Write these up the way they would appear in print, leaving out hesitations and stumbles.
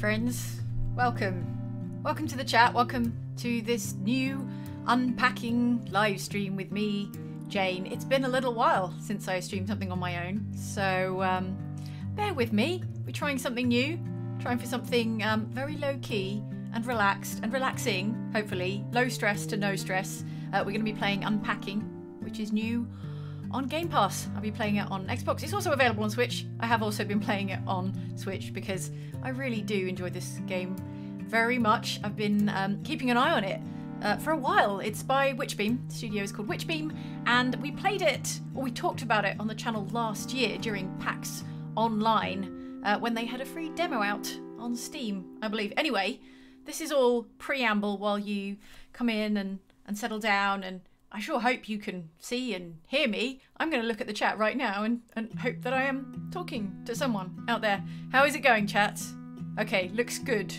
Friends, welcome to the chat, welcome to this new unpacking live stream with me, Jane. It's been a little while since I streamed something on my own, so bear with me. We're trying something new, trying for something very low-key and relaxed and relaxing, hopefully low stress to no stress. We're going to be playing Unpacking, which is new on Game Pass. I'll be playing it on Xbox. It's also available on Switch. I have also been playing it on Switch because I really do enjoy this game very much. I've been keeping an eye on it for a while. It's by Witchbeam. The studio is called Witchbeam, and we played it, or we talked about it on the channel last year during PAX Online when they had a free demo out on Steam, I believe. Anyway, this is all preamble while you come in and settle down, and I sure hope you can see and hear me. I'm going to look at the chat right now and hope that I am talking to someone out there. How is it going, chat? Okay, looks good,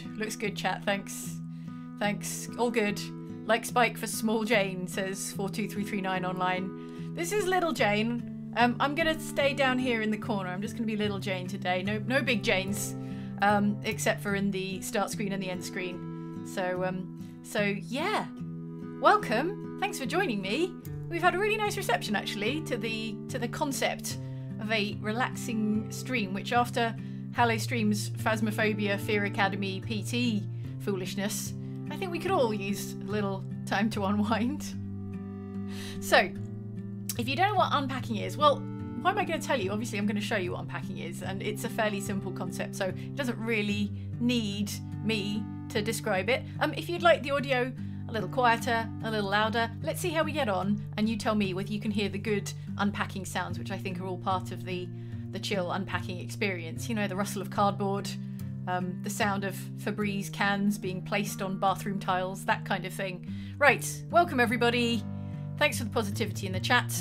chat, thanks, all good. Like Spike for small Jane, says 42339 online. This is little Jane. I'm going to stay down here in the corner. I'm just going to be little Jane today. No big Janes, except for in the start screen and the end screen. So yeah, welcome. Thanks for joining me. We've had a really nice reception actually to the concept of a relaxing stream, which after Halo Stream's Phasmophobia, Fear Academy, PT foolishness, I think we could all use a little time to unwind. So, if you don't know what unpacking is, well, why am I going to tell you? Obviously I'm going to show you what unpacking is, and it's a fairly simple concept, so it doesn't really need me to describe it. If you'd like the audio a little quieter, a little louder. Let's see how we get on, and you tell me whether you can hear the good unpacking sounds, which I think are all part of the chill unpacking experience. You know, the rustle of cardboard, the sound of Febreze cans being placed on bathroom tiles, that kind of thing. Right, welcome everybody. Thanks for the positivity in the chat.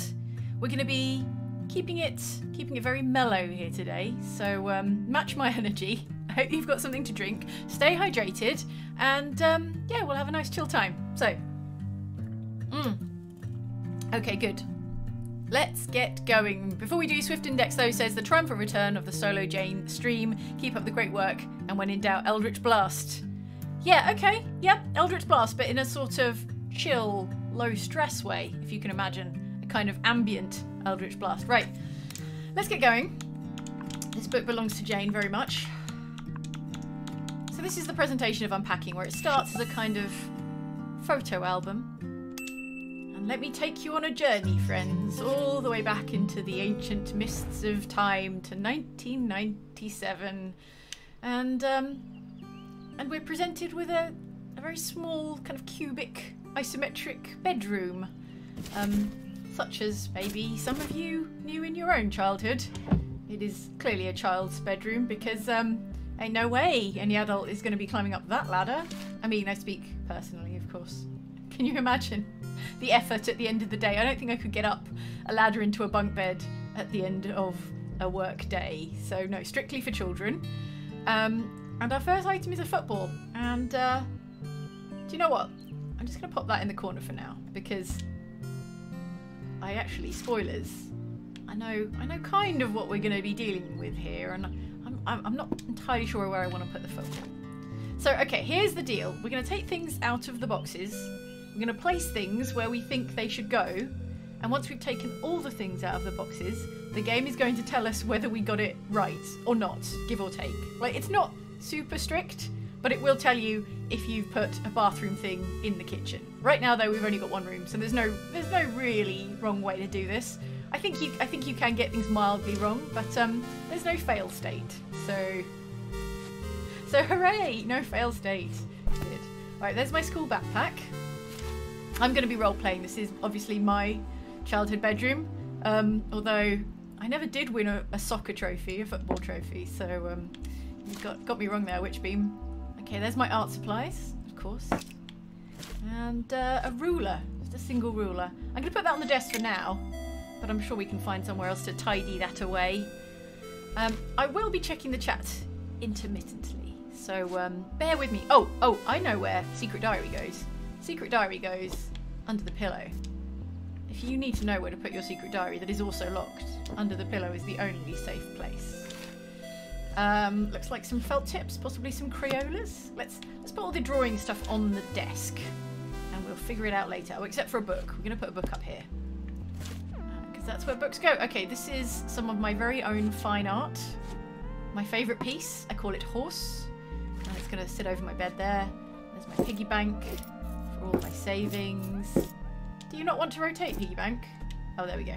We're going to be keeping it very mellow here today, so match my energy. I hope you've got something to drink, stay hydrated, and yeah, we'll have a nice chill time. So, okay, good. Let's get going. Before we do, Swift Index though says, the triumphant return of the Solo Jane stream. Keep up the great work, and when in doubt, Eldritch Blast. Yeah, okay, yep, Eldritch Blast, but in a sort of chill, low stress way, if you can imagine, a kind of ambient Eldritch Blast. Right, let's get going. This book belongs to Jane very much. So this is the presentation of Unpacking, where it starts as a kind of photo album. And let me take you on a journey, friends, all the way back into the ancient mists of time to 1997. And we're presented with a very small kind of cubic isometric bedroom, such as maybe some of you knew in your own childhood. It is clearly a child's bedroom because ain't no way any adult is going to be climbing up that ladder. I mean, I speak personally, of course. Can you imagine the effort at the end of the day? I don't think I could get up a ladder into a bunk bed at the end of a work day. So no, strictly for children. And our first item is a football. And do you know what? I'm just going to pop that in the corner for now because I actually, spoilers, I I know kind of what we're going to be dealing with here, and I'm not entirely sure where I want to put the focus. So, okay, here's the deal. We're going to take things out of the boxes. We're going to place things where we think they should go. And once we've taken all the things out of the boxes, the game is going to tell us whether we got it right or not, give or take. Like, it's not super strict, but it will tell you if you've put a bathroom thing in the kitchen. Right now, though, we've only got one room, so there's no really wrong way to do this. I think you can get things mildly wrong, but there's no fail state. So hooray, no fail state. Good. Right, there's my school backpack. I'm going to be role playing. This is obviously my childhood bedroom, although I never did win a soccer trophy, a football trophy, so you got me wrong there, Witchbeam. Okay, there's my art supplies, of course, and a ruler, just a single ruler. I'm going to put that on the desk for now, but I'm sure we can find somewhere else to tidy that away. I will be checking the chat intermittently, so bear with me. Oh, I know where Secret Diary goes. Secret Diary goes under the pillow. If you need to know where to put your secret diary that is also locked, under the pillow is the only safe place. Looks like some felt tips, possibly some Crayolas. Let's put all the drawing stuff on the desk and we'll figure it out later. Oh, except for a book. We're going to put a book up here because that's where books go. Okay, this is some of my very own fine art. My favourite piece. I call it Horse. And it's going to sit over my bed there. There's my piggy bank for all my savings. Do you not want to rotate, piggy bank? Oh, there we go.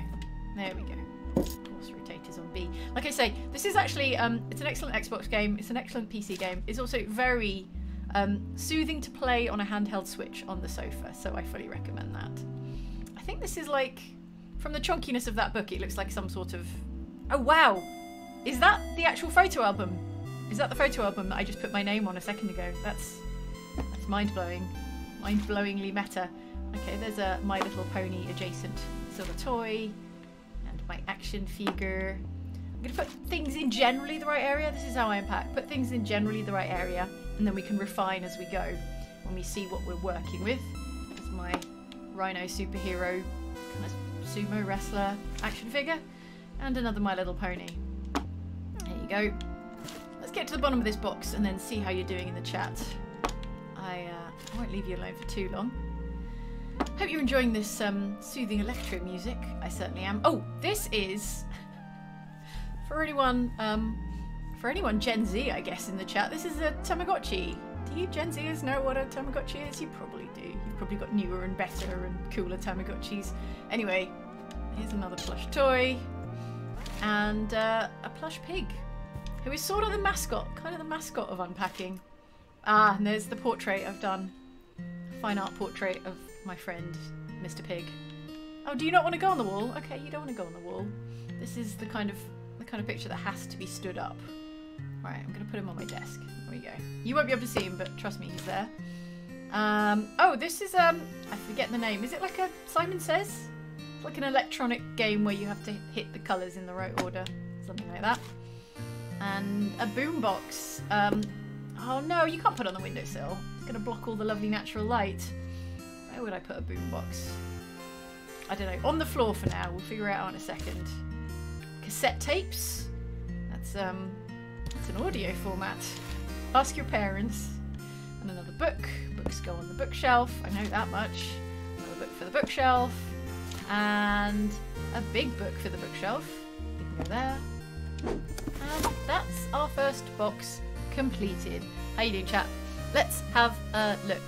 There we go. Horse rotators on B. Like I say, this is actually, it's an excellent Xbox game. It's an excellent PC game. It's also very soothing to play on a handheld Switch on the sofa. So I fully recommend that. I think this is like, from the chunkiness of that book, it looks like some sort of... Oh, wow. Is that the actual photo album? Is that the photo album that I just put my name on a second ago? That's mind-blowing. Mind-blowingly meta. Okay, there's a My Little Pony adjacent silver toy and my action figure. I'm going to put things in generally the right area. This is how I unpack. Put things in generally the right area and then we can refine as we go when we see what we're working with. There's my rhino superhero kind of sumo wrestler action figure and another My Little Pony. There you go. Let's get to the bottom of this box and then see how you're doing in the chat. I won't leave you alone for too long. Hope you're enjoying this soothing electro music. I certainly am. Oh, this is for anyone Gen Z, I guess, in the chat. This is a Tamagotchi. Do you Gen Zers know what a Tamagotchi is? You probably do. You've probably got newer and better and cooler Tamagotchis. Anyway, here's another plush toy and a plush pig, who is sort of the mascot, kind of the mascot of Unpacking. Ah, and there's the portrait I've done. Fine art portrait of my friend, Mr. Pig. Oh, do you not want to go on the wall? Okay, you don't want to go on the wall. This is the kind of picture that has to be stood up. Right, I'm going to put him on my desk. There we go. You won't be able to see him, but trust me, he's there. Oh, this is, I forget the name. Is it like a Simon Says? It's like an electronic game where you have to hit the colours in the right order. Something like that. And a boombox. Oh no, you can't put it on the windowsill. It's going to block all the lovely natural light. Where would I put a boombox? I don't know. On the floor for now. We'll figure it out in a second. Cassette tapes. That's an audio format. Ask your parents. And another book. Books go on the bookshelf. I know that much. Another book for the bookshelf. And a big book for the bookshelf. You can go there. And that's our first box completed. How you doing, chat? Let's have a look.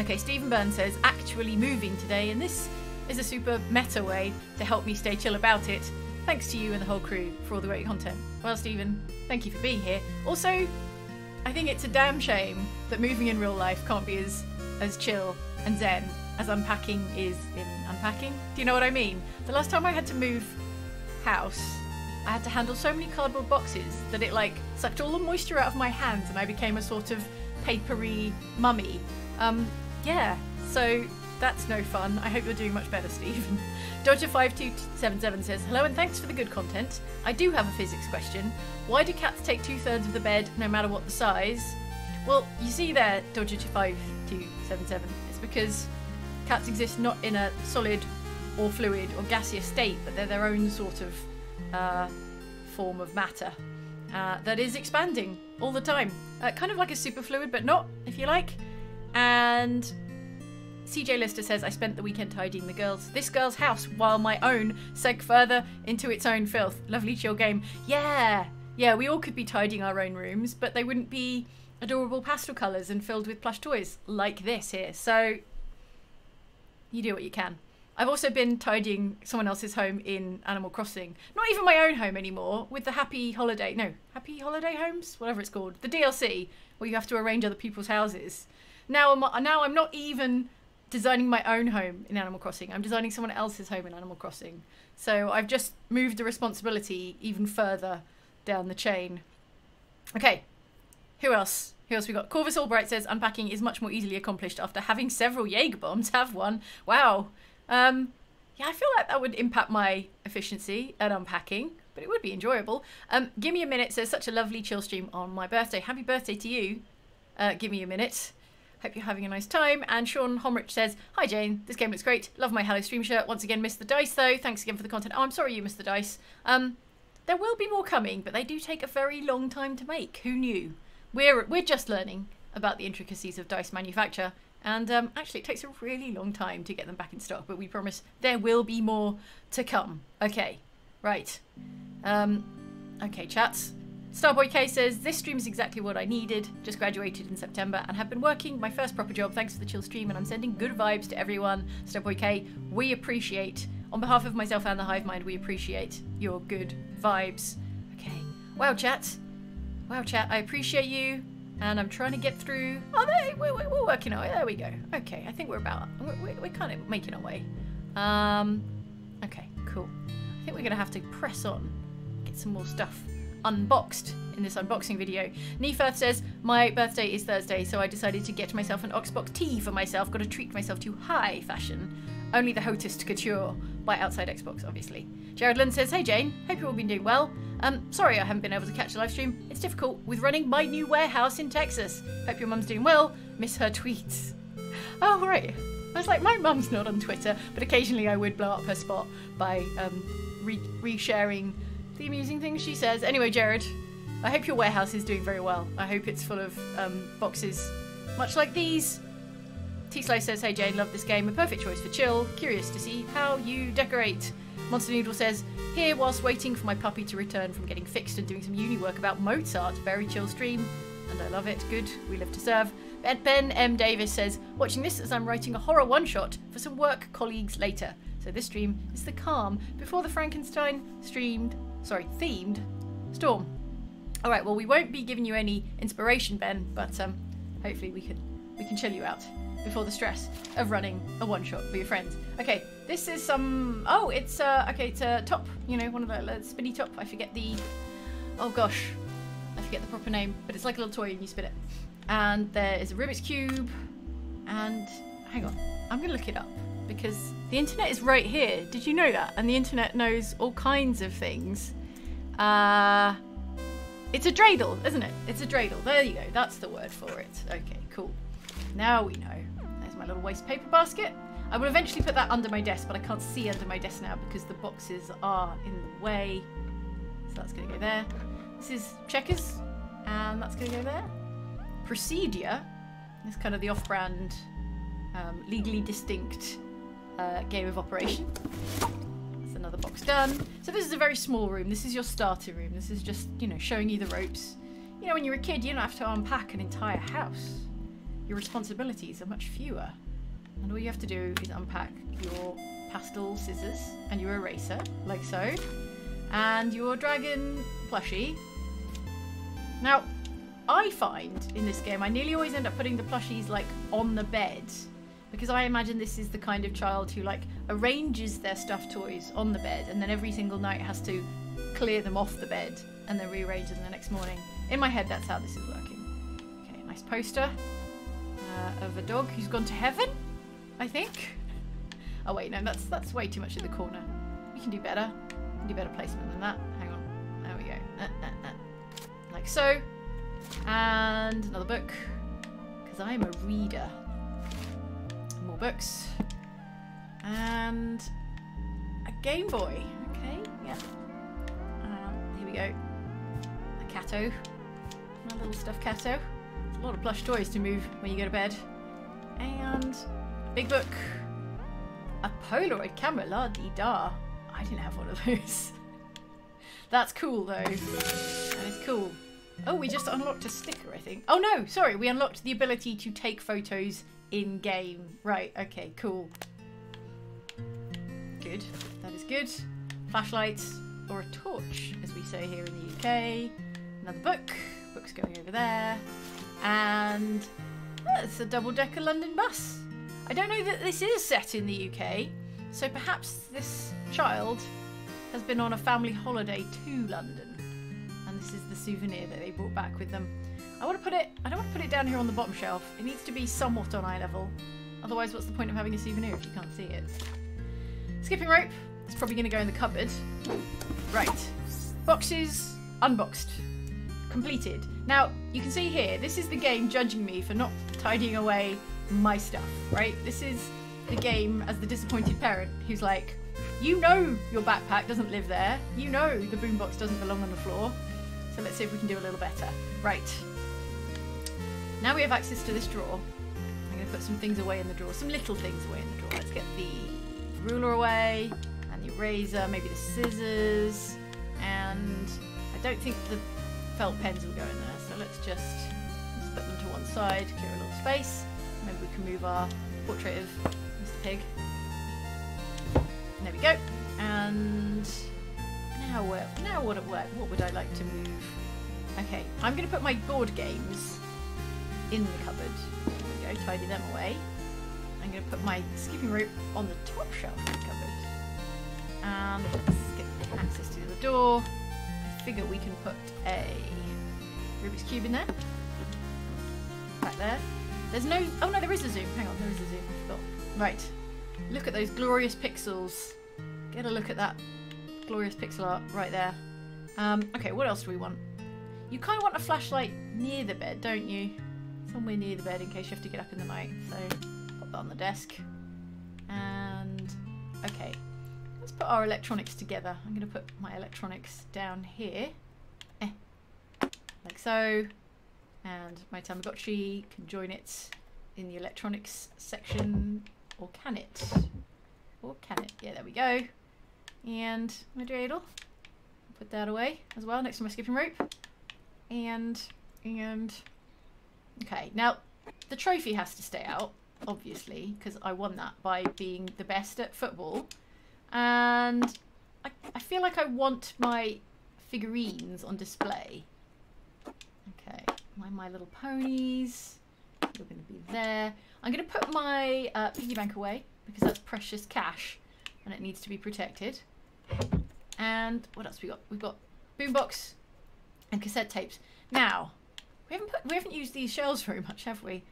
Okay, Stephen Byrne says, actually moving today, and this is a super meta way to help me stay chill about it. Thanks to you and the whole crew for all the great content. Well, Stephen, thank you for being here. Also, I think it's a damn shame that moving in real life can't be as chill and zen as unpacking is in Unpacking. Do you know what I mean? The last time I had to move house, I had to handle so many cardboard boxes that it like sucked all the moisture out of my hands and I became a sort of papery mummy. Yeah, so that's no fun. I hope you're doing much better, Stephen. Dodger5277 says, hello and thanks for the good content. I do have a physics question. Why do cats take 2/3 of the bed no matter what the size? Well, you see there, Dodger5277, it's because cats exist not in a solid or fluid or gaseous state, but they're their own sort of form of matter that is expanding all the time. Kind of like a superfluid, but not, if you like. And CJ Lister says, I spent the weekend tidying this girl's house while my own seg further into its own filth. Lovely chill game. Yeah! Yeah, we all could be tidying our own rooms, but they wouldn't be adorable pastel colours and filled with plush toys like this here. So, you do what you can. I've also been tidying someone else's home in Animal Crossing. Not even my own home anymore, with the Happy Holiday Homes? Whatever it's called. The DLC, where you have to arrange other people's houses. Now I'm not even designing my own home in Animal Crossing. I'm designing someone else's home in Animal Crossing. So I've just moved the responsibility even further down the chain. Okay, who else? Who else we got? Corvus Albright says, unpacking is much more easily accomplished after having several Jaeger bombs. Have one. Wow. Yeah, I feel like that would impact my efficiency at unpacking, but it would be enjoyable. Give me a minute says, such a lovely chill stream on my birthday. Happy birthday to you. Give me a minute. Hope you're having a nice time. And Sean Homrich says, hi Jane, this game looks great. Love my Hello Stream shirt. Once again, missed the dice though. Thanks again for the content. Oh, I'm sorry you missed the dice. There will be more coming, but they do take a very long time to make. Who knew? We're just learning about the intricacies of dice manufacture. And actually, it takes a really long time to get them back in stock, but we promise there will be more to come. Okay, right. Okay, chats. Starboy K says, this stream is exactly what I needed. Just graduated in September and have been working my first proper job. Thanks for the chill stream, and I'm sending good vibes to everyone. Starboy K, we appreciate, on behalf of myself and the Hive Mind, we appreciate your good vibes. Okay. Wow, chat. Wow, chat. I appreciate you. And I'm trying to get through. Oh, we're working our way. There we go. Okay, I think we're kind of making our way. Okay, cool. I think we're gonna have to press on, get some more stuff unboxed in this unboxing video. Neefirth says, my birthday is Thursday, so I decided to get myself an Oxbox tea for myself. Got to treat myself to high fashion. Only the hautest couture by Outside Xbox, obviously. Jared Lynn says, hey Jane, hope you've all been doing well. Sorry I haven't been able to catch the live stream. It's difficult with running my new warehouse in Texas. Hope your mum's doing well. Miss her tweets. Oh, right. I was like, my mum's not on Twitter, but occasionally I would blow up her spot by resharing the amusing things she says. Anyway, Jared, I hope your warehouse is doing very well. I hope it's full of boxes, much like these. T-Slice says, hey Jane, love this game. A perfect choice for chill. Curious to see how you decorate. Monster Noodle says, here whilst waiting for my puppy to return from getting fixed and doing some uni work about Mozart. Very chill stream. And I love it. Good. We live to serve. Ben M. Davis says, watching this as I'm writing a horror one-shot for some work colleagues later. So this stream is the calm before the Frankenstein themed storm. All right, well, we won't be giving you any inspiration, Ben, but hopefully we can chill you out before the stress of running a one-shot for your friends. Okay, this is some... Oh, it's a top, you know, one of the spinny top. I forget the... Oh gosh, I forget the proper name, but it's like a little toy and you spin it. And there is a Rubik's Cube, and hang on, I'm gonna look it up because the internet is right here. Did you know that? And the internet knows all kinds of things. It's a dreidel, isn't it? It's a dreidel, there you go, that's the word for it. Okay, cool, now we know. My little waste paper basket. I will eventually put that under my desk, but I can't see under my desk now because the boxes are in the way. So that's going to go there. This is Checkers, and that's going to go there. Procedure is kind of the off-brand, legally distinct game of operation. That's another box done. So this is a very small room. This is your starter room. This is just, you know, showing you the ropes. You know, when you're a kid, you don't have to unpack an entire house. Your responsibilities are much fewer, and all you have to do is unpack your pastel scissors and your eraser, like so, and your dragon plushie. Now, I find in this game I nearly always end up putting the plushies like on the bed, because I imagine this is the kind of child who like arranges their stuffed toys on the bed and then every single night has to clear them off the bed and then rearrange them the next morning. In my head, that's how this is working. Okay, nice poster. Of a dog who's gone to heaven, I think. Oh wait, no, that's way too much in the corner. We can do better. We can do better placement than that. Hang on. There we go. Like so. And another book, because I'm a reader. More books. And A Game Boy. Okay, yeah. Here we go. A Catto. My little stuffed Catto. It's a lot of plush toys to move when you go to bed. And a big book. A Polaroid camera. La dee da. I didn't have one of those. That's cool though. That is cool. Oh, we just unlocked a sticker, I think. Oh no, sorry, we unlocked the ability to take photos in game. Right, okay, cool. Good, that is good. Flashlights, or a torch, as we say here in the UK. Another book, book's going over there. And that's a double-decker London bus. I don't know that this is set in the UK, so perhaps this child has been on a family holiday to London. This is the souvenir that they brought back with them. I want to put it, I don't want to put it down here on the bottom shelf. It needs to be somewhat on eye level. Otherwise, what's the point of having a souvenir if you can't see it? Skipping rope. It's probably going to go in the cupboard. Right. Boxes unboxed. Completed. Now, you can see here, this is the game judging me for not tidying away my stuff, right? This is the game as the disappointed parent who's like, you know your backpack doesn't live there. You know the boombox doesn't belong on the floor. So let's see if we can do a little better. Right. Now we have access to this drawer. I'm going to put some things away in the drawer. Some little things away in the drawer. Let's get the ruler away. And the eraser. Maybe the scissors. And I don't think the felt pens will go in there. So let's just put them to one side. Clear a little space. Maybe we can move our portrait of Mr. Pig. There we go. And... Now what at work? What would I like to move? Okay, I'm going to put my board games in the cupboard. There we go, tidy them away. I'm going to put my skipping rope on the top shelf of the cupboard. And let's get access to the door. I figure we can put a Rubik's Cube in there. Back there. There's no... Oh no, there is a zoom. Hang on, there is a zoom. I forgot. Right. Look at those glorious pixels. Get a look at that. Glorious pixel art right there. Okay, what else do we want? You kind of want a flashlight near the bed, don't you? Somewhere near the bed in case you have to get up in the night. So pop that on the desk. And okay, let's put our electronics together. I'm going to put my electronics down here, like so. And my Tamagotchi can join it in the electronics section, or can it? Or can it? Yeah, there we go. And my dreidel, put that away as well next to my skipping rope. And okay, now the trophy has to stay out, obviously, because I won that by being the best at football. And I feel like I want my figurines on display. Okay, my little ponies, they're going to be there. I'm going to put my piggy bank away because that's precious cash and it needs to be protected. And what else we got? We've got boombox and cassette tapes. Now, we haven't used these shelves very much, have we?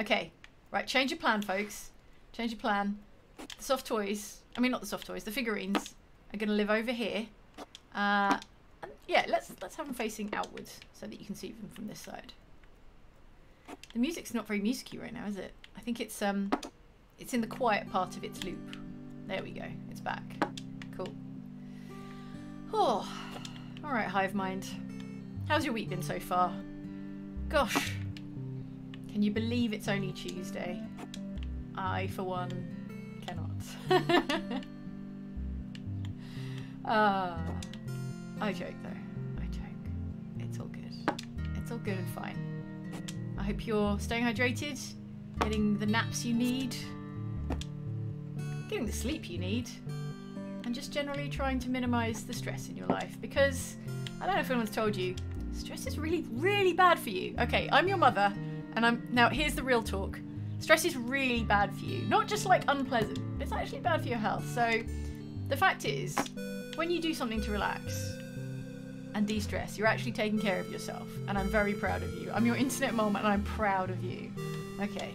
Okay, right, change your plan, folks. Change your plan. The soft toys, I mean not the soft toys, the figurines are gonna live over here. And yeah, let's have them facing outwards so that you can see them from this side. The music's not very musicy right now, is it? I think it's in the quiet part of its loop. There we go, it's back. Cool. Oh, all right, hive mind. How's your week been so far? Gosh, can you believe it's only Tuesday? I, for one, cannot. I joke though, I joke. It's all good. It's all good and fine. I hope you're staying hydrated, getting the naps you need, getting the sleep you need, and just generally trying to minimise the stress in your life, because I don't know if anyone's told you, stress is really, really bad for you. Okay, I'm your mother, and I'm now, here's the real talk. Stress is really bad for you. Not just like unpleasant, it's actually bad for your health. So the fact is, when you do something to relax and de-stress, you're actually taking care of yourself, and I'm very proud of you. I'm your internet mom, and I'm proud of you. Okay.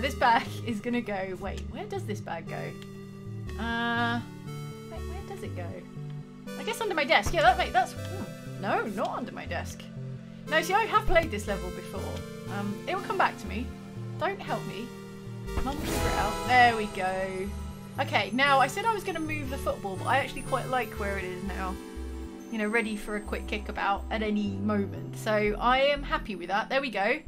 This bag is going to go... Wait, where does this bag go? Where does it go? I guess under my desk. Yeah, that's... Oh, no, not under my desk. No, see, I have played this level before. It will come back to me. Don't help me. Mum, figure it out. There we go. Okay, now I said I was going to move the football, but I actually quite like where it is now. You know, ready for a quick kick about at any moment. So I am happy with that. There we go.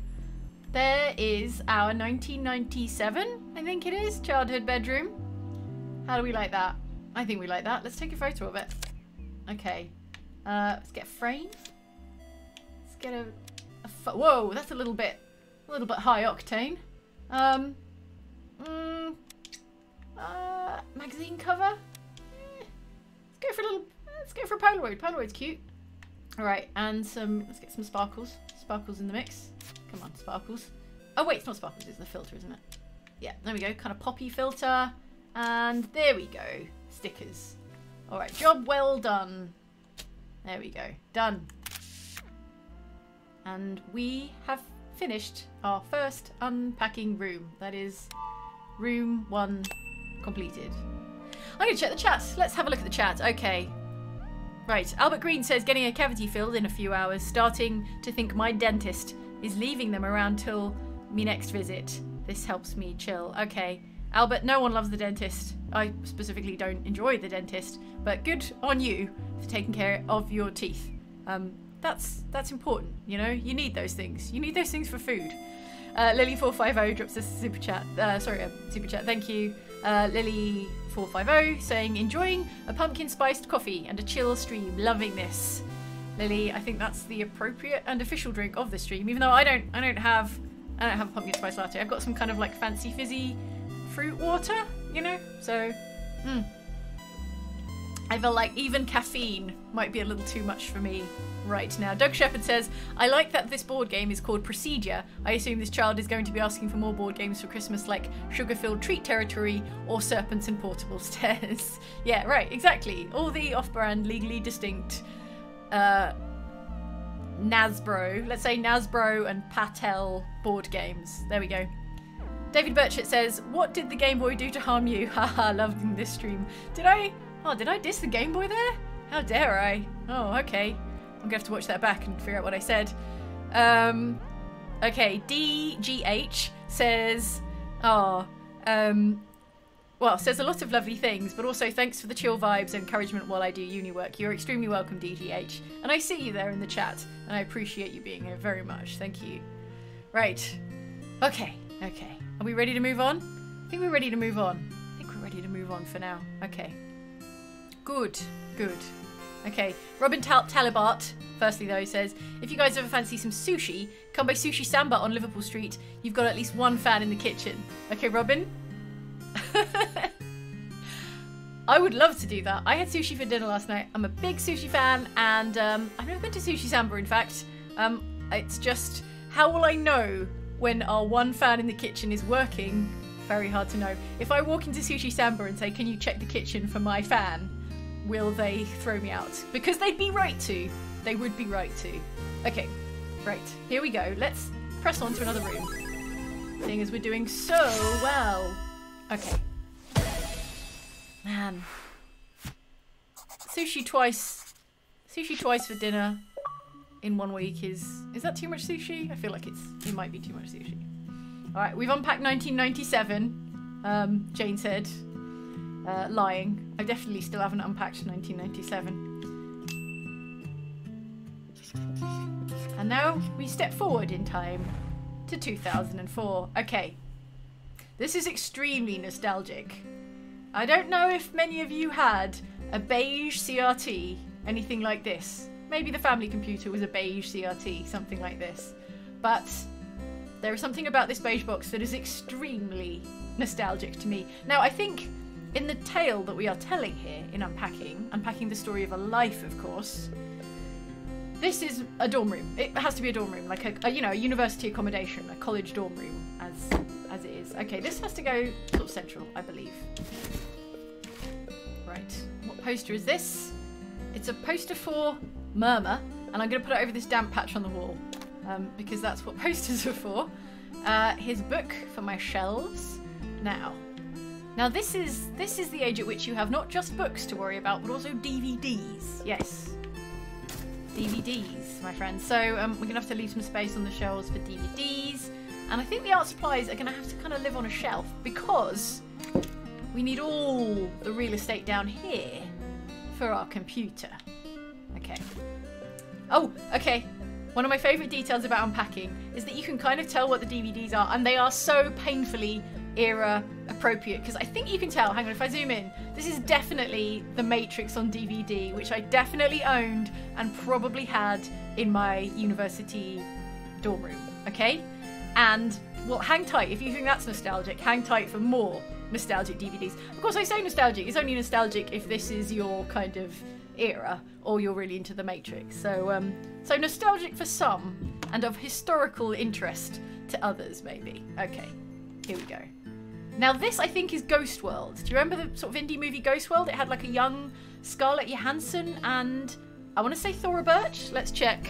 There is our 1997, I think it is, childhood bedroom. How do we like that? I think we like that. Let's take a photo of it. Okay. Let's get a frame. Let's get whoa, that's a little bit high octane. Magazine cover. Let's go for a Polaroid. Polaroid's cute. All right, and let's get some sparkles. Sparkles in the mix. Come on, sparkles. Oh wait, it's not sparkles. It's the filter, isn't it? Yeah, there we go. Kind of poppy filter. And there we go. Stickers. All right, job well done. There we go. Done. And we have finished our first unpacking room. That is room 1 completed. I'm going to check the chat. Let's have a look at the chat. Okay. Right. Albert Green says, getting a cavity filled in a few hours. Starting to think my dentist is leaving them around till me next visit. This helps me chill. Okay. Albert, no one loves the dentist. I specifically don't enjoy the dentist, but good on you for taking care of your teeth. That's important, you know? You need those things. You need those things for food. Lily450 drops us a super chat. Super chat, thank you. Lily450 saying, enjoying a pumpkin spiced coffee and a chill stream. Loving this. Lily, I think that's the appropriate and official drink of the stream, even though I don't have a pumpkin spice latte. I've got some kind of like fancy fizzy fruit water, you know, so I feel like even caffeine might be a little too much for me right now. Doug Shepherd says, I like that this board game is called Procedure. I assume this child is going to be asking for more board games for Christmas, like Sugar-Filled Treat Territory or Serpents and Portable Stairs. Yeah, right, exactly. All the off-brand, legally distinct Nasbro, let's say Nasbro and Patel board games. There we go. David Burchett says, what did the Game Boy do to harm you? Haha, loving this stream. Did I? Oh, did I diss the Game Boy there? How dare I? Oh, okay. I'm gonna have to watch that back and figure out what I said. Okay, DGH says, well, says a lot of lovely things, but also thanks for the chill vibes and encouragement while I do uni work. You're extremely welcome, DGH. And I see you there in the chat, and I appreciate you being here very much. Thank you. Right. Okay, okay. Are we ready to move on? I think we're ready to move on. I think we're ready to move on for now. Okay. Good. Good. Okay. Robin Talabat, firstly though, says, if you guys ever fancy some sushi, come by Sushi Samba on Liverpool Street. You've got at least one fan in the kitchen. Okay, Robin? I would love to do that. I had sushi for dinner last night. I'm a big sushi fan, and I've never been to Sushi Samba, in fact. It's just, how will I know when our one fan in the kitchen is working? Very hard to know. If I walk into Sushi Samba and say, can you check the kitchen for my fan, will they throw me out? Because they'd be right to. They would be right to. Okay, right, here we go. Let's press on to another room, seeing as we're doing so well. Okay. Man. Sushi twice for dinner in 1 week is that too much sushi? I feel like it might be too much sushi. All right, we've unpacked 1997, Jane said. Lying. I definitely still haven't unpacked 1997. And now we step forward in time to 2004. Okay. This is extremely nostalgic. I don't know if many of you had a beige CRT, anything like this. Maybe the family computer was a beige CRT, something like this. But there is something about this beige box that is extremely nostalgic to me. Now, I think in the tale that we are telling here in Unpacking the Story of a Life, of course, this is a dorm room. It has to be a dorm room, like a you know, a university accommodation, a college dorm room, as it is. Okay, this has to go sort of central, I believe. Right, what poster is this? It's a poster for Murmur, and I'm going to put it over this damp patch on the wall. Because that's what posters are for. His book for my shelves. Now this is the age at which you have not just books to worry about, but also DVDs. Yes, DVDs, my friends. So we're gonna have to leave some space on the shelves for DVDs, and I think the art supplies are gonna have to kind of live on a shelf because We need all the real estate down here for our computer. Okay. Oh, okay. One of my favourite details about unpacking is that you can kind of tell what the DVDs are, and they are so painfully era appropriate, because I think you can tell, hang on, if I zoom in, this is definitely The Matrix on DVD, which I definitely owned and probably had in my university dorm room, okay? And, well, hang tight, if you think that's nostalgic, hang tight for more nostalgic DVDs. Of course, I say nostalgic, it's only nostalgic if this is your kind of era, or you're really into The Matrix. So, so nostalgic for some, and of historical interest to others, maybe. Okay, here we go. Now this, I think, is Ghost World. Do you remember the sort of indie movie Ghost World? It had like a young Scarlett Johansson and I want to say Thora Birch. Let's check,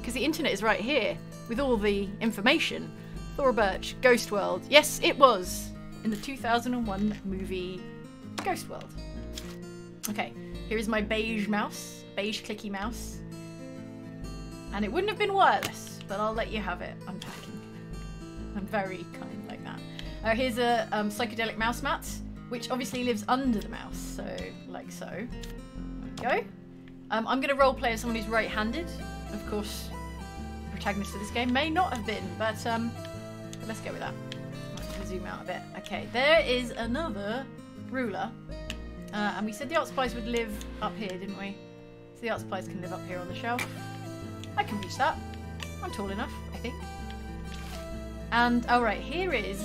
because the internet is right here with all the information. Thora Birch, Ghost World. Yes, it was in the 2001 movie Ghost World. Okay, here is my beige mouse, beige clicky mouse. And it wouldn't have been wireless, but I'll let you have it. Unpacking. I'm very kind like that. Here's a psychedelic mouse mat, which obviously lives under the mouse, so like so. There we go. I'm going to roleplay as someone who's right-handed. Of course, the protagonist of this game may not have been, but let's go with that. I'll have to zoom out a bit. Okay, there is another ruler. And we said the art supplies would live up here, didn't we? So the art supplies can live up here on the shelf. I can reach that. I'm tall enough, I think. And, alright, here is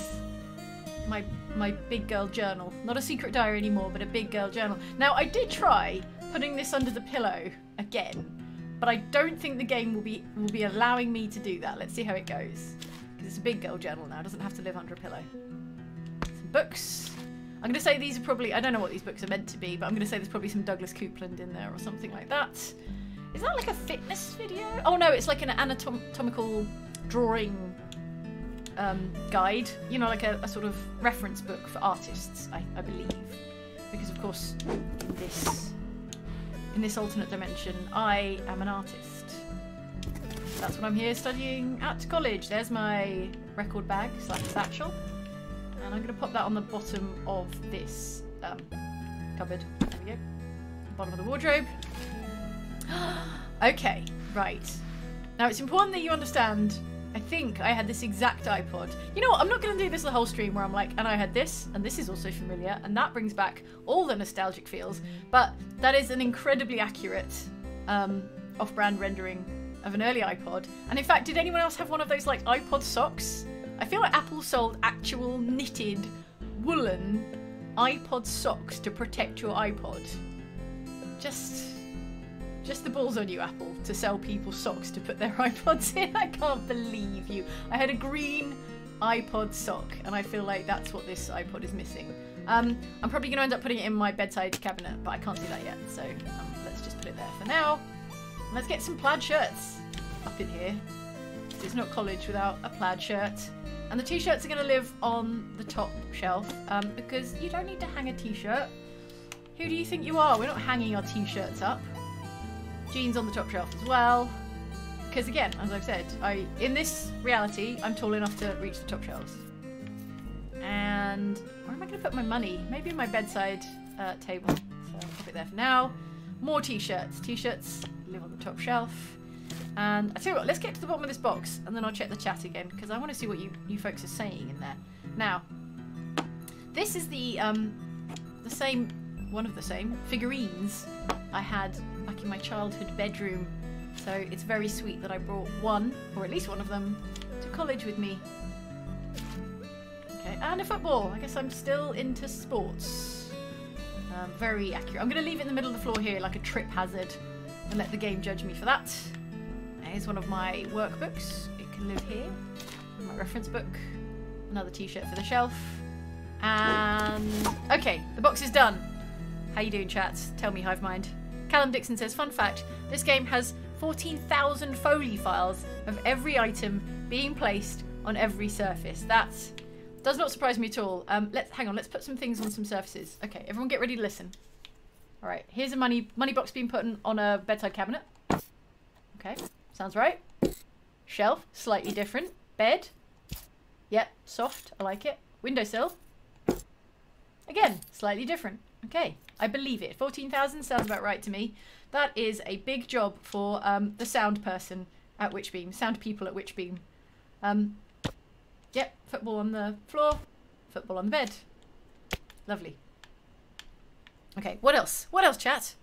my big girl journal. Not a secret diary anymore, but a big girl journal. Now, I did try putting this under the pillow again, but I don't think the game will be allowing me to do that. Let's see how it goes. Because it's a big girl journal now. It doesn't have to live under a pillow. Some books. I'm going to say these are probably... I don't know what these books are meant to be, but I'm going to say there's probably some Douglas Coupland in there or something like that. Is that like a fitness video? Oh, no, it's like an anatomical drawing... guide, you know, like a sort of reference book for artists, I believe, because of course in this alternate dimension I am an artist. That's what I'm here studying at college. There's my record bag slash satchel, and I'm going to pop that on the bottom of this cupboard. There we go, bottom of the wardrobe. Okay, right, now it's important that you understand, I think I had this exact iPod. You know what, I'm not going to do this the whole stream where I'm like, and I had this, and this is also familiar, and that brings back all the nostalgic feels, but that is an incredibly accurate off-brand rendering of an early iPod. And in fact, did anyone else have one of those like iPod socks? I feel like Apple sold actual knitted woolen iPod socks to protect your iPod. Just the balls on you, Apple, to sell people socks to put their iPods in. I can't believe you. I had a green iPod sock, and I feel like that's what this iPod is missing. I'm probably going to end up putting it in my bedside cabinet, but I can't do that yet, so let's just put it there for now. And let's get some plaid shirts up in here. It's not college without a plaid shirt. And the t-shirts are going to live on the top shelf, because you don't need to hang a t-shirt. Who do you think you are? We're not hanging our t-shirts up. Jeans on the top shelf as well, because again, as I've said, in this reality I'm tall enough to reach the top shelves. And where am I going to put my money? Maybe in my bedside table, so I'll put it there for now. More t-shirts. T-shirts live on the top shelf. And I tell you what, let's get to the bottom of this box and then I'll check the chat again, because I want to see what you folks are saying in there. Now, this is the same, one of the same figurines I had back in my childhood bedroom, so it's very sweet that I brought one, or at least one of them, to college with me. Okay, and a football. I guess I'm still into sports. Very accurate. I'm going to leave it in the middle of the floor here like a trip hazard and let the game judge me for that. Here's one of my workbooks. It can live here. My reference book. Another t-shirt for the shelf. And okay, the box is done. How you doing, chats? Tell me, hive mind. Callum Dixon says, fun fact, this game has 14,000 Foley files of every item being placed on every surface. That does not surprise me at all. Hang on, let's put some things on some surfaces. Okay, everyone get ready to listen. All right, here's a money box being put on a bedside cabinet. Okay, sounds right. Shelf, slightly different. Bed. Yep, soft, I like it. Windowsill. Again, slightly different. Okay, I believe it. 14,000 sounds about right to me. That is a big job for the sound person at Witchbeam, sound people at Witchbeam. Yep, football on the floor, football on the bed. Lovely. Okay, what else? What else, chat?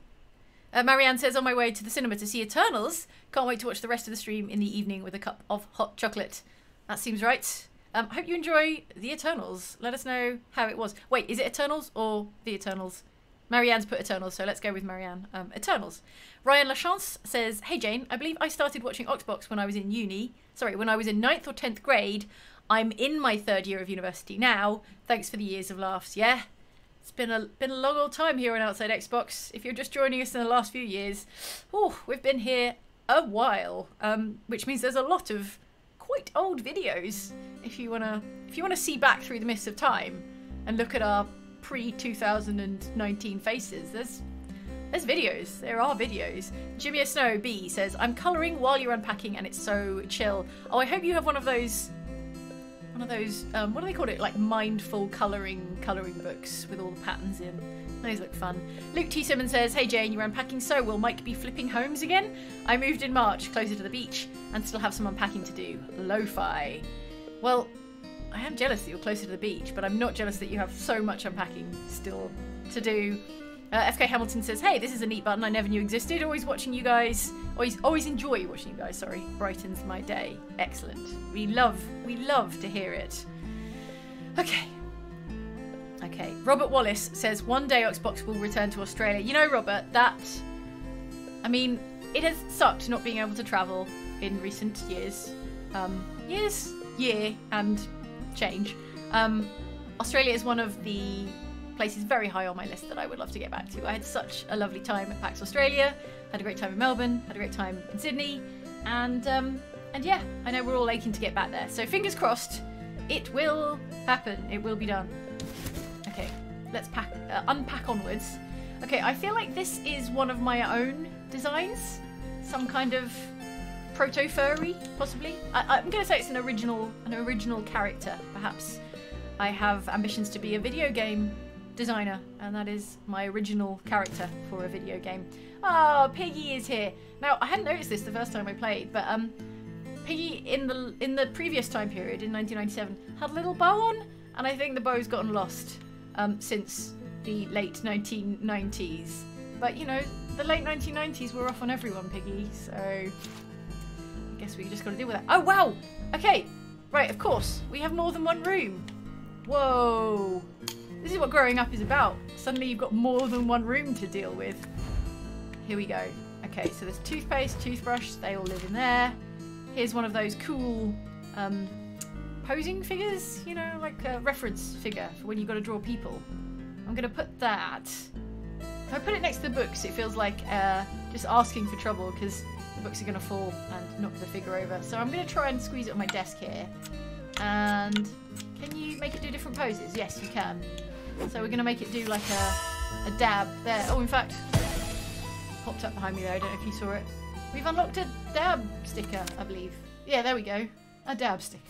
Marianne says, on my way to the cinema to see Eternals. Can't wait to watch the rest of the stream in the evening with a cup of hot chocolate. That seems right. I hope you enjoy The Eternals. Let us know how it was. Wait, is it Eternals or The Eternals? Marianne's put Eternals, so let's go with Marianne. Eternals. Ryan Lachance says, hey Jane, I believe I started watching Xbox when I was in uni. Sorry, when I was in 9th or 10th grade. I'm in my 3rd year of university now. Thanks for the years of laughs. Yeah, it's been a long old time here on Outside Xbox. If you're just joining us in the last few years, oh, we've been here a while, which means there's a lot of quite old videos. If you wanna see back through the mists of time and look at our pre-2019 faces, there's videos. There are videos. Jimmy Snow B says, I'm colouring while you're unpacking and it's so chill. Oh, I hope you have one of those what do they call it, like mindful colouring books with all the patterns in. Those look fun. Luke T. Simmons says, hey Jane, you're unpacking, so will Mike be flipping homes again? I moved in March, closer to the beach, and still have some unpacking to do. Lo-fi. Well, I am jealous that you're closer to the beach, but I'm not jealous that you have so much unpacking still to do. FK Hamilton says, hey, this is a neat button I never knew existed. Always watching you guys. Always enjoy watching you guys, sorry. Brightens my day. Excellent. We love to hear it. Okay. Okay. Robert Wallace says, one day Xbox will return to Australia. You know, Robert, I mean, it has sucked not being able to travel in recent years. Year and change. Australia is one of the places very high on my list that I would love to get back to. I had such a lovely time at PAX Australia, had a great time in Melbourne, had a great time in Sydney, and yeah, I know we're all aching to get back there. So fingers crossed, it will happen. It will be done. Okay, let's unpack onwards. Okay, I feel like this is one of my own designs, some kind of proto-furry, possibly. I'm going to say it's an original character, perhaps. I have ambitions to be a video game designer, and that is my original character for a video game. Oh, Piggy is here. Now, I hadn't noticed this the first time I played, but Piggy in the previous time period, in 1997, had a little bow on, and I think the bow's gotten lost since the late 1990s. But, you know, the late 1990s were off on everyone, Piggy, so I guess we just got to deal with that. Oh, wow! Okay, right, of course, we have more than one room. Whoa! This is what growing up is about. Suddenly you've got more than one room to deal with. Here we go. Okay, so there's toothpaste, toothbrush, they all live in there. Here's one of those cool posing figures, you know, like a reference figure for when you've got to draw people. I'm going to put that. If I put it next to the books, it feels like just asking for trouble because the books are going to fall and knock the figure over. So I'm going to try and squeeze it on my desk here. And can you make it do different poses? Yes, you can. So we're going to make it do like a dab there. Oh, in fact, popped up behind me there. I don't know if you saw it. We've unlocked a dab sticker, I believe. Yeah, there we go. A dab sticker.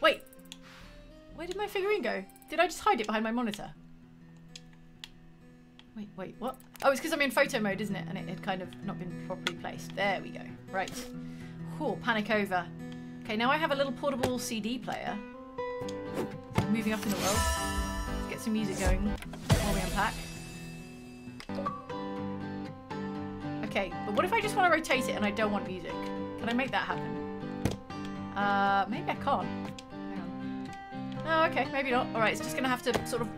Wait. Where did my figurine go? Did I just hide it behind my monitor? Wait, what? Oh, it's because I'm in photo mode, isn't it? And it had kind of not been properly placed. There we go. Right. Cool, panic over. Okay, now I have a little portable CD player. I'm moving up in the world. Let's get some music going while we unpack. Okay, but what if I just want to rotate it and I don't want music? Can I make that happen? Maybe I can't. Hang on. No, okay, maybe not. All right, it's just going to have to sort of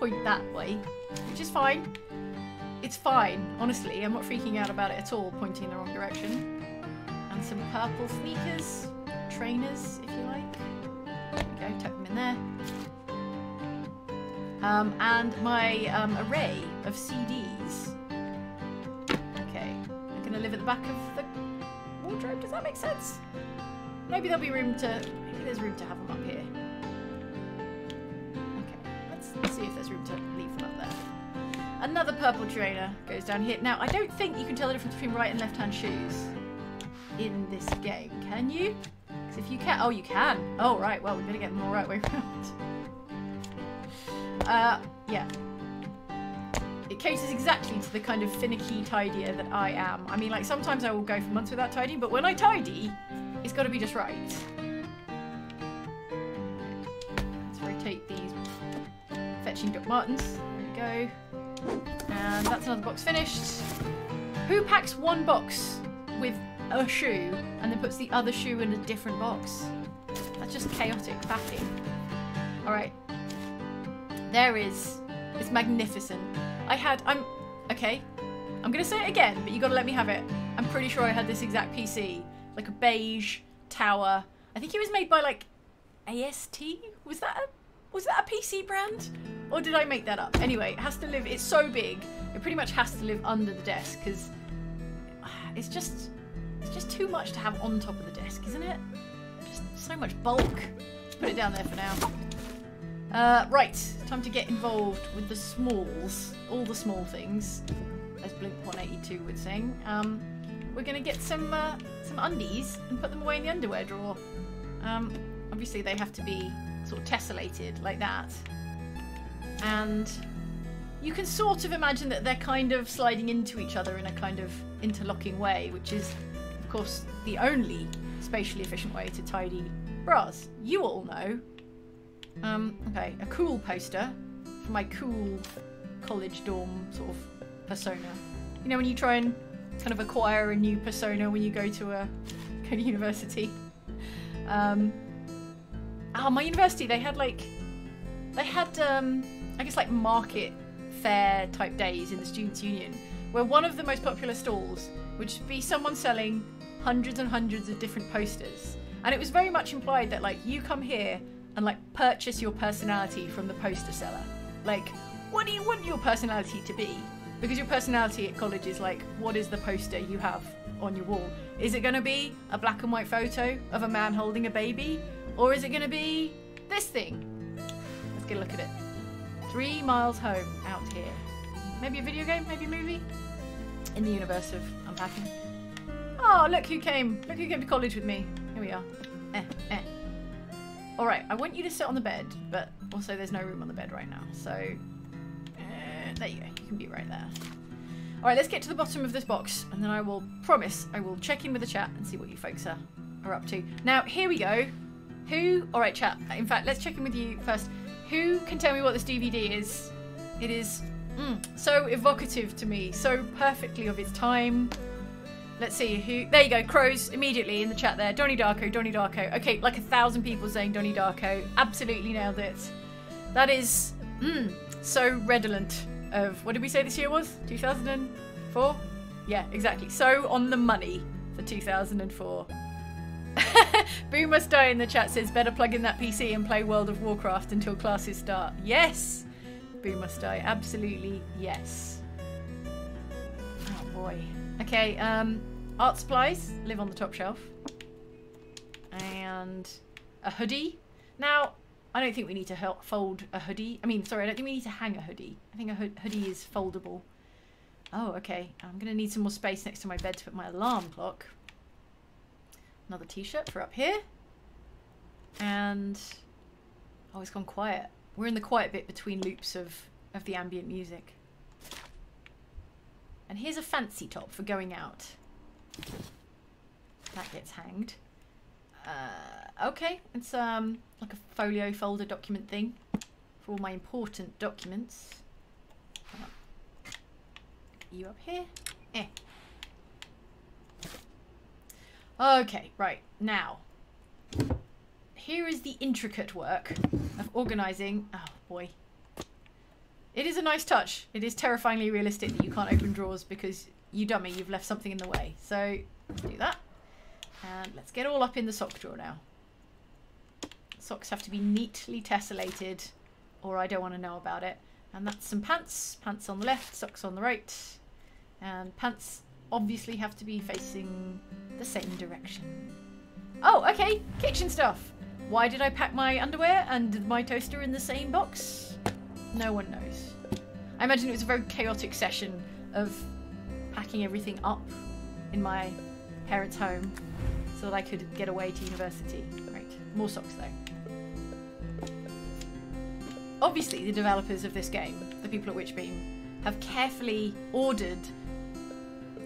point that way, which is fine. It's fine, honestly. I'm not freaking out about it at all, pointing in the wrong direction. And some purple sneakers, trainers, if you like. There we go, tuck them in there. And my array of CDs. Okay, they're going to live at the back of the wardrobe. Does that make sense? Maybe there'll be room to. Maybe there's room to have them up here. Okay, let's see if there's room to leave them up there. Another purple trainer goes down here. Now, I don't think you can tell the difference between right and left-hand shoes in this game, can you? Because if you can, oh, you can. Oh, right. Well, we're gonna get them all right way around. Yeah. It caters exactly to the kind of finicky tidier that I am. I mean, like, sometimes I will go for months without tidying, but when I tidy, it's got to be just right. Let's rotate these fetching Doc Martens. There we go. And that's another box finished. Who packs one box with a shoe and then puts the other shoe in a different box? That's just chaotic packing. All right. There is. It's magnificent. Okay, I'm gonna say it again, but you gotta let me have it. I'm pretty sure I had this exact PC. Like a beige tower. I think it was made by like AST? Was that a PC brand? Or did I make that up? Anyway, it has to live, it's so big, it pretty much has to live under the desk, because it's just too much to have on top of the desk, isn't it? Just so much bulk. Put it down there for now. Right, time to get involved with the smalls, all the small things, as Blink 182 would sing. We're going to get some undies and put them away in the underwear drawer. Obviously they have to be sort of tessellated like that. And you can sort of imagine that they're kind of sliding into each other in a kind of interlocking way, which is, of course, the only spatially efficient way to tidy bras. You all know. Okay, a cool poster for my cool college dorm sort of persona. You know, when you try and kind of acquire a new persona when you go to a kind of university. My university, they had I guess like market fair type days in the Students' Union, where one of the most popular stalls would be someone selling hundreds and hundreds of different posters. And it was very much implied that like, you come here and like purchase your personality from the poster seller. Like, what do you want your personality to be? Because your personality at college is like, what is the poster you have on your wall? Is it gonna be a black and white photo of a man holding a baby? Or is it gonna be this thing? Let's get a look at it. 3 miles home out here. Maybe a video game, maybe a movie? In the universe of Unpacking. Oh, look who came to college with me. Here we are. Alright, I want you to sit on the bed, but also there's no room on the bed right now, so there you go, you can be right there. Alright, let's get to the bottom of this box, and then I will promise I will check in with the chat and see what you folks are up to. Now, here we go. Alright chat, in fact, let's check in with you first. Who can tell me what this DVD is? It is so evocative to me, so perfectly of its time. Let's see who, there you go, Crows immediately in the chat there. Donnie Darko, Donnie Darko. Okay, like 1,000 people saying Donnie Darko. Absolutely nailed it. That is so redolent of, what did we say this year was? 2004? Yeah, exactly. So on the money for 2004. Boo Must Die in the chat says, better plug in that PC and play World of Warcraft until classes start. Yes, Boo Must Die, absolutely yes. Oh boy. Okay, art supplies live on the top shelf, and a hoodie. Now, I don't think we need to fold a hoodie. I don't think we need to hang a hoodie. I think a hoodie is foldable. Oh, okay. I'm going to need some more space next to my bed to put my alarm clock. Another t-shirt for up here. And, oh, it's gone quiet. We're in the quiet bit between loops of the ambient music. And here's a fancy top for going out. That gets hanged. Okay, it's like a folio folder document thing for all my important documents. You up here? Okay, right, now. Here is the intricate work of organising. Oh boy. It is a nice touch. It is terrifyingly realistic that you can't open drawers because, you dummy, you've left something in the way. So, let's do that. And let's get all up in the sock drawer now. Socks have to be neatly tessellated or I don't want to know about it. And that's some pants. Pants on the left, socks on the right. And pants obviously have to be facing the same direction. Oh, okay. Kitchen stuff. Why did I pack my underwear and my toaster in the same box? No one knows. I imagine it was a very chaotic session of packing everything up in my parents' home so that I could get away to university. Right, more socks though. obviously the developers of this game, the people at Witchbeam, have carefully ordered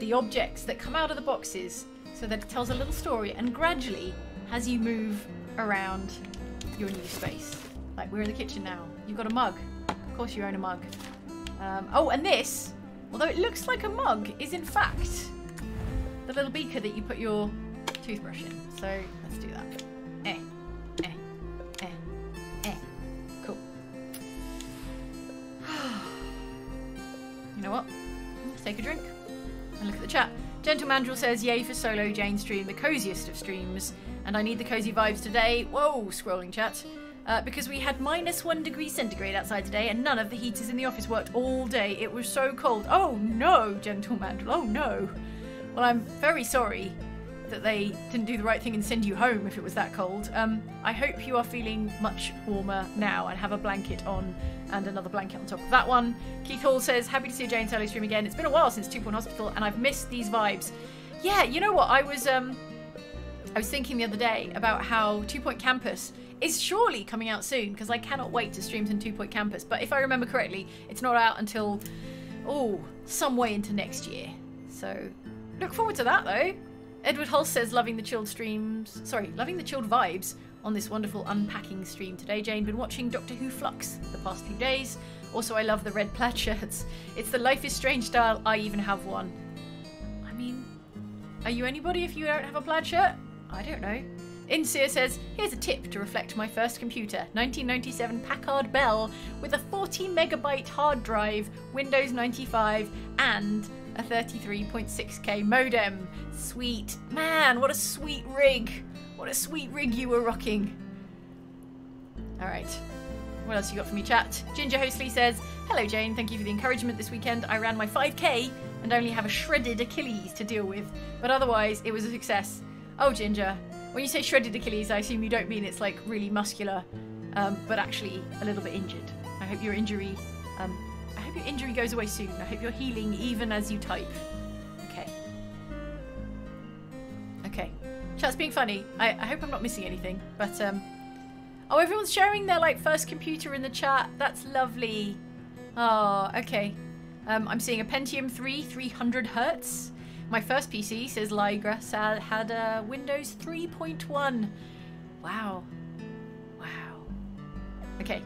the objects that come out of the boxes so that it tells a little story and gradually has you move around your new space. Like, we're in the kitchen now. You've got a mug. Of course you own a mug. Oh, and this, although it looks like a mug, is in fact the little beaker that you put your toothbrush in. So let's do that. Cool. You know what? Let's take a drink and look at the chat. Gentle Mandrill says, yay for solo Jane stream, the coziest of streams. And I need the cozy vibes today. Whoa, scrolling chat. Because we had -1°C outside today and none of the heaters in the office worked all day. It was so cold. Oh no, Gentle Mandrill, oh no. Well, I'm very sorry that they didn't do the right thing and send you home if it was that cold. I hope you are feeling much warmer now and have a blanket on and another blanket on top of that one. Keith Hall says, happy to see Jane's early stream again. It's been a while since 2 Point Hospital and I've missed these vibes. Yeah, you know what? I was thinking the other day about how 2 Point Campus is surely coming out soon because I cannot wait to stream some 2 Point Campus. But if I remember correctly, it's not out until, oh, some way into next year. So look forward to that though. Edward Hulse says, loving the chilled streams, sorry, loving the chilled vibes on this wonderful unpacking stream today, Jane. Been watching Doctor Who Flux the past few days. Also, I love the red plaid shirts. It's the Life is Strange style. I even have one. I mean, are you anybody if you don't have a plaid shirt? I don't know. Inseer says, here's a tip to reflect my first computer, 1997 Packard Bell with a 40 MB hard drive, Windows 95 and a 33.6K modem. Sweet. Man, what a sweet rig. What a sweet rig you were rocking. All right. What else you got for me, chat? Ginger Hostley says, hello, Jane. Thank you for the encouragement this weekend. I ran my 5K and only have a shredded Achilles to deal with, but otherwise it was a success. Oh, Ginger. When you say shredded Achilles, I assume you don't mean it's like really muscular, but actually a little bit injured. I hope your injury... your injury goes away soon. I hope you're healing even as you type. Okay. Okay. Chat's being funny. I hope I'm not missing anything, but oh, everyone's sharing their like first computer in the chat. That's lovely. Oh, okay. I'm seeing a Pentium 3 300Hz. My first PC, says Lygra, had a Windows 3.1. Wow. Wow. Okay.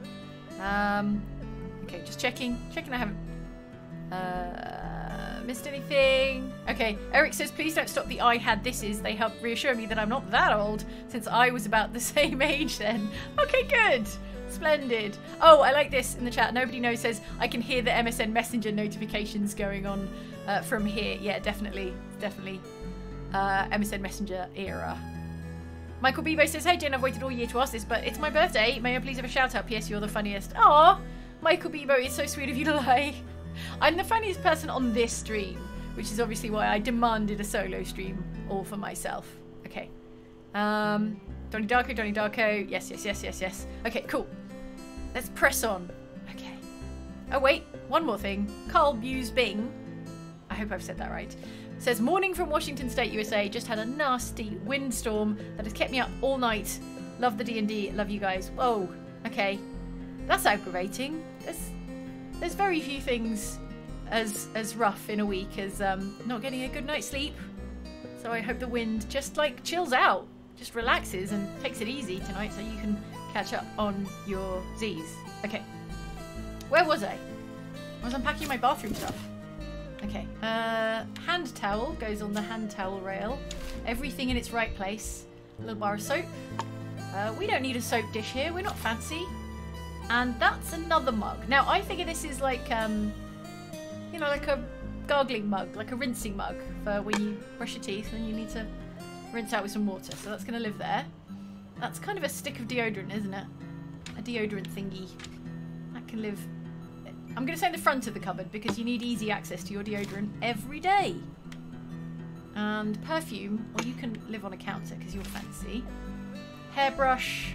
Okay, just checking I haven't missed anything. Okay, Eric says, please don't stop the I had this is. They help reassure me that I'm not that old since I was about the same age then. Okay, good. Splendid. Oh, I like this in the chat. Nobody knows says, I can hear the MSN Messenger notifications going on from here. Yeah, definitely. Definitely. MSN Messenger era. Michael Bebo says, hey, Jen, I've waited all year to ask this, but it's my birthday. May I please have a shout out? P.S. You're the funniest. Aww. Michael Bebo, it's so sweet of you to lie. I'm the funniest person on this stream, which is obviously why I demanded a solo stream all for myself. Okay. Donnie Darko. Yes. Okay, cool. Let's press on. Okay. Oh, wait. One more thing. Carl Buse Bing. I hope I've said that right. Says, morning from Washington State, USA. Just had a nasty windstorm that has kept me up all night. Love the D&D. Love you guys. Whoa. Okay. That's aggravating. There's very few things as rough in a week as not getting a good night's sleep. So I hope the wind just like chills out, just relaxes and takes it easy tonight so you can catch up on your Z's. Okay. Where was I? I was unpacking my bathroom stuff. Okay. Hand towel goes on the hand towel rail. Everything in its right place. A little bar of soap. We don't need a soap dish here. We're not fancy. And that's another mug. Now, I figure this is like, you know, like a gargling mug, like a rinsing mug for when you brush your teeth and you need to rinse out with some water. So that's going to live there. That's kind of a stick of deodorant, isn't it? A deodorant thingy. That can live... I'm going to say in the front of the cupboard because you need easy access to your deodorant every day. And perfume, or you can live on a counter because you're fancy. Hairbrush...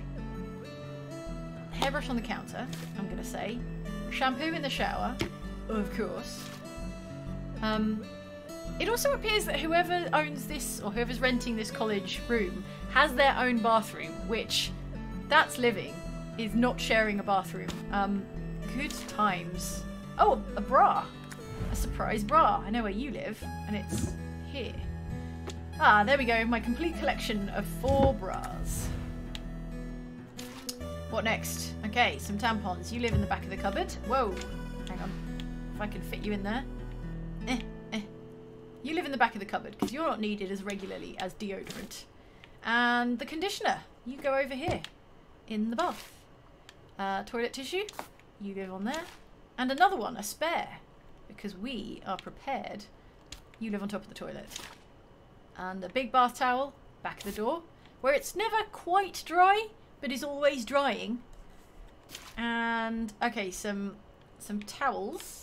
Hairbrush on the counter, I'm going to say. Shampoo in the shower, of course. It also appears that whoever owns this, or whoever's renting this college room, has their own bathroom, which, that's living. is not sharing a bathroom. Good times. Oh, a bra. A surprise bra. I know where you live, and it's here. Ah, there we go. My complete collection of 4 bras. What next? Okay, some tampons. You live in the back of the cupboard. Whoa. Hang on. If I can fit you in there. You live in the back of the cupboard because you're not needed as regularly as deodorant. And the conditioner. You go over here in the bath. Toilet tissue. You live on there. And another one, a spare, because we are prepared. You live on top of the toilet. And a big bath towel back of the door where it's never quite dry but is always drying. And okay, some towels.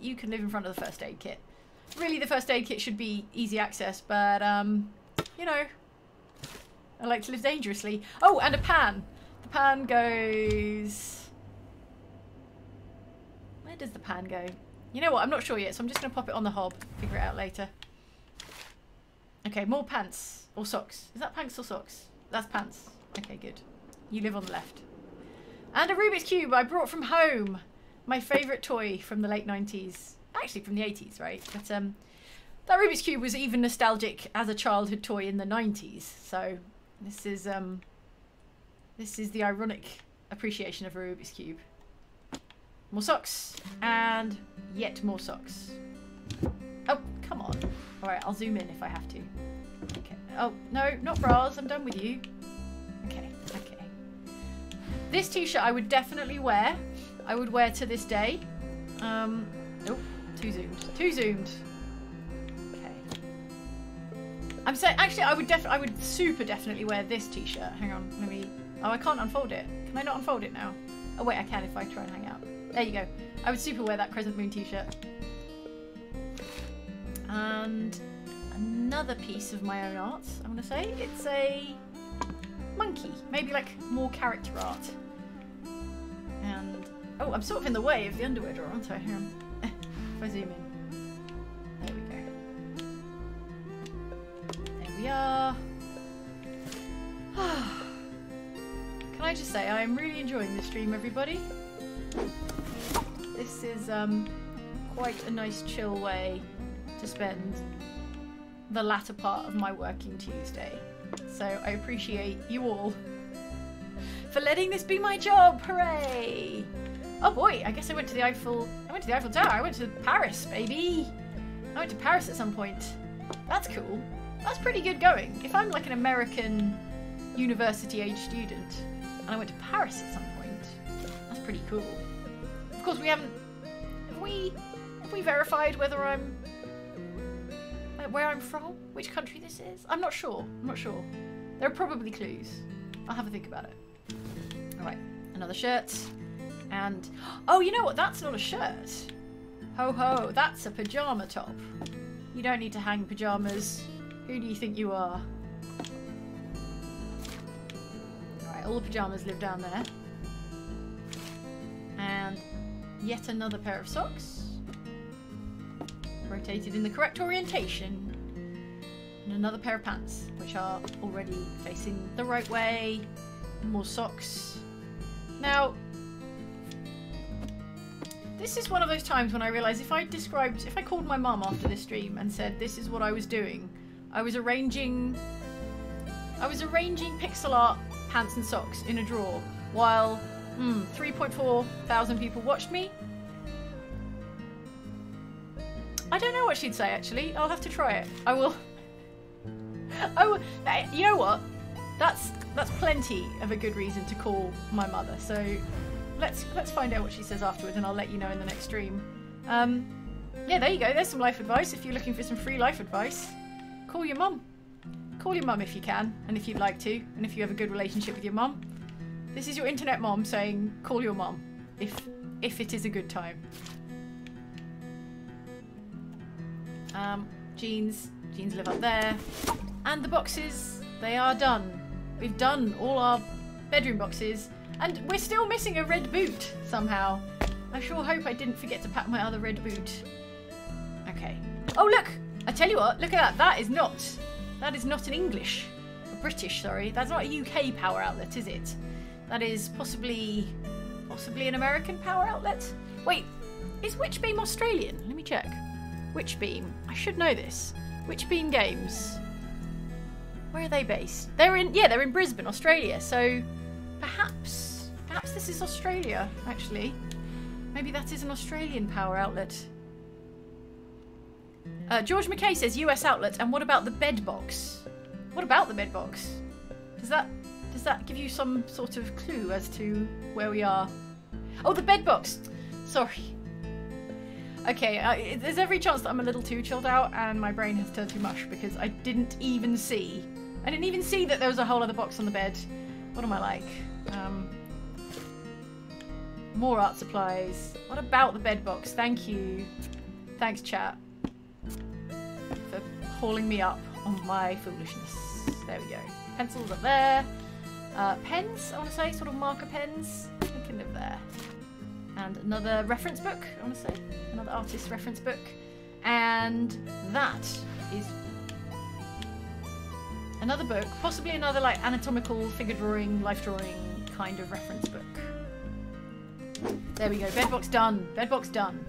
You can live in front of the first aid kit. Really, the first aid kit should be easy access, but you know, I like to live dangerously. Oh, and a pan. The pan goes... Where does the pan go? You know what? I'm not sure yet, so I'm just going to pop it on the hob. Figure it out later. Okay, more pants. Or socks. Is that pants or socks? That's pants. Okay, good. You live on the left. And a Rubik's Cube I brought from home. My favourite toy from the late 90s. Actually, from the 80s, right? But that Rubik's Cube was even nostalgic as a childhood toy in the 90s. So this is the ironic appreciation of a Rubik's Cube. More socks. And yet more socks. Oh, come on. All right, I'll zoom in if I have to. Okay. Oh, no, not bras. I'm done with you. Okay, okay. This t-shirt I would definitely wear. I would wear to this day. Nope, too zoomed. Too zoomed. Okay. I'm saying, actually, I would super definitely wear this t-shirt. Hang on, let me... Oh, I can't unfold it. Can I not unfold it now? Oh, wait, I can if I try and hang out. There you go. I would super wear that Crescent Moon t-shirt. And another piece of my own art, I want to say. It's a monkey. Maybe like more character art. And... Oh, I'm sort of in the way of the underwear drawer, aren't I? Hang on. If I zoom in. There we go. There we are. Can I just say, I'm really enjoying this stream, everybody. This is quite a nice chill way to spend the latter part of my working Tuesday. So I appreciate you all for letting this be my job. Hooray! Oh boy, I guess I went to the Eiffel Tower. I went to Paris, baby. I went to Paris at some point. That's cool. That's pretty good going. If I'm like an American university age student and I went to Paris at some point, that's pretty cool. Of course, we haven't... Have we verified whether I'm... where I'm from? Which country this is? I'm not sure. I'm not sure. There are probably clues. I'll have a think about it. Alright, another shirt. And... Oh, you know what? That's not a shirt. Ho ho, that's a pyjama top. You don't need to hang pyjamas. Who do you think you are? Alright, all the pyjamas live down there. And yet another pair of socks. Rotated in the correct orientation. And another pair of pants, which are already facing the right way. More socks. Now, this is one of those times when I realised if I called my mum after this stream and said this is what I was doing, I was arranging pixel art pants and socks in a drawer while 3,400 people watched me. I don't know what she'd say, actually. I'll have to try it. I will. You know what? That's plenty of a good reason to call my mother. So let's find out what she says afterwards, and I'll let you know in the next stream. Yeah, there you go. There's some life advice. If you're looking for some free life advice, call your mum. Call your mum if you can, and if you'd like to, and if you have a good relationship with your mum. This is your internet mom saying, call your mum if it is a good time. Jeans live up there. And the boxes, they are done. We've done all our bedroom boxes. And we're still missing a red boot somehow. I sure hope I didn't forget to pack my other red boot. Okay. Oh, look! I tell you what, look at that. That is not an English British, sorry. That's not a UK power outlet, is it? That is possibly an American power outlet? Wait, is Witchbeam Australian? Let me check. Witchbeam. I should know this. Witchbeam Games. Where are they based? They're in Brisbane, Australia. So perhaps this is Australia, actually. Maybe that is an Australian power outlet. George McKay says US outlet, and what about the bed box? What about the bed box? Does that give you some sort of clue as to where we are? Oh, the bed box! Sorry. Okay, there's every chance that I'm a little too chilled out and my brain has turned to mush because I didn't even see that there was a whole other box on the bed. What am I like? More art supplies. What about the bed box? Thank you. Thanks, chat, for hauling me up on my foolishness. There we go. Pencils up there. Pens, I want to say, sort of marker pens. We can live there. And another reference book, I want to say. Another artist reference book. And that is another book. Possibly another like anatomical, figure drawing, life drawing kind of reference book. There we go. Bedbox done. Bedbox done.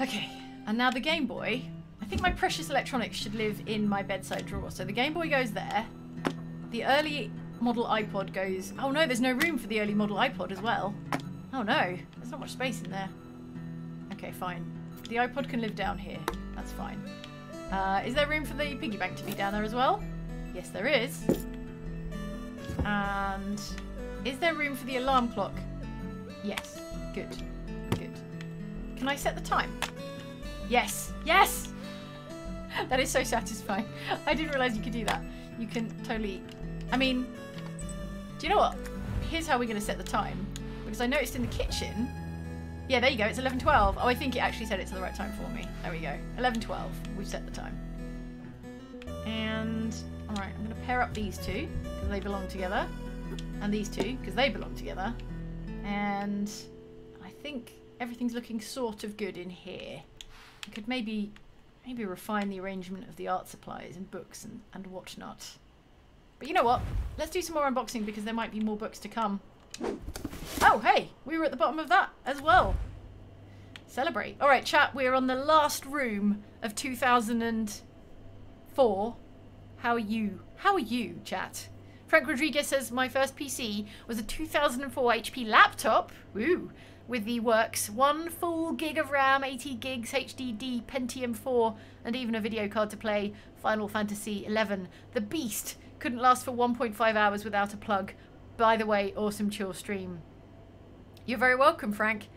Okay. And now the Game Boy. I think my precious electronics should live in my bedside drawer. So the Game Boy goes there. The early model iPod goes... Oh no, there's no room for the early model iPod as well. Oh no, there's not much space in there. Okay, fine. The iPod can live down here. That's fine. Is there room for the piggy bank to be down there as well? Yes, there is. And is there room for the alarm clock? Yes. Good. Good. Can I set the time? Yes. Yes! That is so satisfying. I didn't realise you could do that. You can totally... I mean, do you know what? Here's how we're going to set the time. Because I noticed in the kitchen, yeah, there you go, it's 11:12. Oh, I think it actually said it to the right time for me. There we go, 11:12, we've set the time. And, all right, I'm gonna pair up these two, because they belong together, and these two, because they belong together. And I think everything's looking sort of good in here. I could maybe refine the arrangement of the art supplies and books and whatnot. But you know what? Let's do some more unboxing because there might be more books to come. Oh, hey, we were at the bottom of that as well. Celebrate. All right, chat, we're on the last room of 2004. How are you, chat? Frank Rodriguez says, my first PC was a 2004 HP laptop. Woo. With the works, 1 full gig of RAM, 80 gigs, HDD, Pentium 4, and even a video card to play Final Fantasy XI. The Beast couldn't last for 1.5 hours without a plug. By the way, awesome chill stream. You're very welcome, Frank.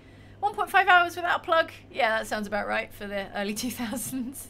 1.5 hours without a plug? Yeah, that sounds about right for the early 2000s.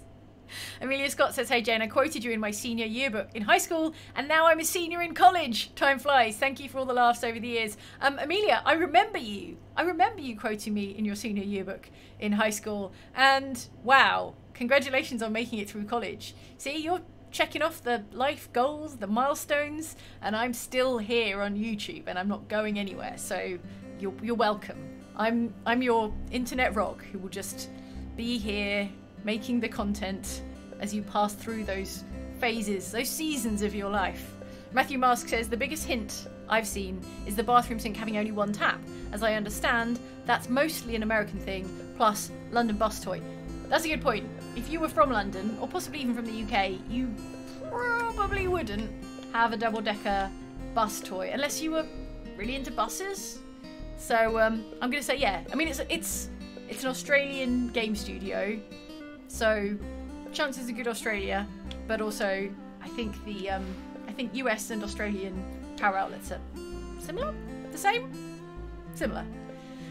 Amelia Scott says, hey Jane, I quoted you in my senior yearbook in high school, and now I'm a senior in college. Time flies. Thank you for all the laughs over the years. Amelia, I remember you. I remember you quoting me in your senior yearbook in high school. And wow, congratulations on making it through college. See, you're checking off the life goals, the milestones, and I'm still here on YouTube and I'm not going anywhere. So you're welcome. I'm your internet rock who will just be here making the content as you pass through those phases, those seasons of your life. Matthew Mask says, the biggest hint I've seen is the bathroom sink having only 1 tap. As I understand, that's mostly an American thing, plus London bus toy. That's a good point. If you were from London, or possibly even from the UK, you probably wouldn't have a double-decker bus toy, unless you were really into buses. So I'm going to say, yeah. I mean, it's an Australian game studio. So, chances are good Australia, but also I think the I think US and Australian power outlets are similar, the same, similar.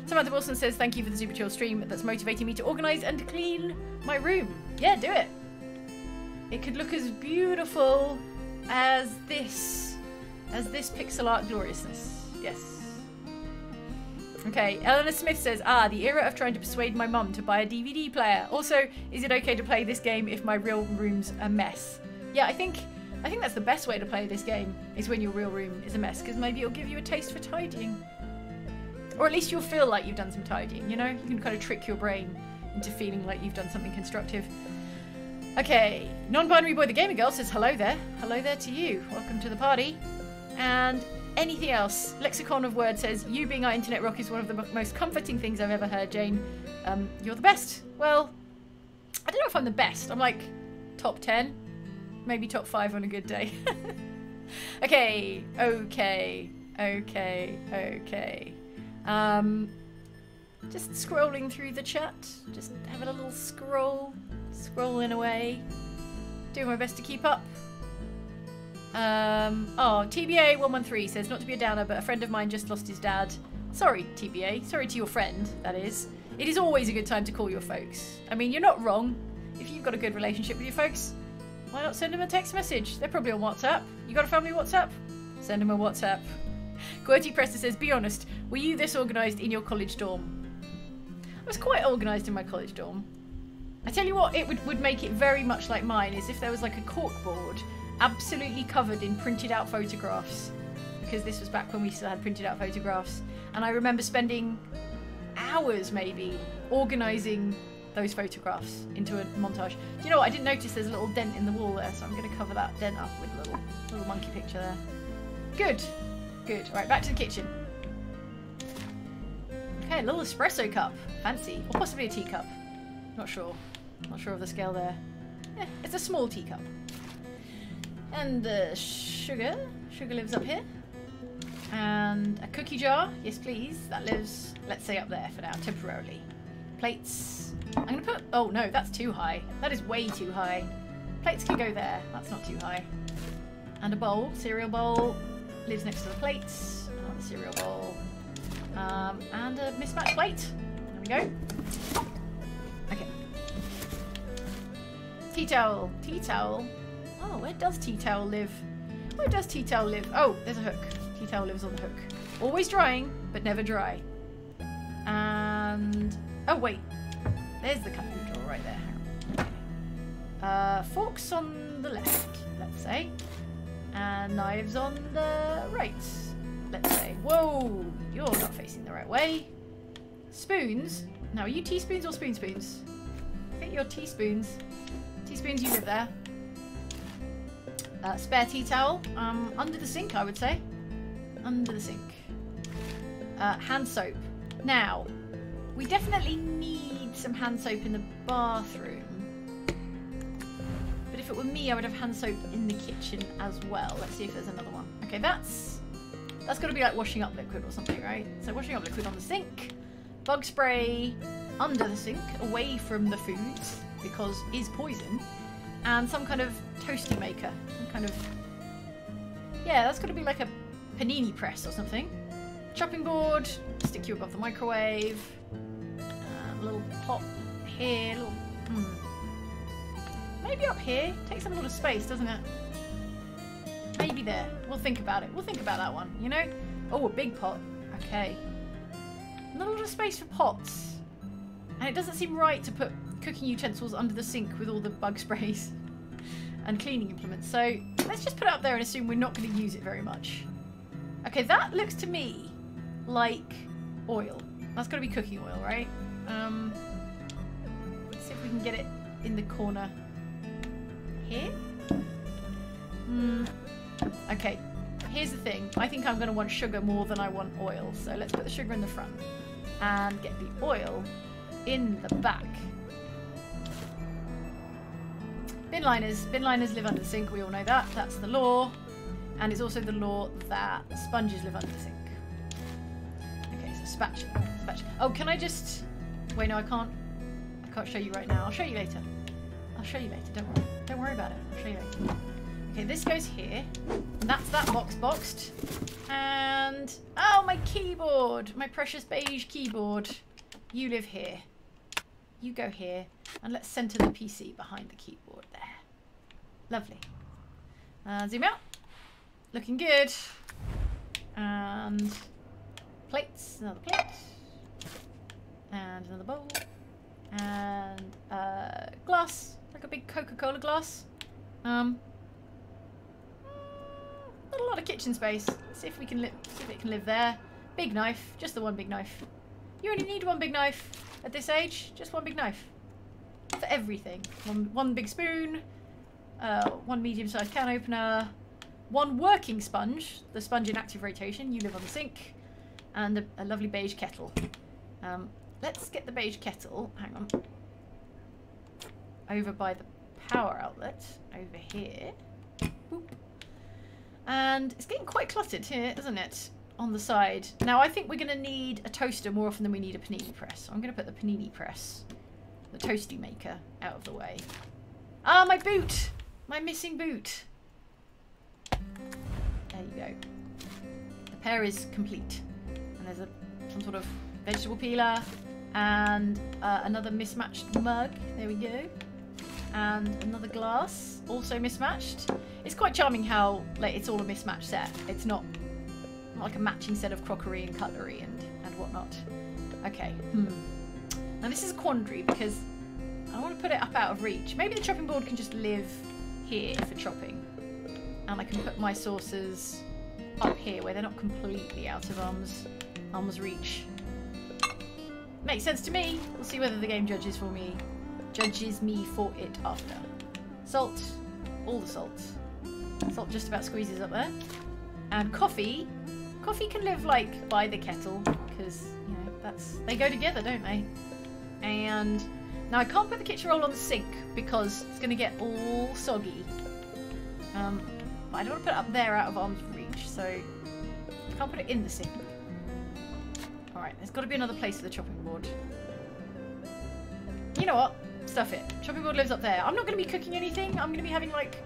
Samantha Wilson says, thank you for the super chill stream that's motivating me to organise and clean my room. Yeah, do it. It could look as beautiful as this pixel art gloriousness. Yes. Okay, Eleanor Smith says, ah, the era of trying to persuade my mum to buy a DVD player. Also, is it okay to play this game if my real room's a mess? Yeah, I think that's the best way to play this game, is when your real room is a mess, because maybe it'll give you a taste for tidying. Or at least you'll feel like you've done some tidying, you know? You can kind of trick your brain into feeling like you've done something constructive. Okay, non-binary boy the gamer girl says hello there. Hello there to you. Welcome to the party. And anything else? Lexicon of Word says, you being our internet rock is one of the most comforting things I've ever heard, Jane. You're the best. Well, I don't know if I'm the best. I'm like top 10, maybe top 5 on a good day. Okay. Just scrolling through the chat. Just having a little scroll. Scrolling away. Doing my best to keep up. Oh, TBA113 says, not to be a downer, but a friend of mine just lost his dad. Sorry, TBA. Sorry to your friend, that is. It is always a good time to call your folks. I mean, you're not wrong. If you've got a good relationship with your folks, why not send them a text message? They're probably on WhatsApp. You got a family WhatsApp? Send them a WhatsApp. QWERTY Prester says, be honest, were you this organised in your college dorm? I was quite organised in my college dorm. I tell you what, it would make it very much like mine is if there was like a corkboard absolutely covered in printed out photographs, because this was back when we still had printed out photographs, and I remember spending hours maybe organising those photographs into a montage. Do you know what? I didn't notice there's a little dent in the wall there, so I'm going to cover that dent up with a little monkey picture there. Good. Good. All right, back to the kitchen. Okay, a little espresso cup. Fancy. Or possibly a teacup. Not sure. Not sure of the scale there. Yeah, it's a small teacup. And sugar. Sugar lives up here. And a cookie jar. Yes, please. That lives, let's say, up there for now, temporarily. Plates. I'm going to put... Oh, no, that's too high. That is way too high. Plates can go there. That's not too high. And a bowl. Cereal bowl. Lives next to the plates. Another cereal bowl. And a mismatched plate. There we go. Okay. Tea towel. Tea towel. Oh, where does tea towel live? Where does tea towel live? Oh, there's a hook. Tea towel lives on the hook. Always drying, but never dry. And... Oh, wait. There's the cup noodle right there. Forks on the left, let's say. And knives on the right, let's say. Whoa, you're not facing the right way. Spoons. Now, are you teaspoons or spoon spoons? I think you're teaspoons. Teaspoons, you live there. Spare tea towel. Under the sink, I would say. Under the sink. Hand soap. Now, we definitely need some hand soap in the bathroom. But if it were me, I would have hand soap in the kitchen as well. Let's see if there's another one. Okay, that's got to be like washing up liquid or something, right? So washing up liquid on the sink. Bug spray under the sink, away from the foods, because is poison. And some kind of toasty maker. Some kind of... Yeah, that's got to be like a panini press or something. Chopping board, stick you above the microwave. A little pot here, little... Maybe up here. Takes up a lot of space, doesn't it? Maybe there. We'll think about it. We'll think about that one, you know? Oh, a big pot. Okay. Not a lot of space for pots. And it doesn't seem right to put cooking utensils under the sink with all the bug sprays and cleaning implements. So let's just put it up there and assume we're not going to use it very much. Okay, that looks to me like oil. That's got to be cooking oil, right? Let's see if we can get it in the corner here. Okay, here's the thing. I think I'm going to want sugar more than I want oil. So let's put the sugar in the front and get the oil in the back. Bin liners. Bin liners live under the sink. We all know that. That's the law. And it's also the law that sponges live under the sink. Okay, so spatula. Spatula. Oh, can I just... Wait, no, I can't. I can't show you right now. I'll show you later. I'll show you later. Don't worry. Don't worry about it. I'll show you later. Okay, this goes here. And that's that box boxed. And... Oh, my keyboard! My precious beige keyboard. You live here. You go here. And let's centre the PC behind the keyboard there. Lovely. Zoom out. Looking good. And plates, another plate. And another bowl. And a glass, like a big Coca-Cola glass. Not a lot of kitchen space. Let's see if we can see if it can live there. Big knife, just the one big knife. You only need one big knife at this age, just one big knife. For everything. One big spoon, one medium-sized can opener, one working sponge, the sponge in active rotation, you live on the sink, and a lovely beige kettle. Let's get the beige kettle, hang on, over by the power outlet, over here. Boop. And it's getting quite cluttered here, isn't it? On the side. Now I think we're going to need a toaster more often than we need a panini press. So I'm going to put the panini press, the toasty maker, out of the way. Ah, my boot! My missing boot! There you go. The pair is complete. And there's some sort of vegetable peeler and another mismatched mug. There we go. And another glass, also mismatched. It's quite charming how like it's all a mismatched set. It's not like a matching set of crockery and cutlery and whatnot. Okay. Now this is a quandary because I don't want to put it up out of reach. Maybe the chopping board can just live here for chopping. And I can put my saucers up here where they're not completely out of arm's reach. Makes sense to me. We'll see whether the game judges me for it after. Salt, all the salt. Salt just about squeezes up there. And coffee. Coffee can live like by the kettle because you know they go together, don't they? And now I can't put the kitchen roll on the sink because it's going to get all soggy. But I don't want to put it up there out of arm's reach, so I can't put it in the sink. All right, there's got to be another place for the chopping board. You know what? Stuff it. Chopping board lives up there. I'm not going to be cooking anything. I'm going to be having like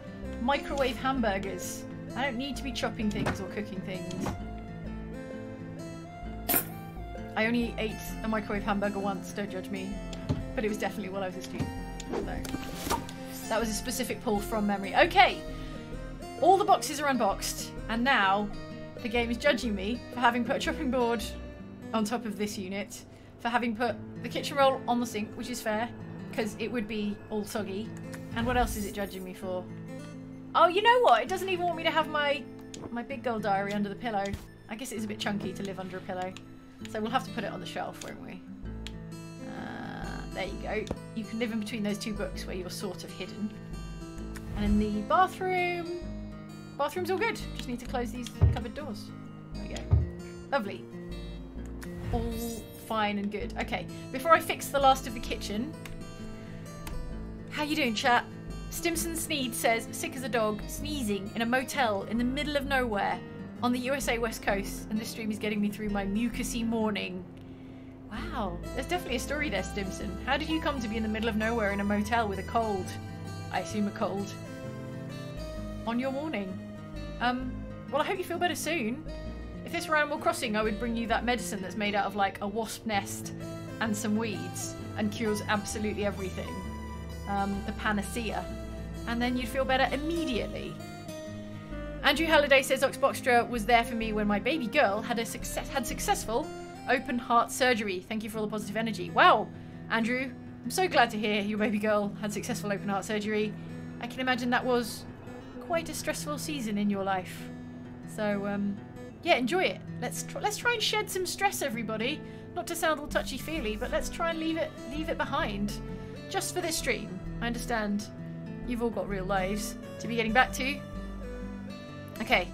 microwave hamburgers. I don't need to be chopping things or cooking things. I only ate a microwave hamburger once, don't judge me. But it was definitely while I was a student. So that was a specific pull from memory. Okay, all the boxes are unboxed and now the game is judging me for having put a chopping board on top of this unit, for having put the kitchen roll on the sink, which is fair, because it would be all soggy. And what else is it judging me for? Oh, you know what? It doesn't even want me to have my big girl diary under the pillow. I guess it is a bit chunky to live under a pillow. So we'll have to put it on the shelf, won't we? There you go. You can live in between those two books where you're sort of hidden. And in the bathroom... Bathroom's all good. Just need to close these cupboard doors. There we go. Lovely. All fine and good. Okay, before I fix the last of the kitchen... How you doing, chat? Stimson Sneed says, sick as a dog, sneezing in a motel in the middle of nowhere on the USA West Coast, and this stream is getting me through my mucousy morning. Wow, there's definitely a story there, Stimson. How did you come to be in the middle of nowhere in a motel with a cold? I assume a cold. On your morning. Well, I hope you feel better soon. If this were Animal Crossing, I would bring you that medicine that's made out of like a wasp nest and some weeds and cures absolutely everything. The panacea, and then you'd feel better immediately. Andrew Halliday says Oxboxtra was there for me when my baby girl had successful open heart surgery. Thank you for all the positive energy. Wow, Andrew, I'm so glad to hear your baby girl had successful open heart surgery. I can imagine that was quite a stressful season in your life. So yeah, enjoy it. Let's try and shed some stress, everybody. Not to sound all touchy-feely, but let's try and leave it behind. Just for this stream. I understand you've all got real lives to be getting back to. Okay.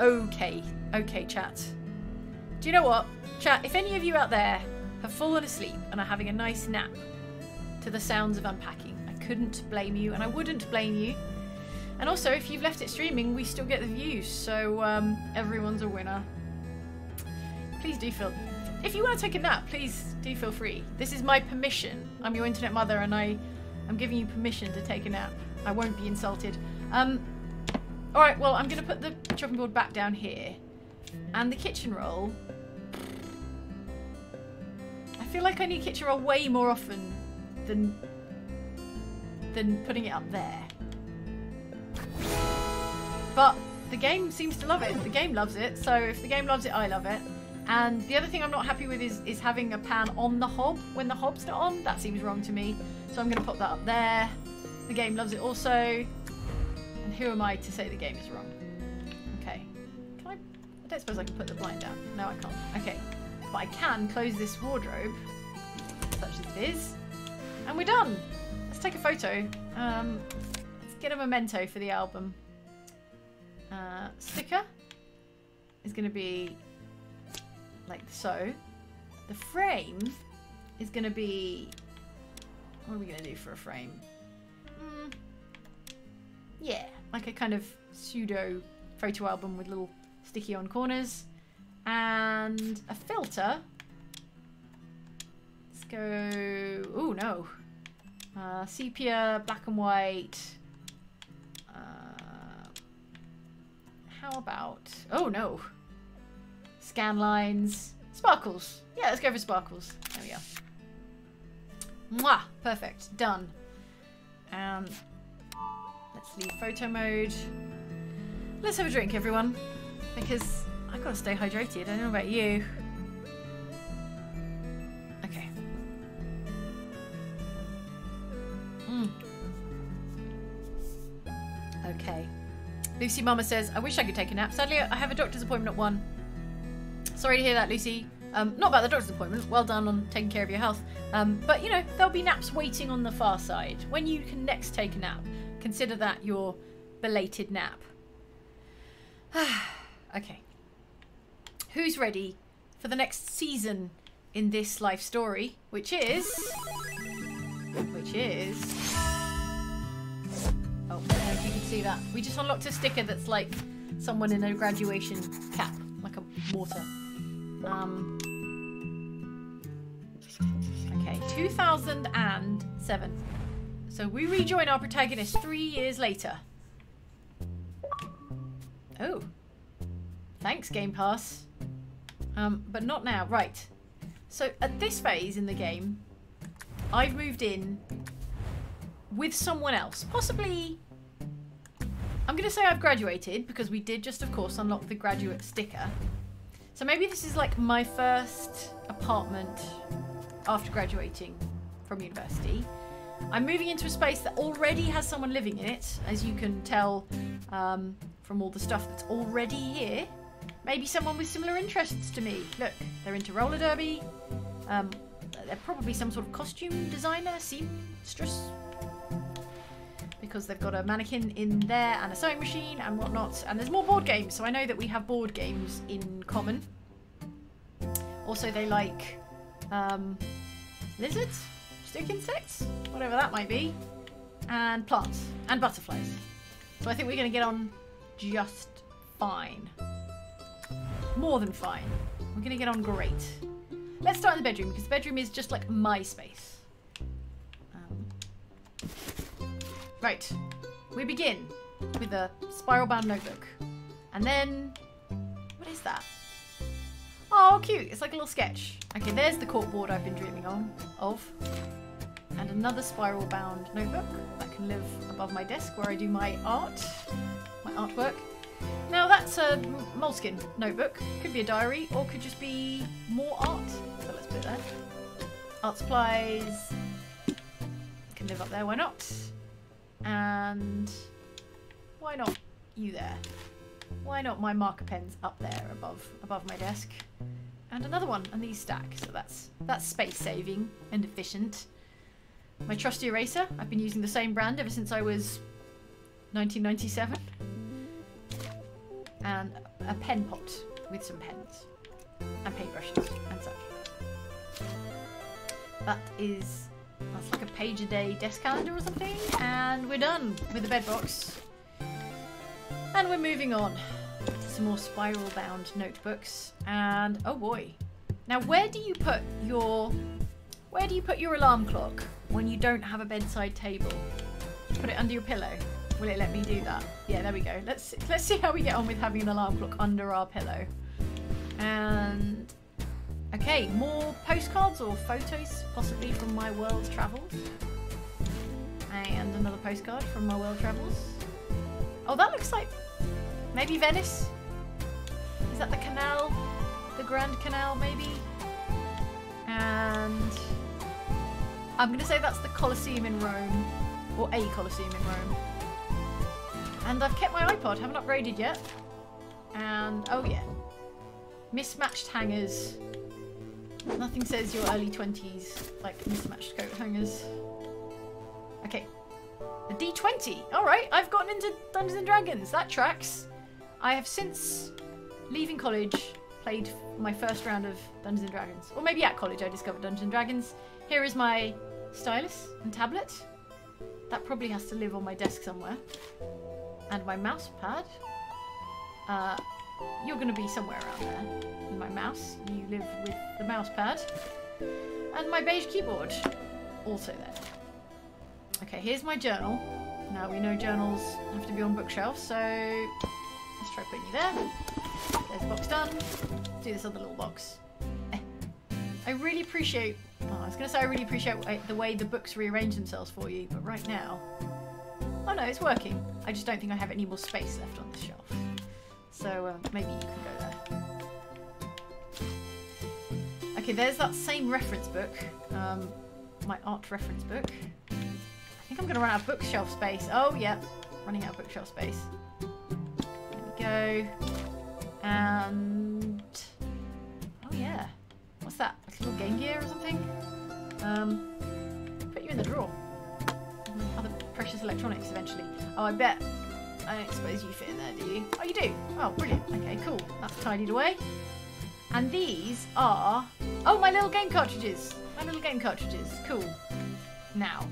Okay. Okay, chat. Do you know what? Chat, if any of you out there have fallen asleep and are having a nice nap to the sounds of Unpacking, I couldn't blame you and I wouldn't blame you. And also, if you've left it streaming, we still get the views, so everyone's a winner. Please do feel... If you want to take a nap, please do feel free. This is my permission. I'm your internet mother and I am giving you permission to take a nap. I won't be insulted. Alright, well, I'm going to put the chopping board back down here. And the kitchen roll. I feel like I need kitchen roll way more often than putting it up there. But the game seems to love it. The game loves it. So if the game loves it, I love it. And the other thing I'm not happy with is having a pan on the hob when the hob's not on. That seems wrong to me. So I'm going to pop that up there. The game loves it also. And who am I to say the game is wrong? Okay. Can I don't suppose I can put the blind down. No, I can't. Okay. But I can close this wardrobe, such as it is. And we're done. Let's take a photo. Let's get a memento for the album. Sticker is going to be like so. The frame is going to be... What are we going to do for a frame? Yeah, like a kind of pseudo photo album with little sticky on corners. And a filter. Let's go... Oh, no. Sepia, black and white. How about... Oh, no. Scan lines. Sparkles. Yeah, let's go for sparkles. There we go. Mwah! Perfect. Done. Let's leave photo mode. Let's have a drink, everyone. Because I've got to stay hydrated. I don't know about you. Okay. Okay. Lucy Mama says, I wish I could take a nap. Sadly, I have a doctor's appointment at 1. Sorry to hear that, Lucy. Not about the doctor's appointment. Well done on taking care of your health. But, you know, there'll be naps waiting on the far side. When you can next take a nap, consider that your belated nap. Okay. Who's ready for the next season in this life story? Which is... Oh, I don't know if you can see that. We just unlocked a sticker that's like someone in a graduation cap. Like a water. Okay, 2007. So we rejoin our protagonist 3 years later. Oh. Thanks, Game Pass. But not now. Right. So at this phase in the game, I've moved in with someone else. Possibly... I'm going to say I've graduated because we did just, of course, unlock the graduate sticker. So maybe this is like my first apartment after graduating from university. I'm moving into a space that already has someone living in it, as you can tell from all the stuff that's already here. Maybe someone with similar interests to me. Look, they're into roller derby. They're probably some sort of costume designer, seamstress. Because they've got a mannequin in there and a sewing machine and whatnot. And there's more board games, so I know that we have board games in common. Also, they like lizards, stick insects, whatever that might be, and plants and butterflies. So I think we're going to get on just fine. More than fine. We're going to get on great. Let's start in the bedroom, because the bedroom is just like my space. Right, we begin with a spiral-bound notebook. And then... What is that? Oh, cute! It's like a little sketch. Okay, there's the corkboard I've been dreaming of. And another spiral-bound notebook that can live above my desk where I do my art. My artwork. Now, that's a moleskin notebook. Could be a diary or could just be more art. So let's put it there. Art supplies. Can live up there, why not? And why not you there? Why not my marker pens up there above my desk? And another one, and these stack, so that's space saving and efficient. My trusty eraser, I've been using the same brand ever since I was 1997. And a pen pot with some pens and paintbrushes and such. That's like a page a day desk calendar or something. And we're done with the bed box. And we're moving on to some more spiral bound notebooks. And oh boy. Now where do you put your alarm clock when you don't have a bedside table? Put it under your pillow. Will it let me do that? Yeah, there we go. Let's see how we get on with having an alarm clock under our pillow. And okay, more postcards or photos, possibly from my world travels. And another postcard from my world travels. Oh, that looks like maybe Venice. Is that the canal? The Grand Canal, maybe? And I'm going to say that's the Colosseum in Rome, or a Colosseum in Rome. And I've kept my iPod, haven't upgraded yet. And, oh yeah, mismatched hangers. Nothing says your early 20s like mismatched coat hangers. Okay. A D20. Alright, I've gotten into Dungeons & Dragons. That tracks. I have since leaving college played my first round of Dungeons & Dragons. Or maybe at college I discovered Dungeons & Dragons. Here is my stylus and tablet. That probably has to live on my desk somewhere. And my mouse pad. You're going to be somewhere around there. And my mouse. You live with the mouse pad. And my beige keyboard. Also there. Okay, here's my journal. Now we know journals have to be on bookshelves, so let's try putting you there. There's the box done. Let's do this other little box. I really appreciate... Oh, I was going to say I really appreciate the way the books rearrange themselves for you, but right now... Oh no, it's working. I just don't think I have any more space left on this shelf. So maybe you can go there. Okay, there's that same reference book. My art reference book. I think I'm going to run out of bookshelf space. Oh, yeah. Running out of bookshelf space. There we go. And... Oh, yeah. What's that? A little Game Gear or something? Put you in the drawer. Other precious electronics eventually. Oh, I bet. I don't suppose you fit in there, do you? Oh, you do? Oh, brilliant. Okay, cool. That's tidied away. And these are... Oh, my little game cartridges. My little game cartridges. Cool. Now...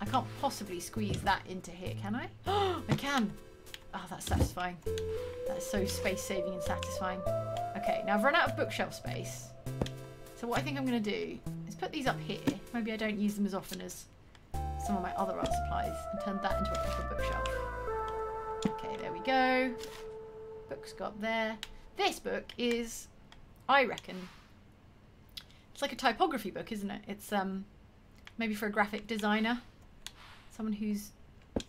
I can't possibly squeeze that into here, can I? Oh, I can! Oh, that's satisfying. That's so space-saving and satisfying. Okay, now I've run out of bookshelf space. So what I think I'm going to do is put these up here. Maybe I don't use them as often as some of my other art supplies. And turn that into a proper bookshelf. Okay, there we go. Books go up there. This book is, I reckon, it's like a typography book, isn't it? It's maybe for a graphic designer. Someone who's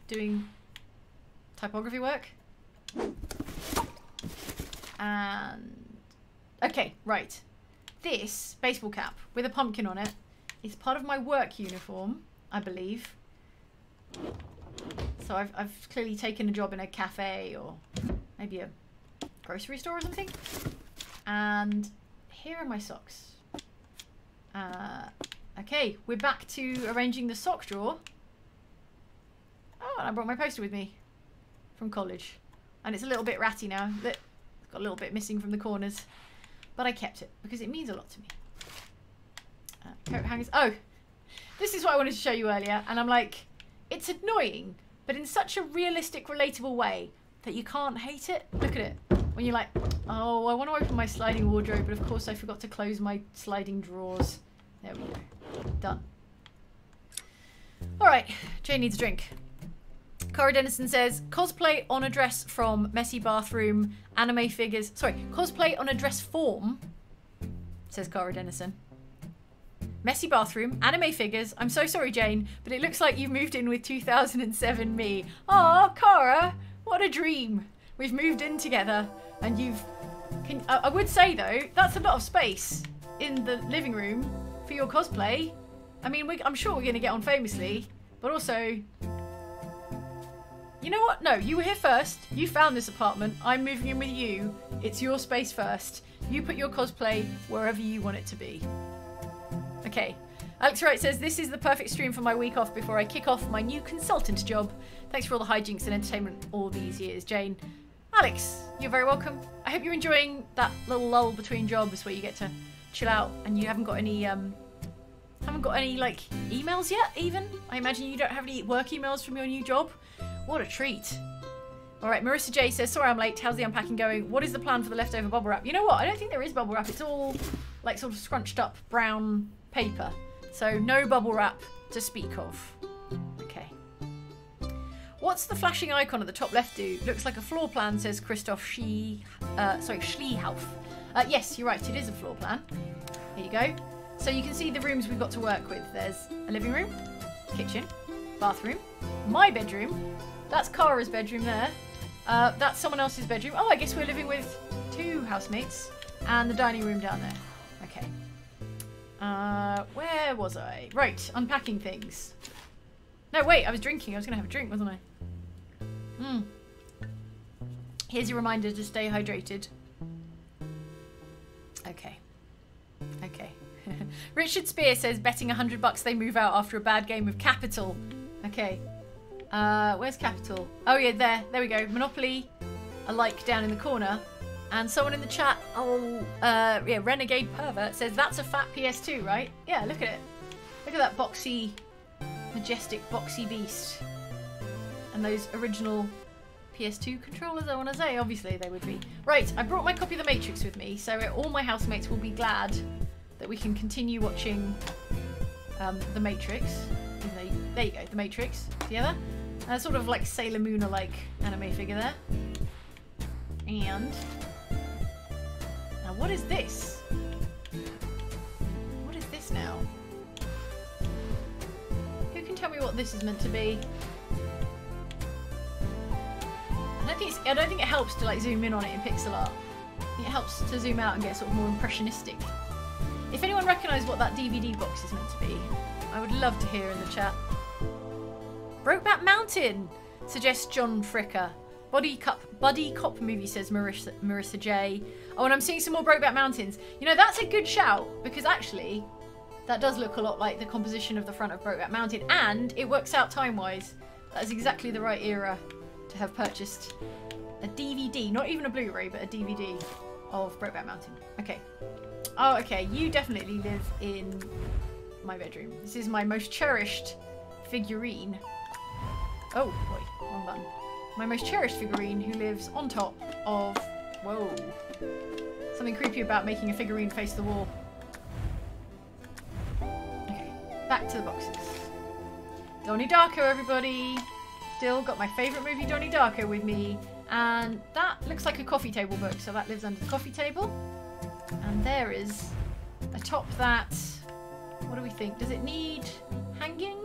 doing typography work. And... Okay, right. This baseball cap with a pumpkin on it is part of my work uniform, I believe. So I've clearly taken a job in a cafe or maybe a grocery store or something. And here are my socks. Okay, we're back to arranging the sock drawer. Oh, and I brought my poster with me from college. And it's a little bit ratty now. It's got a little bit missing from the corners. But I kept it because it means a lot to me. Coat hangers. Oh, this is what I wanted to show you earlier. And I'm like, it's annoying, but in such a realistic, relatable way that you can't hate it. Look at it. When you're like, oh, I want to open my sliding wardrobe, but of course I forgot to close my sliding drawers. There we go. Done. All right. Jane needs a drink. Cara Dennison says, cosplay on a dress from messy bathroom, anime figures... Sorry, cosplay on a dress form, says Cara Dennison. Messy bathroom, anime figures. I'm so sorry, Jane, but it looks like you've moved in with 2007 me. Aw, Cara, what a dream. We've moved in together and you've... I would say, though, that's a lot of space in the living room for your cosplay. I mean, I'm sure we're going to get on famously, but also... You know what? No, you were here first. You found this apartment. I'm moving in with you. It's your space first. You put your cosplay wherever you want it to be. Okay. Alex Wright says, this is the perfect stream for my week off before I kick off my new consultant job. Thanks for all the hijinks and entertainment all these years, Jane. Alex, you're very welcome. I hope you're enjoying that little lull between jobs where you get to chill out and you haven't got any, like, emails yet, even? I imagine you don't have any work emails from your new job. What a treat. All right, Marissa J says, sorry I'm late, how's the unpacking going? What is the plan for the leftover bubble wrap? You know what, I don't think there is bubble wrap. It's all like sort of scrunched up brown paper. So no bubble wrap to speak of. Okay. What's the flashing icon at the top left do? Looks like a floor plan, says Christoph Schliehauf. Yes, you're right, it is a floor plan. Here you go. So you can see the rooms we've got to work with. There's a living room, kitchen, bathroom, my bedroom. That's Cara's bedroom there. That's someone else's bedroom. Oh, I guess we're living with two housemates. And the dining room down there. Okay. Where was I? Right, unpacking things. No, wait, I was drinking. I was going to have a drink, wasn't I? Here's your reminder to stay hydrated. Okay. Okay. Richard Spear says, betting $100 they move out after a bad game of Capital. Okay. Where's Capital? Oh yeah, there. There we go. Monopoly, a like down in the corner. And someone in the chat, yeah, Renegade Pervert says, that's a fat PS2, right? Yeah, look at it. Look at that boxy, majestic boxy beast. And those original PS2 controllers, I want to say. Obviously they would be. Right, I brought my copy of The Matrix with me, so all my housemates will be glad that we can continue watching The Matrix. There you go, The Matrix. Together. Sort of like Sailor Moon-like anime figure there. And... now, what is this? What is this now? Who can tell me what this is meant to be? I don't think it helps to like zoom in on it in pixel art. It helps to zoom out and get sort of more impressionistic. If anyone recognised what that DVD box is meant to be, I would love to hear in the chat. Brokeback Mountain suggests John Fricker. Buddy Cop movie, says Marissa J. Oh, and I'm seeing some more Brokeback Mountains. You know, that's a good shout, because actually, that does look a lot like the composition of the front of Brokeback Mountain, and it works out time-wise. That is exactly the right era to have purchased a DVD, not even a Blu-ray, but a DVD of Brokeback Mountain. Okay. Oh, okay, you definitely live in my bedroom. This is my most cherished figurine. Oh, boy, wrong button. My most cherished figurine who lives on top of... whoa. Something creepy about making a figurine face the wall. Okay, back to the boxes. Donnie Darko, everybody! Still got my favourite movie, Donnie Darko, with me. And that looks like a coffee table book, so that lives under the coffee table. And there is atop that... what do we think? Does it need hanging?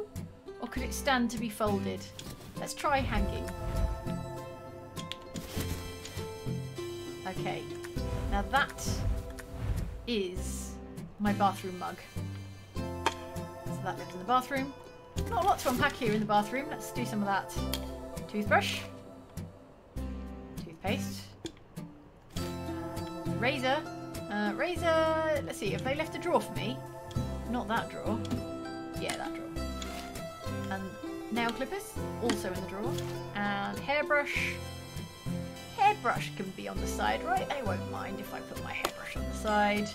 Or could it stand to be folded? Let's try hanging. Okay, now that is my bathroom mug. So that lives in the bathroom. Not a lot to unpack here in the bathroom. Let's do some of that. Toothbrush. Toothpaste. Razor. Razor. Let's see, have they left a drawer for me? Not that drawer. Yeah, that drawer. And nail clippers, also in the drawer. And hairbrush. Hairbrush can be on the side, right? They won't mind if I put my hairbrush on the side.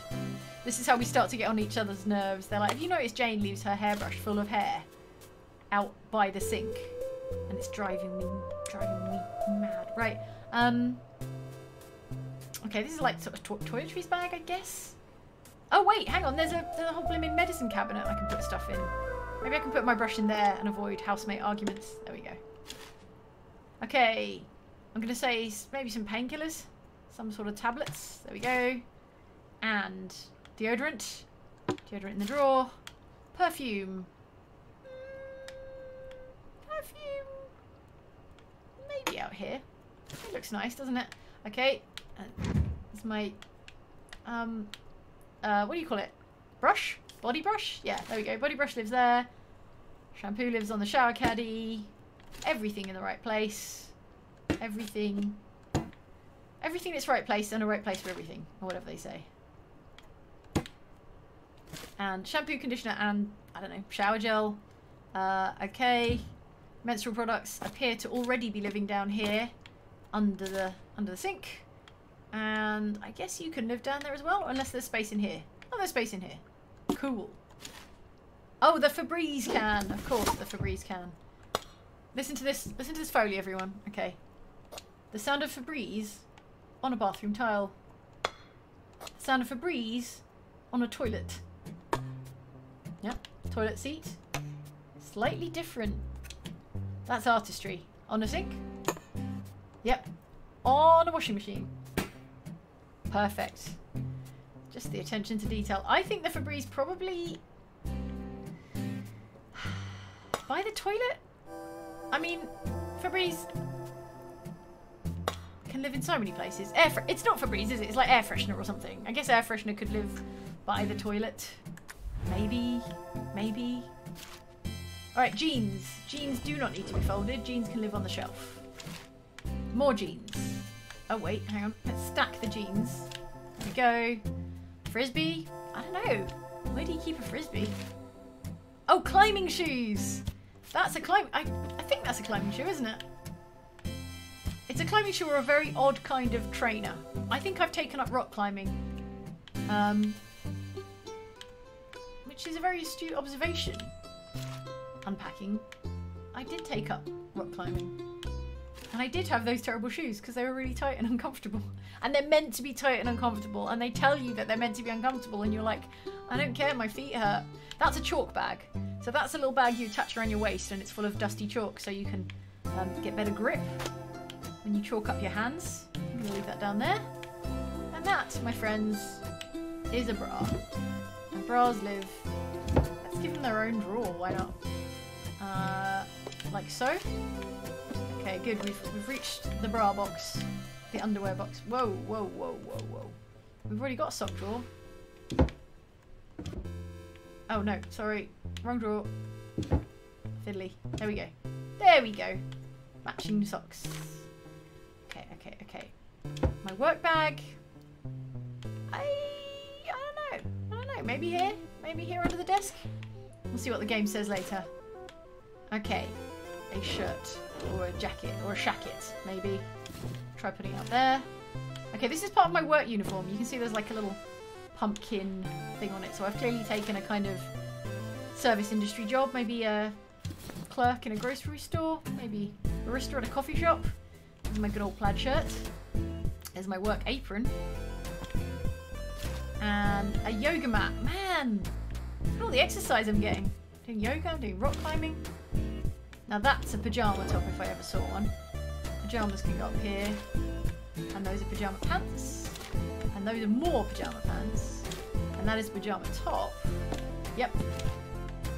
This is how we start to get on each other's nerves. They're like, have you noticed Jane leaves her hairbrush full of hair out by the sink? And it's driving me mad. Right, okay, this is like sort of toiletries bag, I guess. Oh wait, hang on, there's a whole blooming medicine cabinet I can put stuff in. Maybe I can put my brush in there and avoid housemate arguments. There we go. Okay. I'm going to say maybe some painkillers. Some sort of tablets. There we go. And deodorant. Deodorant in the drawer. Perfume. Perfume. Maybe out here. It looks nice, doesn't it? Okay. It's my... what do you call it? Brush? Body brush? Yeah, there we go. Body brush lives there. Shampoo lives on the shower caddy. Everything in the right place. Everything. Everything in its right place and a right place for everything. Or whatever they say. And shampoo, conditioner and, I don't know, shower gel. Okay. Menstrual products appear to already be living down here under the sink. And I guess you can live down there as well, unless there's space in here. Oh, there's space in here. Cool. Oh, the Febreze can. Of course, the Febreze can. Listen to this. Listen to this Foley, everyone. Okay. The sound of Febreze on a bathroom tile. The sound of Febreze on a toilet. Yep. Toilet seat. Slightly different. That's artistry. On a sink. Yep. On a washing machine. Perfect. Just the attention to detail. I think the Febreze probably... by the toilet? I mean, Febreze can live in so many places. It's not Febreze, is it? It's like air freshener or something. I guess air freshener could live by the toilet. Maybe. Maybe. Alright, jeans. Jeans do not need to be folded. Jeans can live on the shelf. More jeans. Oh, wait. Hang on. Let's stack the jeans. There we go. Frisbee? I don't know. Where do you keep a frisbee? Oh, climbing shoes! That's a climbing... I think that's a climbing shoe, isn't it? It's a climbing shoe or a very odd kind of trainer. I think I've taken up rock climbing. Which is a very astute observation. Unpacking. I did take up rock climbing. And I did have those terrible shoes because they were really tight and uncomfortable. And they're meant to be tight and uncomfortable. And they tell you that they're meant to be uncomfortable. And you're like, I don't care, my feet hurt. That's a chalk bag. So that's a little bag you attach around your waist and it's full of dusty chalk so you can get better grip when you chalk up your hands. I'm going to leave that down there. And that, my friends, is a bra. And bras live. Let's give them their own drawer, why not? Like so. Okay, good. We've reached the bra box, the underwear box. Whoa, whoa, whoa, whoa, whoa. We've already got a sock drawer. Oh no, sorry. Wrong drawer. Fiddly. There we go. There we go. Matching socks. Okay, okay, okay. My work bag. I don't know. I don't know. Maybe here? Maybe here under the desk? We'll see what the game says later. Okay. A shirt. Or a jacket. Or a shacket, maybe. Try putting it up there. Okay, this is part of my work uniform. You can see there's like a little pumpkin thing on it. So I've clearly taken a kind of service industry job. Maybe a clerk in a grocery store. Maybe a barista at a coffee shop. There's my good old plaid shirt. There's my work apron. And a yoga mat. Man! Look at all the exercise I'm getting. I'm doing yoga, I'm doing rock climbing. Now that's a pyjama top if I ever saw one. Pyjamas can go up here. And those are pyjama pants. And those are more pyjama pants. And that is pyjama top. Yep.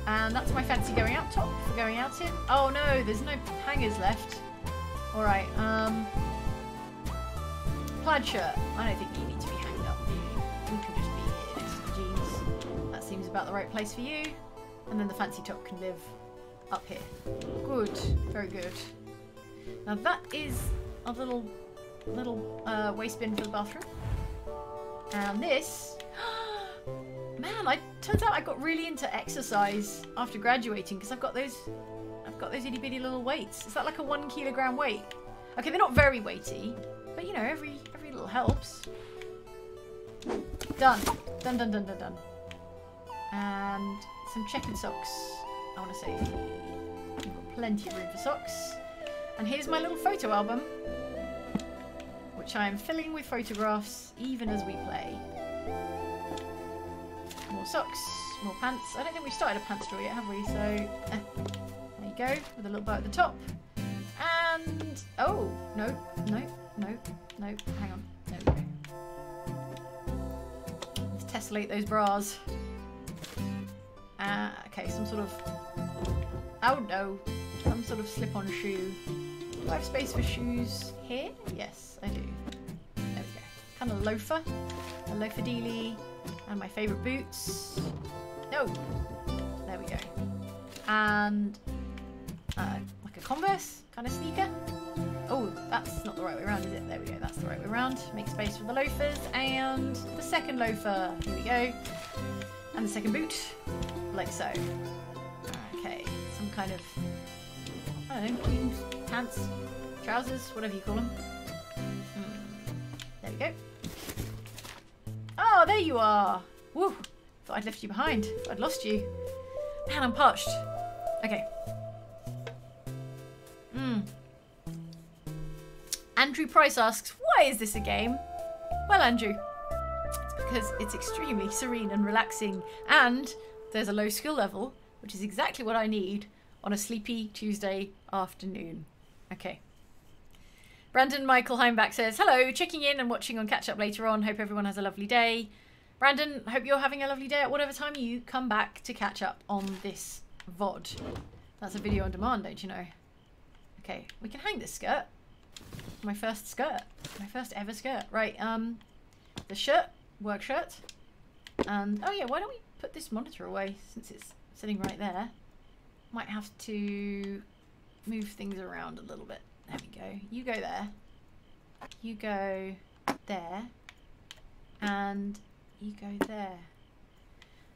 And that's my fancy going out top for going out in. Oh no, there's no hangers left. Alright, plaid shirt. I don't think you need to be hanged up, do you? You can just be here next to the jeans. That seems about the right place for you. And then the fancy top can live up here. Good. Very good. Now that is a little waste bin for the bathroom. And this... Man, turns out I got really into exercise after graduating because I've got those itty bitty little weights. Is that like a 1 kilogram weight? Okay, they're not very weighty, but you know, every little helps. Done. Done, done, done, done, done. And some checkered socks. I want to say you've got plenty of room for socks. And here's my little photo album, which I am filling with photographs even as we play. More socks, more pants. I don't think we've started a pants drawer yet, have we? So there you go, with a little bow at the top. And oh no, no, no, no! Hang on, there we go. Let's tessellate those bras. Okay, some sort of, oh no, some sort of slip-on shoe. Do I have space for shoes here? Yes, I do. There we go. Kind of loafer, a loafer dealie, and my favourite boots. No, there we go. And like a Converse kind of sneaker. Oh, that's not the right way around, is it? There we go. That's the right way around. Make space for the loafers and the second loafer. Here we go. And the second boot. Like so. Okay, some kind of, I don't know, jeans, pants, trousers, whatever you call them. There we go. Oh, there you are! Woo! Thought I'd left you behind. Thought I'd lost you. Man, I'm parched. Okay. Andrew Price asks, why is this a game? Well, Andrew, it's because it's extremely serene and relaxing, and there's a low skill level, which is exactly what I need on a sleepy Tuesday afternoon. Okay. Brandon Michael Heimbach says, hello, checking in and watching on catch up later on. Hope everyone has a lovely day. Brandon, hope you're having a lovely day at whatever time you come back to catch up on this VOD. That's a video on demand, don't you know? Okay, we can hang this skirt. My first skirt. My first ever skirt. Right, the shirt, work shirt. And, oh yeah, why don't we put this monitor away since it's sitting right there. Might have to move things around a little bit. There we go. You go there. You go there. And you go there.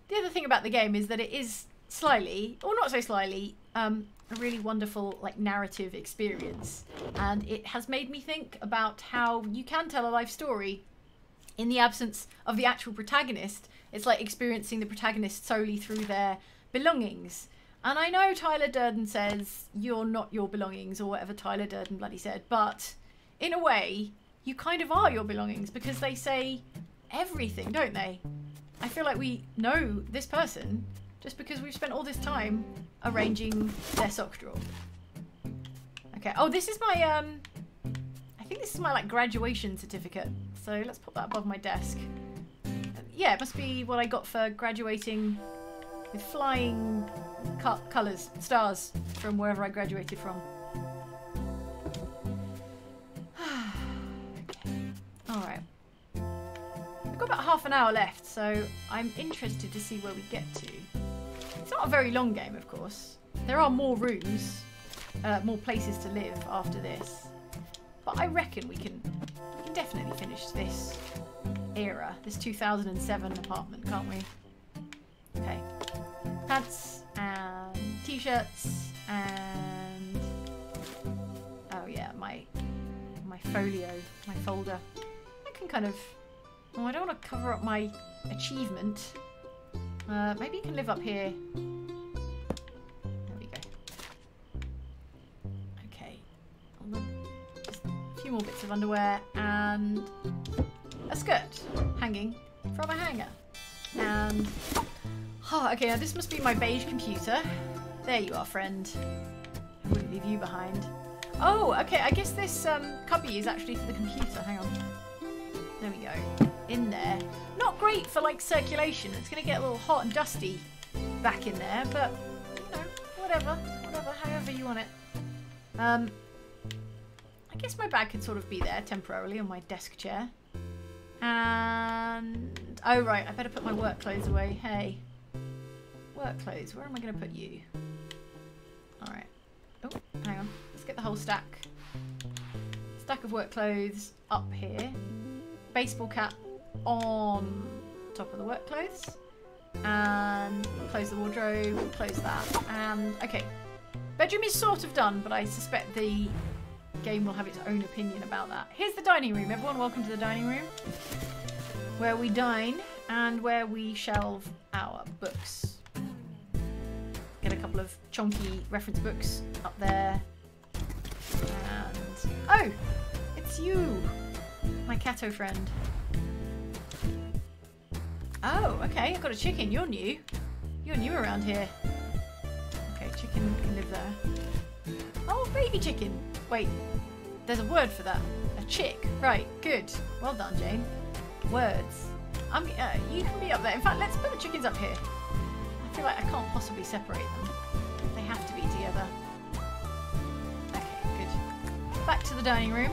The other thing about the game is that it is slyly, or not so slyly, a really wonderful like narrative experience, and it has made me think about how you can tell a life story in the absence of the actual protagonist. It's like experiencing the protagonist solely through their belongings. And I know Tyler Durden says you're not your belongings, or whatever Tyler Durden bloody said, but in a way you kind of are your belongings, because they say everything, don't they? I feel like we know this person just because we've spent all this time arranging their sock drawer. Okay, oh, this is my, I think this is my like graduation certificate. So let's put that above my desk. Yeah, it must be what I got for graduating with flying colours, stars, from wherever I graduated from. Okay. Alright. I've got about half an hour left, so I'm interested to see where we get to. It's not a very long game, of course. There are more rooms, more places to live after this. But I reckon we can definitely finish this era, this 2007 apartment, can't we? Okay. Pants and t-shirts and, oh yeah, my folio, my folder. I can kind of, oh, I don't want to cover up my achievement. Maybe you can live up here. There we go. Okay. Just a few more bits of underwear and a skirt hanging from a hanger. And, oh, okay, now this must be my beige computer. There you are, friend. I wouldn't leave you behind. Oh, okay, I guess this cubby is actually for the computer. Hang on. There we go. In there. Not great for, like, circulation. It's going to get a little hot and dusty back in there, but, you know, whatever. Whatever, however you want it. I guess my bag could sort of be there temporarily on my desk chair. And, oh right, I better put my work clothes away. Hey, work clothes, where am I going to put you? All right. Oh, hang on, let's get the whole stack of work clothes up here. Baseball cap on top of the work clothes, and close the wardrobe, close that, and okay, bedroom is sort of done, but I suspect the game will have its own opinion about that. Here's the dining room. Everyone, welcome to the dining room, where we dine and where we shelve our books. Get a couple of chonky reference books up there. And, oh, it's you, my Kato friend. Oh, okay, I've got a chicken. You're new. You're new around here. Okay, chicken can live there. Oh, baby chicken. Wait, there's a word for that. A chick. Right, good. Well done, Jane. Words. You can be up there. In fact, let's put the chickens up here. I feel like I can't possibly separate them. They have to be together. Okay, good. Back to the dining room,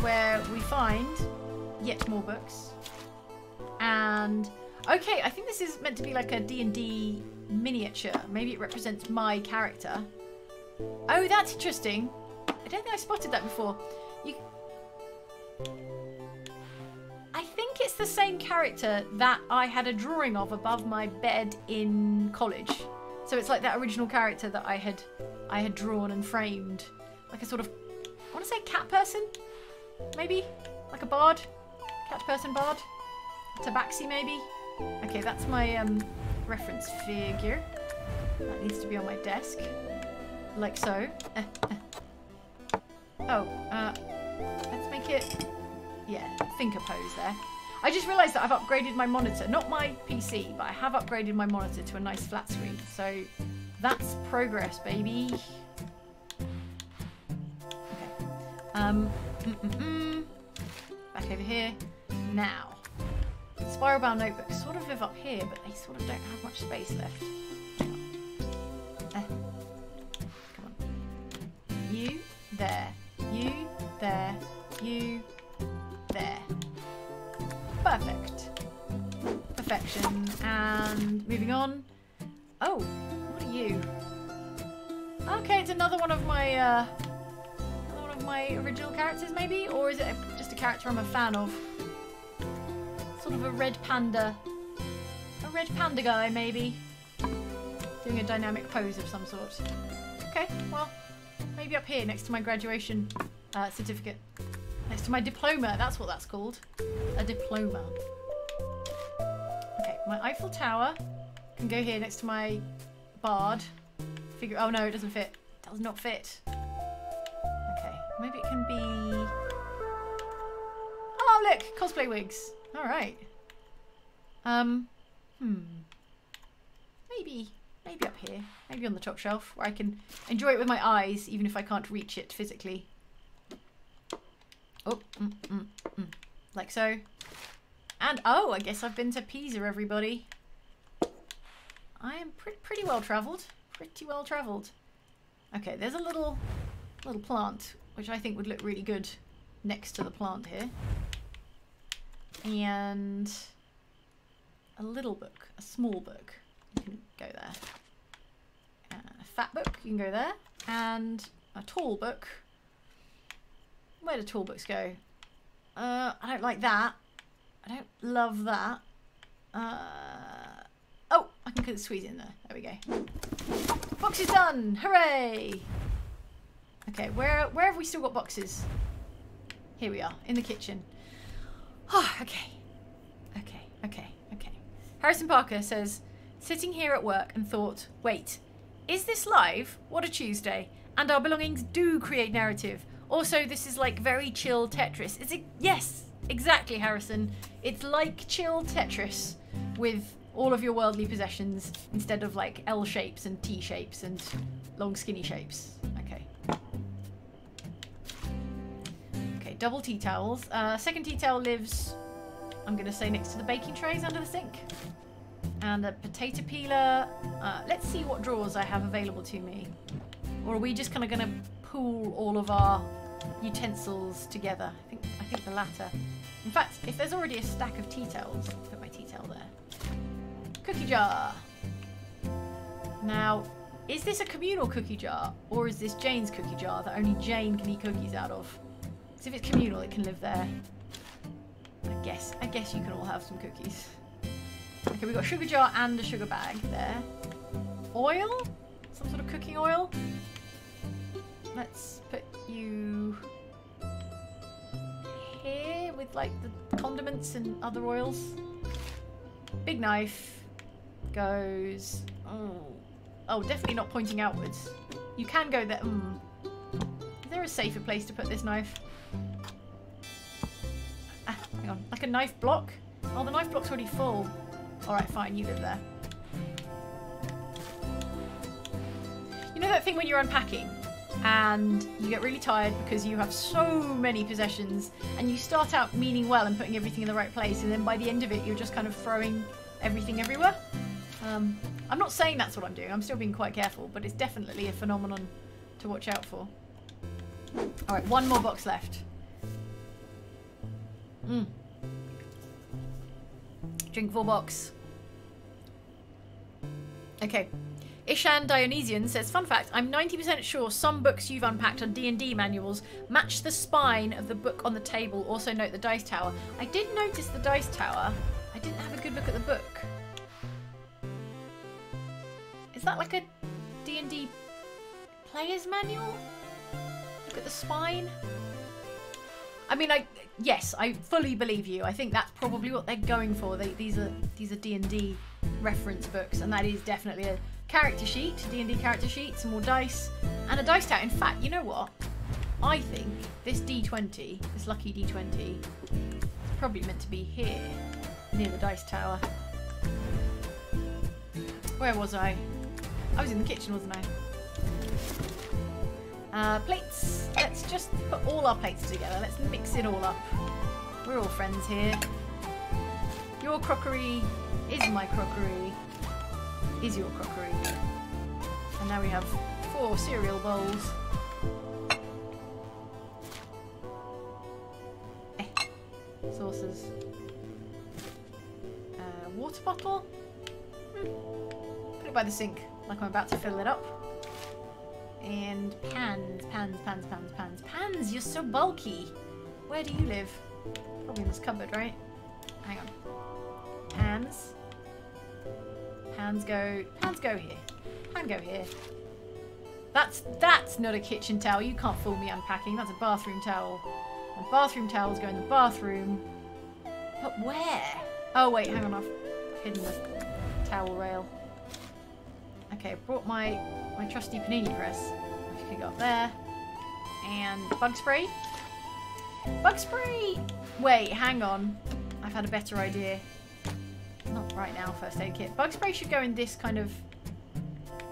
where we find yet more books. And, okay, I think this is meant to be like a D&D miniature. Maybe it represents my character. Oh, that's interesting. I don't think I spotted that before. I think it's the same character that I had a drawing of above my bed in college. So it's like that original character that I had drawn and framed. Like a sort of, I want to say cat person? Maybe? Like a bard? Cat person bard? Tabaxi maybe? Okay, that's my reference figure. That needs to be on my desk. Like so. Oh, let's make it, yeah, thinker pose there. I just realised that I've upgraded my monitor, not my PC, but I have upgraded my monitor to a nice flat screen. So that's progress, baby. Okay. Back over here. Now, spiral bound notebooks sort of live up here, but they sort of don't have much space left. Come on. You there. You, there, you, there. Perfect. Perfection. And moving on. Oh, what are you? Okay, it's another one of my original characters, maybe? Or is it just a character I'm a fan of? Sort of a red panda. A red panda guy, maybe. doing a dynamic pose of some sort. Okay, well, maybe up here next to my graduation certificate. Next to my diploma, that's what that's called. A diploma. Okay, my Eiffel Tower can go here next to my bard. Figure. Oh no, it doesn't fit. It does not fit. Okay, maybe it can be... Oh look, cosplay wigs. All right. Maybe up here. Maybe on the top shelf where I can enjoy it with my eyes even if I can't reach it physically. Oh, like so. And oh, I guess I've been to Pisa, everybody. I am pretty well travelled. Pretty well travelled. Okay, there's a little plant which I think would look really good next to the plant here. And a little book, a small book. You can go there. A fat book, you can go there. And a tall book. Where do tall books go? I don't like that. I don't love that. Oh, I can squeeze it in there. There we go. Oh, box is done! Hooray! Okay, where have we still got boxes? Here we are, in the kitchen. Oh, okay. Okay. Harrison Parker says, sitting here at work and thought, wait, is this live? What a Tuesday. And our belongings do create narrative. Also, this is like very chill Tetris. Is it? Yes, exactly, Harrison. It's like chill Tetris with all of your worldly possessions instead of like L shapes and T shapes and long skinny shapes. Okay. Okay, double tea towels. Second tea towel lives, I'm going to say, next to the baking trays under the sink. And a potato peeler. Let's see what drawers I have available to me. Or are we just kind of going to pool all of our utensils together? I think the latter. In fact, if there's already a stack of tea towels, I'll put my tea towel there. Cookie jar. Now, is this a communal cookie jar or is this Jane's cookie jar that only Jane can eat cookies out of? Because if it's communal, it can live there. I guess you can all have some cookies. Okay, we've got a sugar jar and a sugar bag there. Oil? Some sort of cooking oil? Let's put you here with like the condiments and other oils. Big knife goes, oh definitely not pointing outwards. You can go there, Is there a safer place to put this knife? Ah, hang on, like a knife block? Oh, the knife block's already full. All right, fine, you live there. You know that thing when you're unpacking? And you get really tired because you have so many possessions and you start out meaning well and putting everything in the right place, and then by the end of it you're just kind of throwing everything everywhere. I'm not saying that's what I'm doing, I'm still being quite careful, but it's definitely a phenomenon to watch out for. Alright, one more box left. Drinkable box. Okay. Ishan Dionysian says, fun fact, I'm 90% sure some books you've unpacked on D&D manuals match the spine of the book on the table. Also note the dice tower. I did notice the dice tower. I didn't have a good look at the book. Is that like a D&D player's manual? Look at the spine. I mean, yes, I fully believe you. I think that's probably what they're going for. These are D&D reference books, and that is definitely a character sheet, D&D character sheet, some more dice, and a dice tower. In fact, you know what? I think this D20, this lucky D20, is probably meant to be here, near the dice tower. Where was I? I was in the kitchen, wasn't I? Plates. Let's just put all our plates together. Let's mix it all up. We're all friends here. Your crockery is my crockery. Is your crockery. And now we have 4 cereal bowls. Saucers. Water bottle. Put it by the sink, like I'm about to fill it up. And pans. Pans, you're so bulky. Where do you live? Probably in this cupboard, right? Hang on. Pans. Pans go here. Can go here. That's not a kitchen towel. You can't fool me unpacking. That's a bathroom towel. And bathroom towels go in the bathroom. But where? Oh wait, hang on. I've hidden the towel rail. Okay, I brought my trusty panini press. Which can go up there. And bug spray. Bug spray! Wait, hang on. I've had a better idea. Not right now, first aid kit. Bug spray should go in this kind of...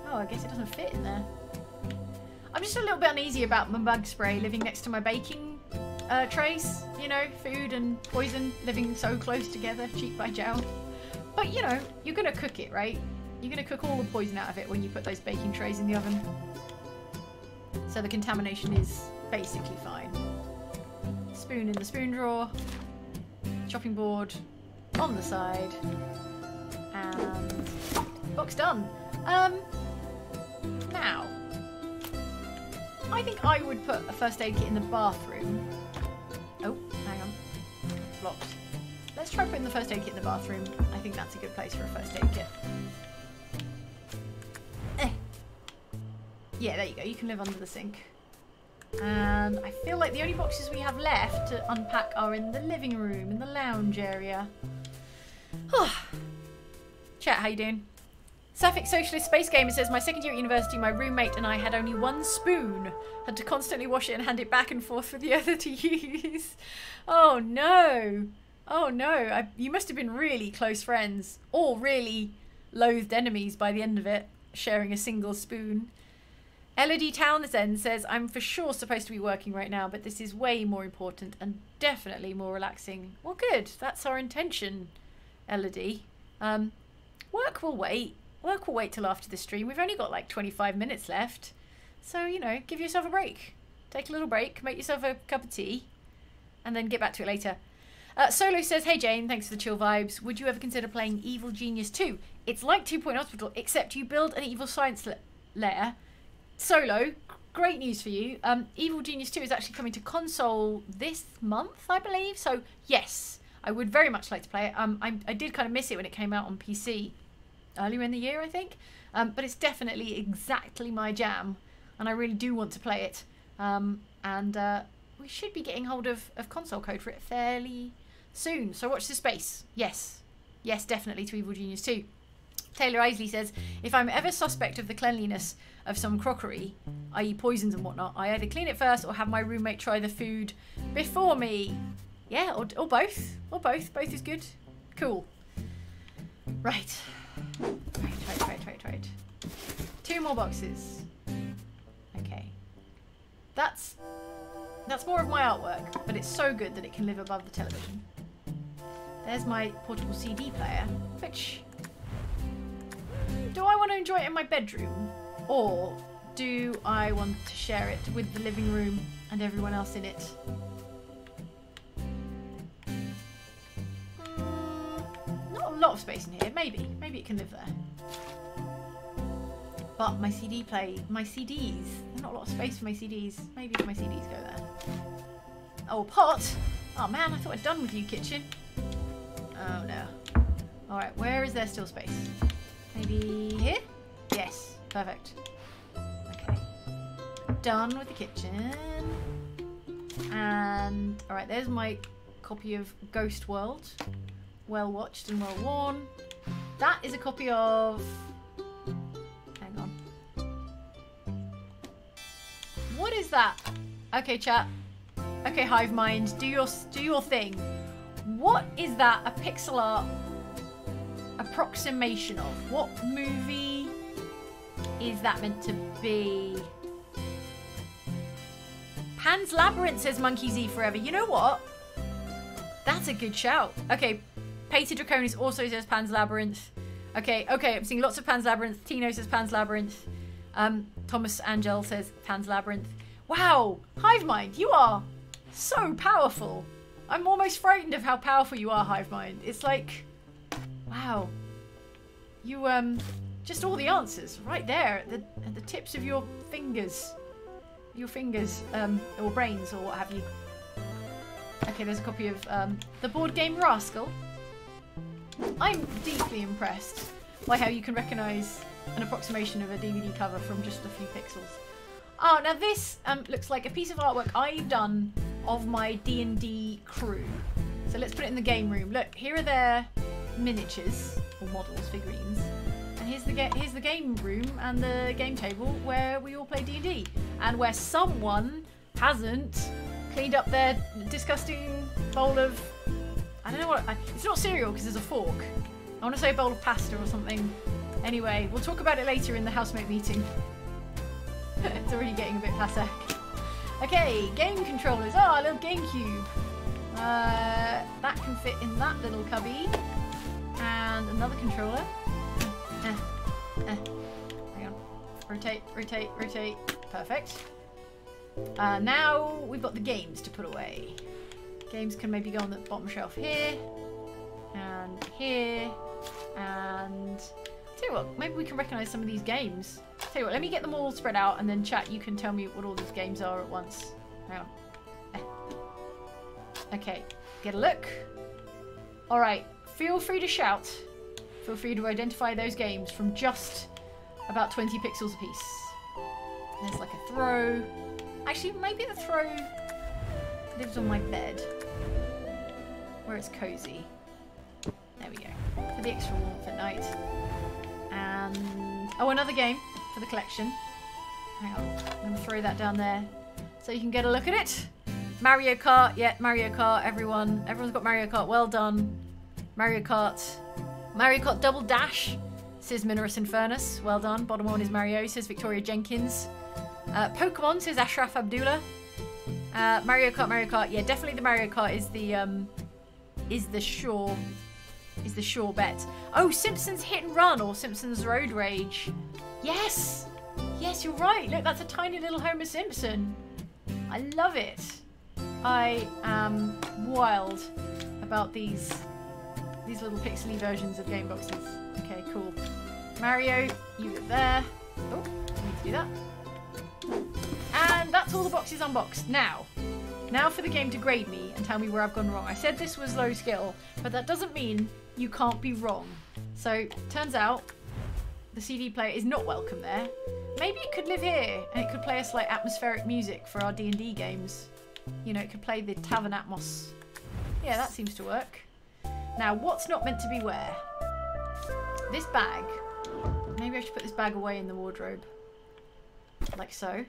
Oh, I guess it doesn't fit in there. I'm just a little bit uneasy about my bug spray living next to my baking trays. You know, food and poison living so close together, cheek by jowl. But, you know, you're going to cook it, right? You're going to cook all the poison out of it when you put those baking trays in the oven. So the contamination is basically fine. Spoon in the spoon drawer. Chopping board on the side. And... box done. Now, I think I would put a first aid kit in the bathroom. Oh, hang on. Blocked. Let's try putting the first aid kit in the bathroom. I think that's a good place for a first aid kit. Yeah, there you go. You can live under the sink. And I feel like the only boxes we have left to unpack are in the living room, in the lounge area. Chat, how you doing? Sapphic Socialist Space Gamer says, my second year at university, my roommate and I had only one spoon. Had to constantly wash it and hand it back and forth for the other to use. Oh no. Oh no. You must have been really close friends. Or really loathed enemies by the end of it, sharing a single spoon. Elodie Townsend says, I'm for sure supposed to be working right now, but this is way more important and definitely more relaxing. Well good. That's our intention, Elodie. Work will wait. Work will wait till after the stream. We've only got like 25 minutes left. So, you know, give yourself a break. Take a little break, make yourself a cup of tea, and then get back to it later. Solo says, hey Jane, thanks for the chill vibes. Would you ever consider playing Evil Genius 2? It's like 2 Point Hospital, except you build an evil science lair. Solo, great news for you. Evil Genius 2 is actually coming to console this month, I believe. So, yes, I would very much like to play it. I did kind of miss it when it came out on PC. Earlier in the year, I think, but it's definitely exactly my jam, and I really do want to play it. We should be getting hold of console code for it fairly soon, so watch the space. Yes, definitely to Evil Genius 2. Taylor Isley says, if I'm ever suspect of the cleanliness of some crockery, i.e. poisons and whatnot, I either clean it first or have my roommate try the food before me. Yeah, or both, or both. Both is good. Cool. Right. Two more boxes. Okay. That's more of my artwork, but it's so good that it can live above the television. There's my portable CD player, which... do I want to enjoy it in my bedroom? Or do I want to share it with the living room and everyone else in it? Lot of space in here. Maybe it can live there. But my CD play, my CDs, there's not a lot of space for my CDs. Maybe my CDs go there. Oh, pot! Oh man, I thought I'd done with you, kitchen. Oh no. Alright, where is there still space? Maybe here? Yes, perfect. Okay. Done with the kitchen. And, alright, there's my copy of Ghost World. Well watched and well worn. That is a copy of... hang on. What is that? Okay, chat. Okay, hive mind. Do your thing. What is that? A pixel art approximation of? What movie is that meant to be? Pan's Labyrinth, says Monkey Z Forever. You know what? That's a good shout. Okay. Pater Draconis also says Pan's Labyrinth. Okay, I'm seeing lots of Pan's Labyrinth. Tino says Pan's Labyrinth. Thomas Angel says Pan's Labyrinth. Wow, Hivemind, you are so powerful. I'm almost frightened of how powerful you are, Hivemind. It's like, wow. You, just all the answers right there at the tips of your fingers. Your fingers, or brains, or what have you. Okay, there's a copy of, the board game Rascal. I'm deeply impressed by how you can recognise an approximation of a DVD cover from just a few pixels. Oh, now this looks like a piece of artwork I've done of my D&D crew. So let's put it in the game room. Look, here are their miniatures, or models, figurines. And here's the game room and the game table where we all play D&D. And where someone hasn't cleaned up their disgusting bowl of... I don't know what... It's not cereal because there's a fork. I want to say a bowl of pasta or something. Anyway, we'll talk about it later in the housemate meeting. It's already getting a bit passe. Okay, game controllers. Oh, a little GameCube. That can fit in that little cubby. And another controller. Hang on. Rotate, rotate, rotate. Perfect. Now we've got the games to put away. Games can maybe go on the bottom shelf here. And here. And... tell you what, maybe we can recognise some of these games. Tell you what, let me get them all spread out and then chat, you can tell me what all these games are at once. Hang on. Okay, get a look. Alright, feel free to shout. Feel free to identify those games from just about 20 pixels apiece. There's like a throw. Actually, maybe the throw lives on my bed. Where it's cozy. There we go. For the extra warmth at night. And... oh, another game for the collection. Hang on, I'm going to throw that down there so you can get a look at it. Mario Kart, yeah, Mario Kart, everyone's got Mario Kart, well done. Mario Kart, Mario Kart Double Dash, says Mineris Infernus, well done. Bottom one is Mario, says Victoria Jenkins. Pokemon, says Ashraf Abdullah. Mario Kart, yeah, definitely the Mario Kart is the sure bet. Oh, Simpsons Hit and Run or Simpsons Road Rage. Yes! Yes, you're right. Look, that's a tiny little Homer Simpson. I love it. I am wild about these little pixely versions of game boxes. Okay, cool. Mario, you were there. Oh, I need to do that. And that's all the boxes unboxed. Now for the game to grade me and tell me where I've gone wrong. I said this was low skill, but that doesn't mean you can't be wrong. So, turns out the CD player is not welcome there. Maybe it could live here and it could play us like atmospheric music for our D&D games. You know, it could play the Tavern Atmos. Yeah, that seems to work. Now, what's not meant to be where? This bag. Maybe I should put this bag away in the wardrobe. Like so.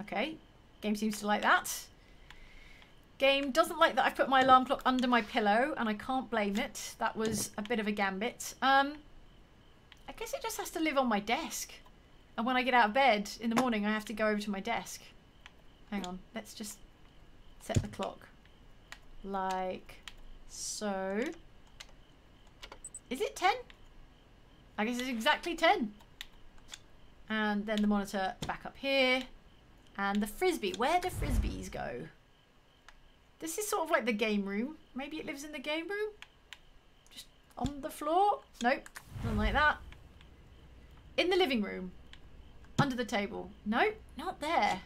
Okay. Game seems to like that. Game doesn't like that I put my alarm clock under my pillow, and I can't blame it. That was a bit of a gambit. I guess it just has to live on my desk. And when I get out of bed in the morning, I have to go over to my desk. Hang on, let's just set the clock. Like so. Is it 10? I guess it's exactly 10. And then the monitor back up here. And the frisbee. Where do frisbees go? This is sort of like the game room. Maybe it lives in the game room? Just on the floor? Nope. Nothing like that. In the living room. Under the table. Nope. Not there.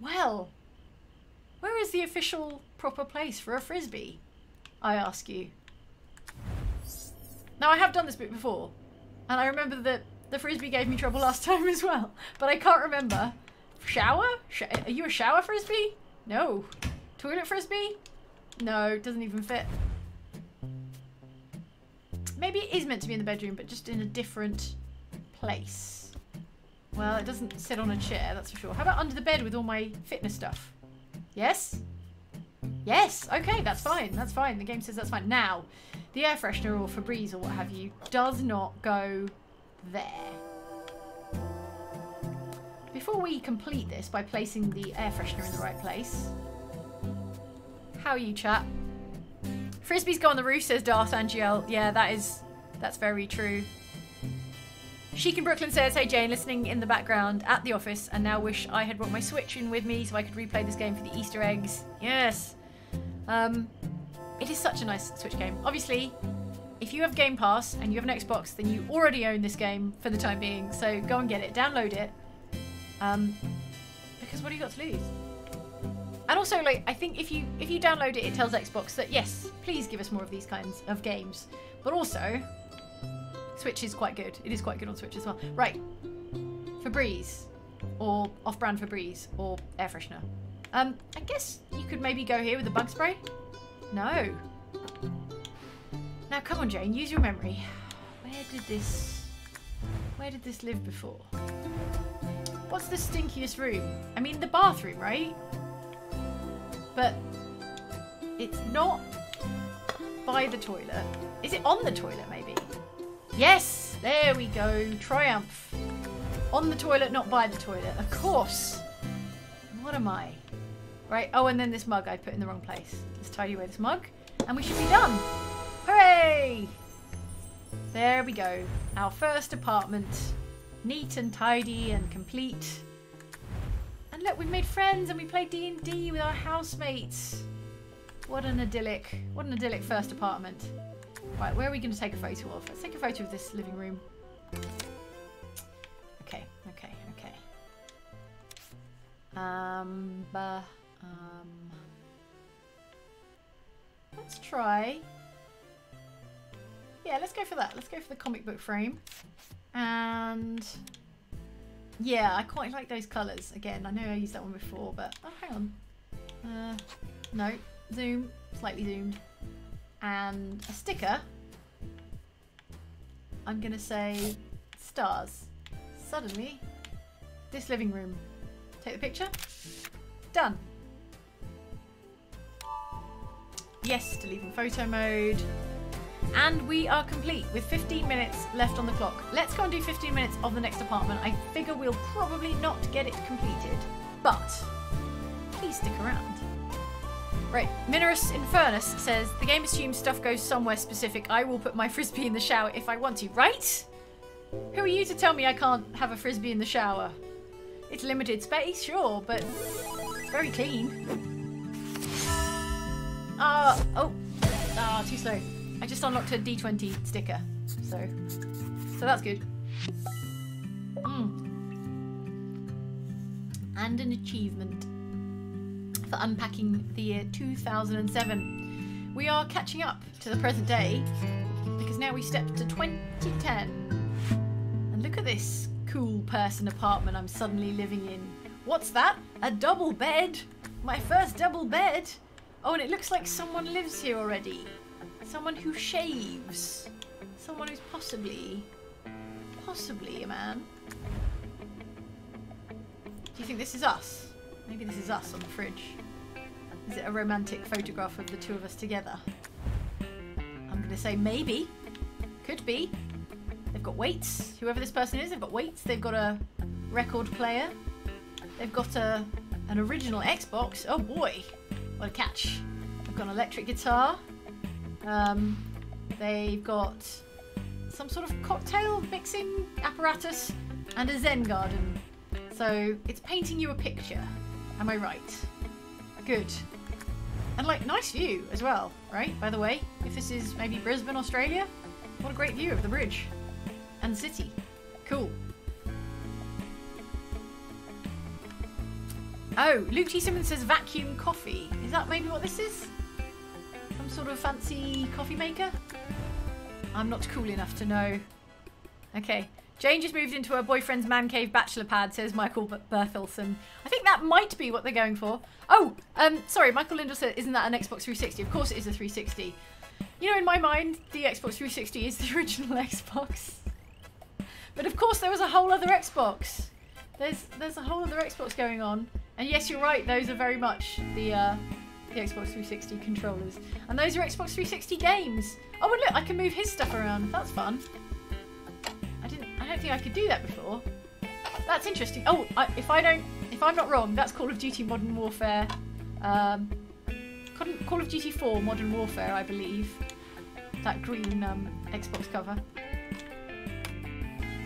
Well, where is the official proper place for a frisbee? I ask you. Now, I have done this bit before. And I remember that the frisbee gave me trouble last time as well. But I can't remember. Shower? Are you a shower frisbee? No. Toilet frisbee? No, doesn't even fit. Maybe it is meant to be in the bedroom, but just in a different place. Well, it doesn't sit on a chair, that's for sure. How about under the bed with all my fitness stuff? Yes? Yes! Okay, that's fine. That's fine. The game says that's fine. Now, the air freshener or Febreze or what have you does not go there. Before we complete this by placing the air freshener in the right place... how are you, chat? Frisbees go on the roof, says Darth Angiel. Yeah, that's very true. Chic in Brooklyn says, hey Jane, listening in the background at the office and now wish I had brought my Switch in with me so I could replay this game for the Easter eggs. Yes! It is such a nice Switch game. Obviously, if you have Game Pass and you have an Xbox, then you already own this game for the time being, so go and get it, download it. Because what have you got to lose? And also, like, I think if you download it, it tells Xbox that yes, please give us more of these kinds of games. But also, Switch is quite good. It is quite good on Switch as well. Right. Febreze. Or off-brand Febreze. Or air freshener. I guess you could maybe go here with the bug spray. No. Now, come on, Jane. Use your memory. Where did this live before? What's the stinkiest room? I mean, the bathroom, right? But it's not by the toilet. Is it on the toilet, maybe? Yes! There we go. Triumph. On the toilet, not by the toilet. Of course. What am I? Right. Oh, and then this mug I put in the wrong place. Let's tidy away this mug. And we should be done. Hooray! There we go. Our first apartment. Neat and tidy and complete. And look, we've made friends and we played D&D with our housemates. What an idyllic first apartment. Right, where are we going to take a photo of? Let's take a photo of this living room. Okay, okay, okay. Let's try. Yeah, let's go for that. Let's go for the comic book frame. And yeah, I quite like those colours. Again, I know I used that one before, but oh, hang on. No, zoom, slightly zoomed. And a sticker. I'm going to say stars. Suddenly, this living room. Take the picture. Done. Yes, to leave in photo mode. And we are complete with 15 minutes left on the clock. Let's go and do 15 minutes of the next apartment. I figure we'll probably not get it completed, but please stick around. Right, Minerus Infernus says, the game assumes stuff goes somewhere specific. I will put my frisbee in the shower if I want to. Right? Who are you to tell me I can't have a frisbee in the shower? It's limited space, sure, but it's very clean. Too slow. I just unlocked a D20 sticker, so that's good. And an achievement for unpacking the year 2007. We are catching up to the present day, because now we step to 2010. And look at this cool person apartment I'm suddenly living in. What's that? A double bed? My first double bed? Oh, and it looks like someone lives here already. Someone who shaves. Someone who's possibly a man. Do you think this is us? Maybe this is us on the fridge. Is it a romantic photograph of the two of us together? I'm going to say maybe. Could be. They've got weights. Whoever this person is, they've got weights. They've got a record player. They've got an original Xbox. Oh boy. What a catch. They've got an electric guitar. They've got some sort of cocktail mixing apparatus and a Zen garden. So it's painting you a picture. Am I right? Good. And like, nice view as well, right? By the way, if this is maybe Brisbane, Australia, what a great view of the bridge and the city. Cool. Oh, Luke T. Simmons says vacuum coffee. Is that maybe what this is? Some sort of fancy coffee maker? I'm not cool enough to know. Okay. Jane just moved into her boyfriend's man cave bachelor pad, says Michael Berthelsen. I think that might be what they're going for. Oh, sorry, Michael Lindell said, isn't that an Xbox 360? Of course it is a 360. You know, in my mind, the Xbox 360 is the original Xbox. But of course there was a whole other Xbox. There's a whole other Xbox going on. And yes, you're right, those are very much the Xbox 360 controllers. And those are Xbox 360 games. Oh, and look, I can move his stuff around. That's fun. I don't think I could do that before. That's interesting. Oh, if I'm not wrong, that's Call of Duty Modern Warfare. Call of Duty 4 Modern Warfare, I believe. That green Xbox cover.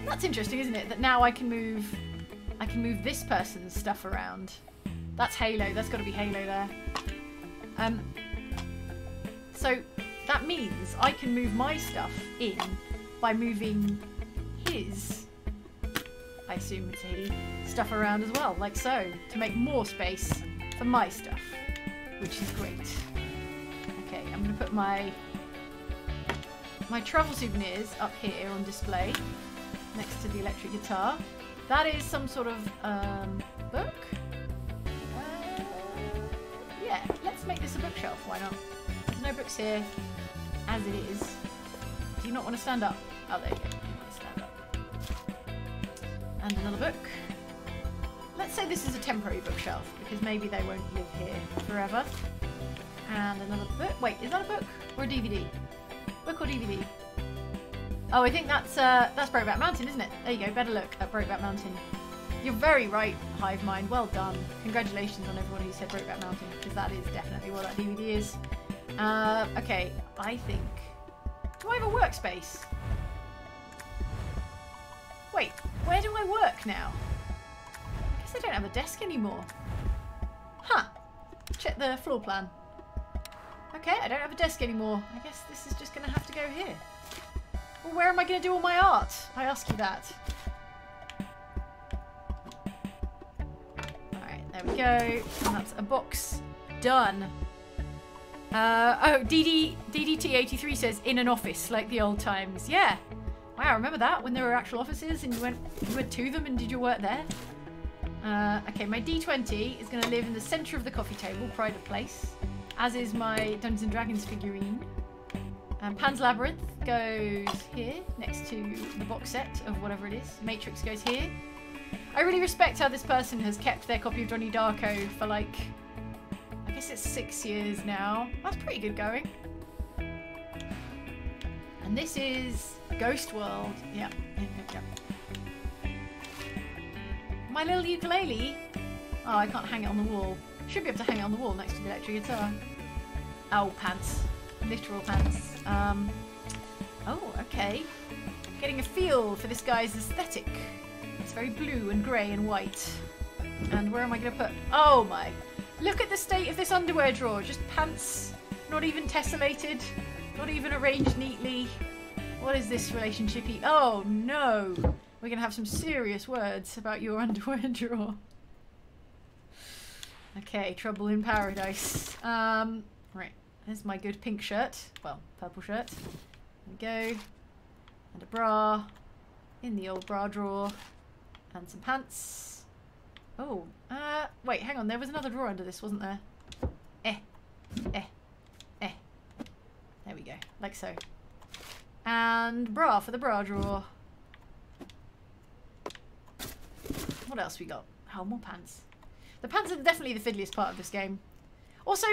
That's interesting, isn't it? That now I can move this person's stuff around. That's Halo. That's got to be Halo there. So that means I can move my stuff in by moving his, I assume it's he, stuff around as well, like so, to make more space for my stuff, which is great. Okay, I'm going to put my my travel souvenirs up here on display next to the electric guitar. That is some sort of book. Yeah, let's make this a bookshelf, why not? There's no books here as it is. Do you not want to stand up? Oh, there you go. You want to stand up. And another book. Let's say this is a temporary bookshelf because maybe they won't live here forever. And another book. Wait, is that a book or a DVD? Book or DVD? Oh, I think that's Brokeback Mountain, isn't it? There you go. Better look at Brokeback Mountain. You're very right, Hive Mind. Well done. Congratulations on everyone who said Brokeback Mountain, because that is definitely what that DVD is. Okay, I think. Do I have a workspace? Wait, where do I work now? I guess I don't have a desk anymore. Huh. Check the floor plan. Okay, I don't have a desk anymore. I guess this is just going to have to go here. Well, where am I going to do all my art? I ask you that. Alright, there we go. And that's a box. Done. Oh, DDT83 says, in an office, like the old times. Yeah. Wow, remember that? When there were actual offices and you went to them and did your work there? Okay, my D20 is going to live in the centre of the coffee table, pride of place. As is my Dungeons & Dragons figurine. Pan's Labyrinth goes here, next to the box set of whatever it is. Matrix goes here. I really respect how this person has kept their copy of Donnie Darko for like, I guess it's 6 years now. That's pretty good going. And this is Ghost World. Yeah, yeah. My little ukulele. Oh, I can't hang it on the wall. Should be able to hang it on the wall next to the electric guitar. Ow, pants. Literal pants. Oh, okay. Getting a feel for this guy's aesthetic. It's very blue and grey and white. And where am I going to put... Oh my... Look at the state of this underwear drawer. Just pants. Not even tessellated. Not even arranged neatly. What is this relationshipy? Oh no! We're going to have some serious words about your underwear drawer. Okay, trouble in paradise. Right, there's my good pink shirt. Well, purple shirt. There we go. And a bra. In the old bra drawer. And some pants. Oh, wait, hang on. There was another drawer under this, wasn't there? There we go. Like so. And bra for the bra drawer. What else we got? Oh, more pants. The pants are definitely the fiddliest part of this game. Also,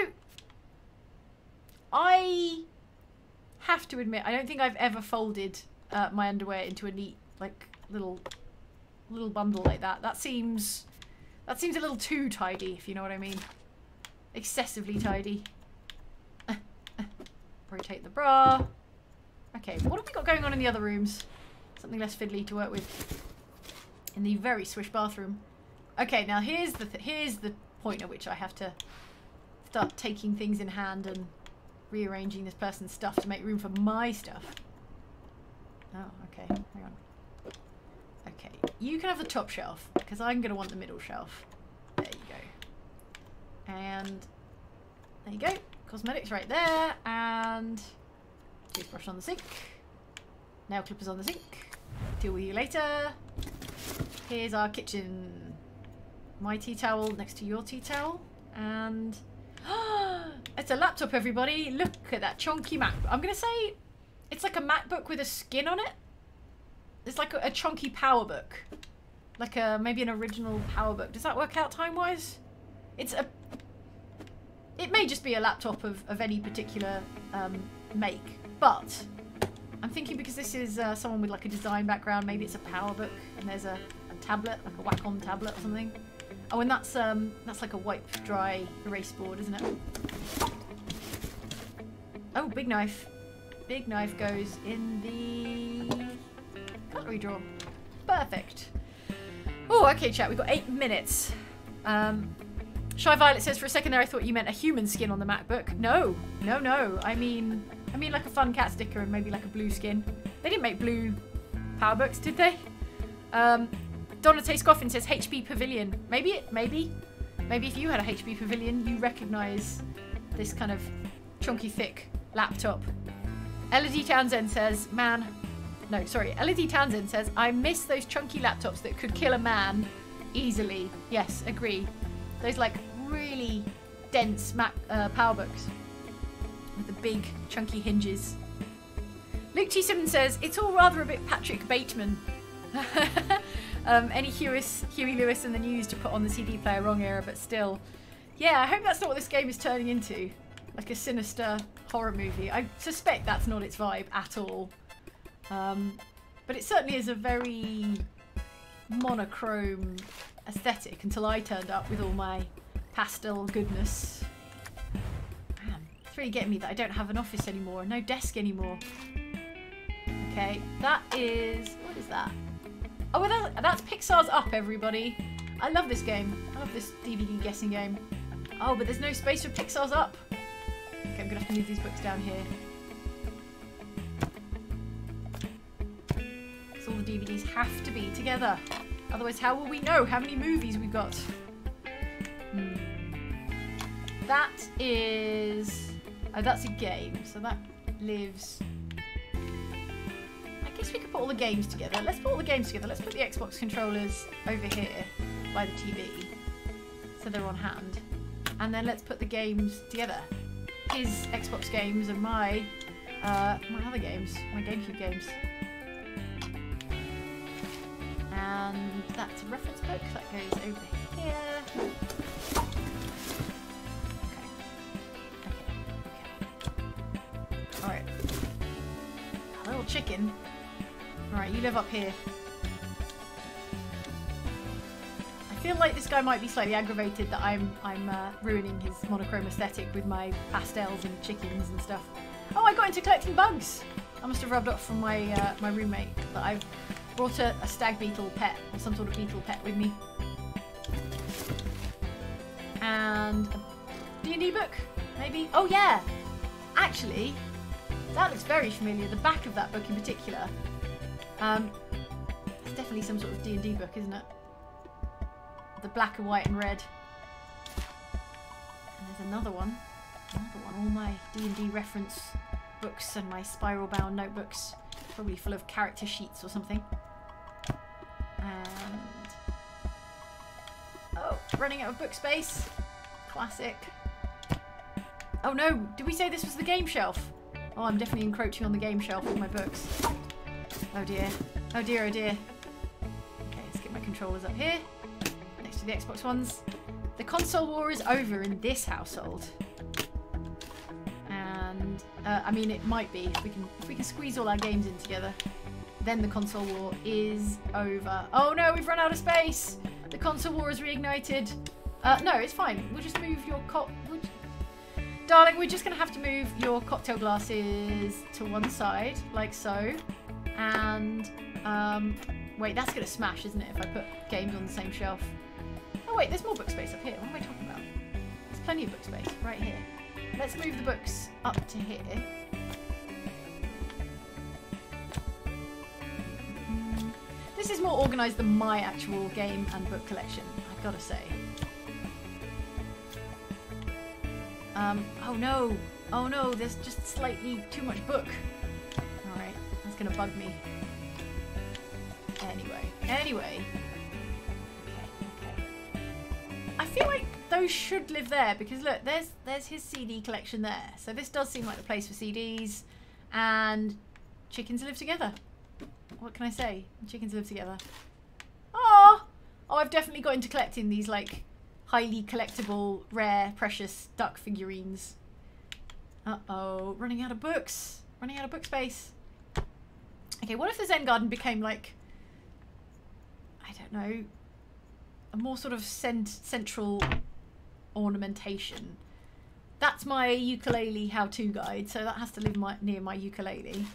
I have to admit, I don't think I've ever folded my underwear into a neat, like, little bundle like that. That seems a little too tidy, if you know what I mean. Excessively tidy. Rotate the bra. Okay, what have we got going on in the other rooms? Something less fiddly to work with. In the very swish bathroom. Okay, now here's the point at which I have to start taking things in hand and rearranging this person's stuff to make room for my stuff. Oh, okay. Hang on. Okay, you can have the top shelf because I'm going to want the middle shelf. There you go. And there you go. Cosmetics right there and toothbrush on the sink. Nail clippers on the sink. Deal with you later. Here's our kitchen. My tea towel next to your tea towel, and it's a laptop, everybody. Look at that chonky Mac. I'm going to say it's like a MacBook with a skin on it. It's like a chonky PowerBook, like a, maybe an original PowerBook. Does that work out time-wise? It may just be a laptop of any particular make, but I'm thinking because this is someone with like a design background, maybe it's a PowerBook and there's a tablet, like a Wacom tablet or something. Oh, and that's like a wipe-dry erase board, isn't it? Oh, big knife. Big knife goes in the cutlery drawer. Perfect. Oh, okay, chat. We've got 8 minutes. Shy Violet says, for a second there, I thought you meant a human skin on the MacBook. No. I mean like a fun cat sticker and maybe like a blue skin. They didn't make blue PowerBooks, did they? Donate Scoffin says HP Pavilion. Maybe if you had a HP Pavilion, you recognise this kind of chunky, thick laptop Elodie Townsend says, I miss those chunky laptops that could kill a man easily. Yes, agree. Those like really dense powerbooks with the big chunky hinges. Luke T. Simmons says, it's all rather a bit Patrick Bateman. Any Huey Lewis in the news to put on the CD player, wrong era, but still. Yeah, I hope that's not what this game is turning into. Like a sinister horror movie. I suspect that's not its vibe at all. But it certainly is a very monochrome aesthetic until I turned up with all my pastel goodness. Man, it's really getting me that I don't have an office anymore, no desk anymore. Okay, that is... what is that? Oh, well, that's Pixar's Up, everybody. I love this game. I love this DVD guessing game. Oh, but there's no space for Pixar's Up. Okay, I'm gonna have to move these books down here. All the DVDs have to be together. Otherwise, how will we know how many movies we've got? That is... oh, that's a game. So that lives... I guess we could put all the games together. Let's put all the games together. Let's put the Xbox controllers over here by the TV. So they're on hand. And then let's put the games together. His Xbox games and my other games. My GameCube games. And that's a reference book that goes over here. Okay. Okay. Alright. A little chicken. Alright, you live up here. I feel like this guy might be slightly aggravated that I'm ruining his monochrome aesthetic with my pastels and chickens and stuff. Oh, I got into collecting bugs! I must have rubbed off from my, my roommate that I've brought a stag beetle pet, or some sort of beetle pet with me. And a D&D book, maybe? Oh yeah! Actually, that looks very familiar, the back of that book in particular. It's definitely some sort of D&D book, isn't it? The black and white and red. And there's another one. Another one, all my D&D reference books and my spiral bound notebooks. Probably full of character sheets or something. And... oh, running out of book space. Classic. Oh no, did we say this was the game shelf? Oh, I'm definitely encroaching on the game shelf with my books. Oh dear. Oh dear, oh dear. Okay, let's get my controllers up here. Next to the Xbox ones. The console war is over in this household. I mean, it might be. If we can squeeze all our games in together, then the console war is over. Oh no, we've run out of space. The console war is reignited. No, it's fine. We'll just move your darling, we're just going to have to move your cocktail glasses to one side, like so. And, wait, that's going to smash, isn't it, if I put games on the same shelf? Oh wait, there's more book space up here. What am I talking about? There's plenty of book space right here. Let's move the books up to here. This is more organised than my actual game and book collection, I've got to say. Oh no, there's just slightly too much book. Alright, that's going to bug me. Anyway. Okay. I feel like those should live there because look, there's his CD collection there. So this does seem like the place for CDs, and chickens live together. What can I say? Chickens live together. Oh, I've definitely got into collecting these like highly collectible, rare, precious duck figurines. Uh-oh, running out of books. Running out of book space. Okay, what if the Zen Garden became like, I don't know, a more sort of central ornamentation. That's my ukulele how-to guide, so that has to live near my ukulele.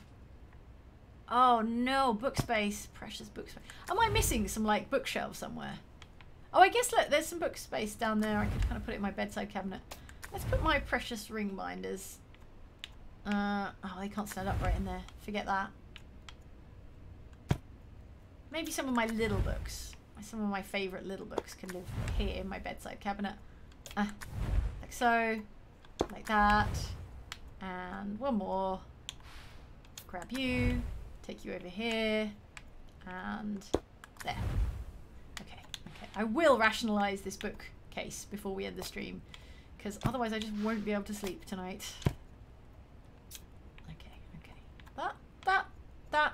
Oh no, book space, precious book space. Am I missing some like bookshelves somewhere? Oh, I guess look, there's some book space down there. I could kind of put it in my bedside cabinet. Let's put my precious ring binders. Oh, they can't stand up right in there. Forget that. Maybe some of my little books. Some of my favourite little books can live here in my bedside cabinet. Like so, like that, and one more, grab you, take you over here, and there. Okay, okay. I will rationalize this bookcase before we end the stream, because otherwise I just won't be able to sleep tonight. Okay, okay.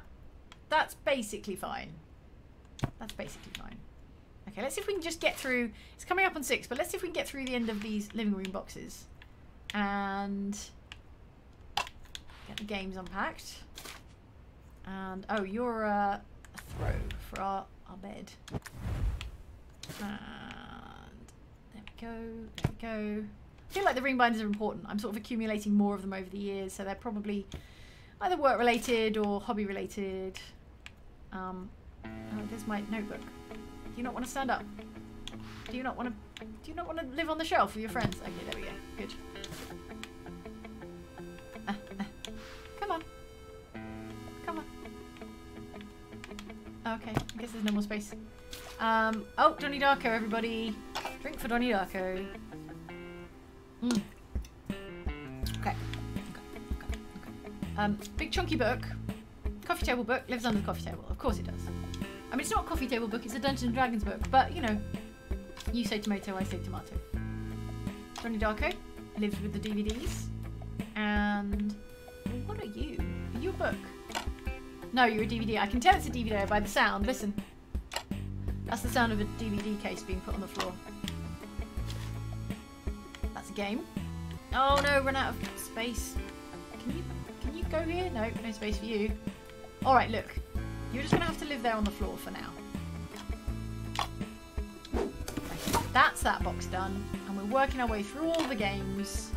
That's basically fine. That's basically fine. Okay, let's see if we can just get through. It's coming up on 6, but let's see if we can get through the end of these living room boxes. And get the games unpacked. And, oh, you're a throw for our bed. And there we go, there we go. I feel like the ring binders are important. I'm sort of accumulating more of them over the years, so they're probably either work-related or hobby-related. Oh, there's my notebook. Do you not want to stand up? Do you not want to live on the shelf with your friends? Okay, there we go. Good. Come on. Come on. Okay, I guess there's no more space. Oh, Donnie Darko, everybody. Drink for Donnie Darko. Mm. Okay. Big chunky book. Coffee table book. Lives under the coffee table. Of course it does. I mean, it's not a coffee table book, it's a Dungeons & Dragons book, but, you know, you say tomato, I say tomato. Donnie Darko lives with the DVDs, and what are you? Are you a book? No, you're a DVD. I can tell it's a DVD by the sound. Listen. That's the sound of a DVD case being put on the floor. That's a game. Oh no, run out of space. Can you go here? No, no space for you. Alright, look. You're just going to have to live there on the floor for now. That's that box done. And we're working our way through all the games.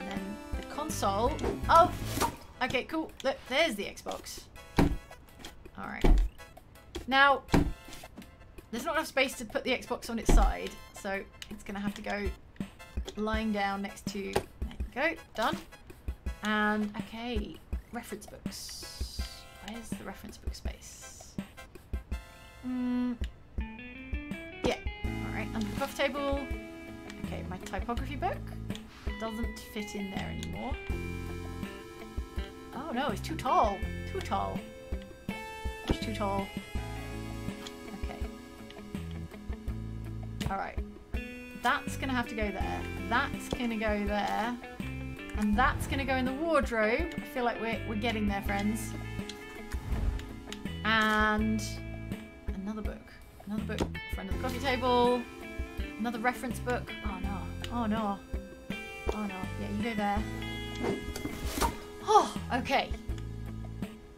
And then the console. Oh! Okay, cool. Look, there's the Xbox. Alright. Now, there's not enough space to put the Xbox on its side. So it's going to have to go lying down next to... There you go. Done. And, okay. Reference books. Where's the reference book space? Yeah. Alright, under the coffee table. Okay, my typography book doesn't fit in there anymore. Oh no, it's too tall. Too tall. It's too tall. Okay. Alright. That's going to have to go there. That's going to go there. And that's going to go in the wardrobe. I feel like we're getting there, friends. And another book, friend of the coffee table, another reference book. Oh no, oh no, oh no. Yeah, you go there. Oh, okay.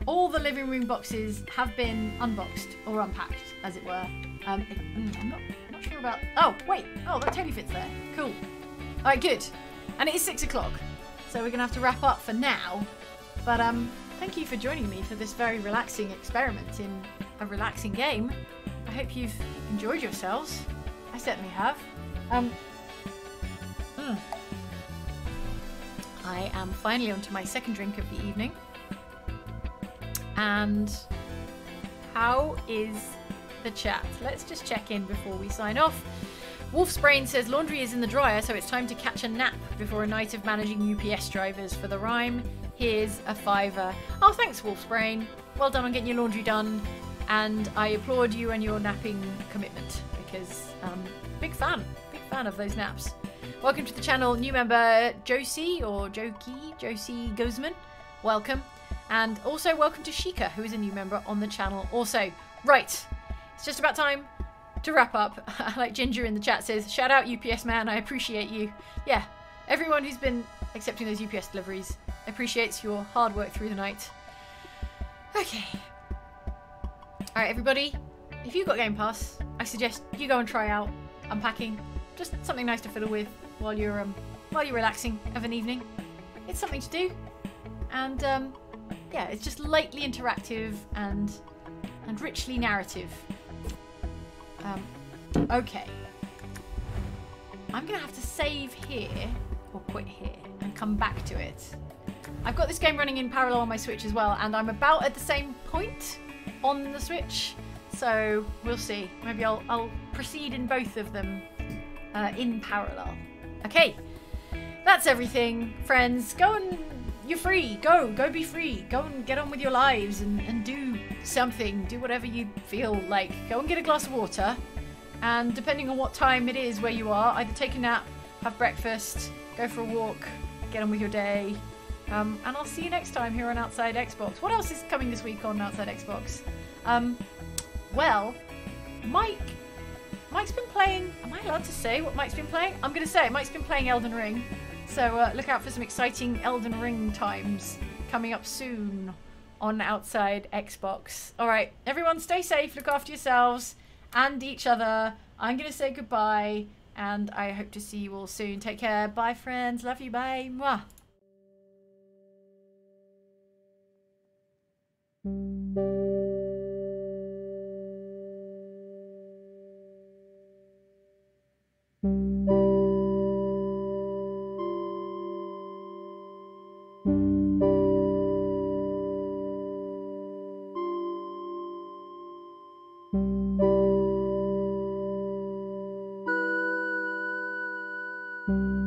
All the living room boxes have been unboxed or unpacked, as it were. I'm not sure about. Oh wait, oh that totally fits there. Cool. All right, good. And it is 6 o'clock, so we're gonna have to wrap up for now. But Thank you for joining me for this very relaxing experiment in a relaxing game. I hope you've enjoyed yourselves. I certainly have. I am finally onto my second drink of the evening. And how is the chat? Let's just check in before we sign off. Wolf's Brain says laundry is in the dryer, so it's time to catch a nap before a night of managing UPS drivers for the rhyme. Here's a fiver. Oh, thanks, Wolf's Brain. Well done on getting your laundry done. And I applaud you and your napping commitment because big fan of those naps. Welcome to the channel, new member Josie or Josie Guzman. Welcome. And also welcome to Shika, who is a new member on the channel also. Right, it's just about time to wrap up. Like Ginger in the chat says, shout out UPS man, I appreciate you. Yeah, everyone who's been accepting those UPS deliveries appreciates your hard work through the night. Okay. Alright everybody, if you've got Game Pass, I suggest you go and try out Unpacking. Just something nice to fiddle with while you're relaxing of an evening. It's something to do. And yeah, it's just lightly interactive and richly narrative. Okay. I'm gonna have to save here or quit here and come back to it. I've got this game running in parallel on my Switch as well, and I'm about at the same point on the Switch, so we'll see. Maybe I'll proceed in both of them in parallel. Okay, that's everything, friends. Go and You're free. Go be free. Go and get on with your lives and do something. Do whatever you feel like. Go and get a glass of water. And depending on what time it is where you are, either take a nap, have breakfast, go for a walk, get on with your day. And I'll see you next time here on Outside Xbox. What else is coming this week on Outside Xbox? Well, Mike's been playing... Am I allowed to say what Mike's been playing? I'm going to say Mike's been playing Elden Ring. So look out for some exciting Elden Ring times coming up soon on Outside Xbox. All right, everyone stay safe, look after yourselves and each other. I'm going to say goodbye and I hope to see you all soon. Take care. Bye, friends. Love you. Bye. Mwah.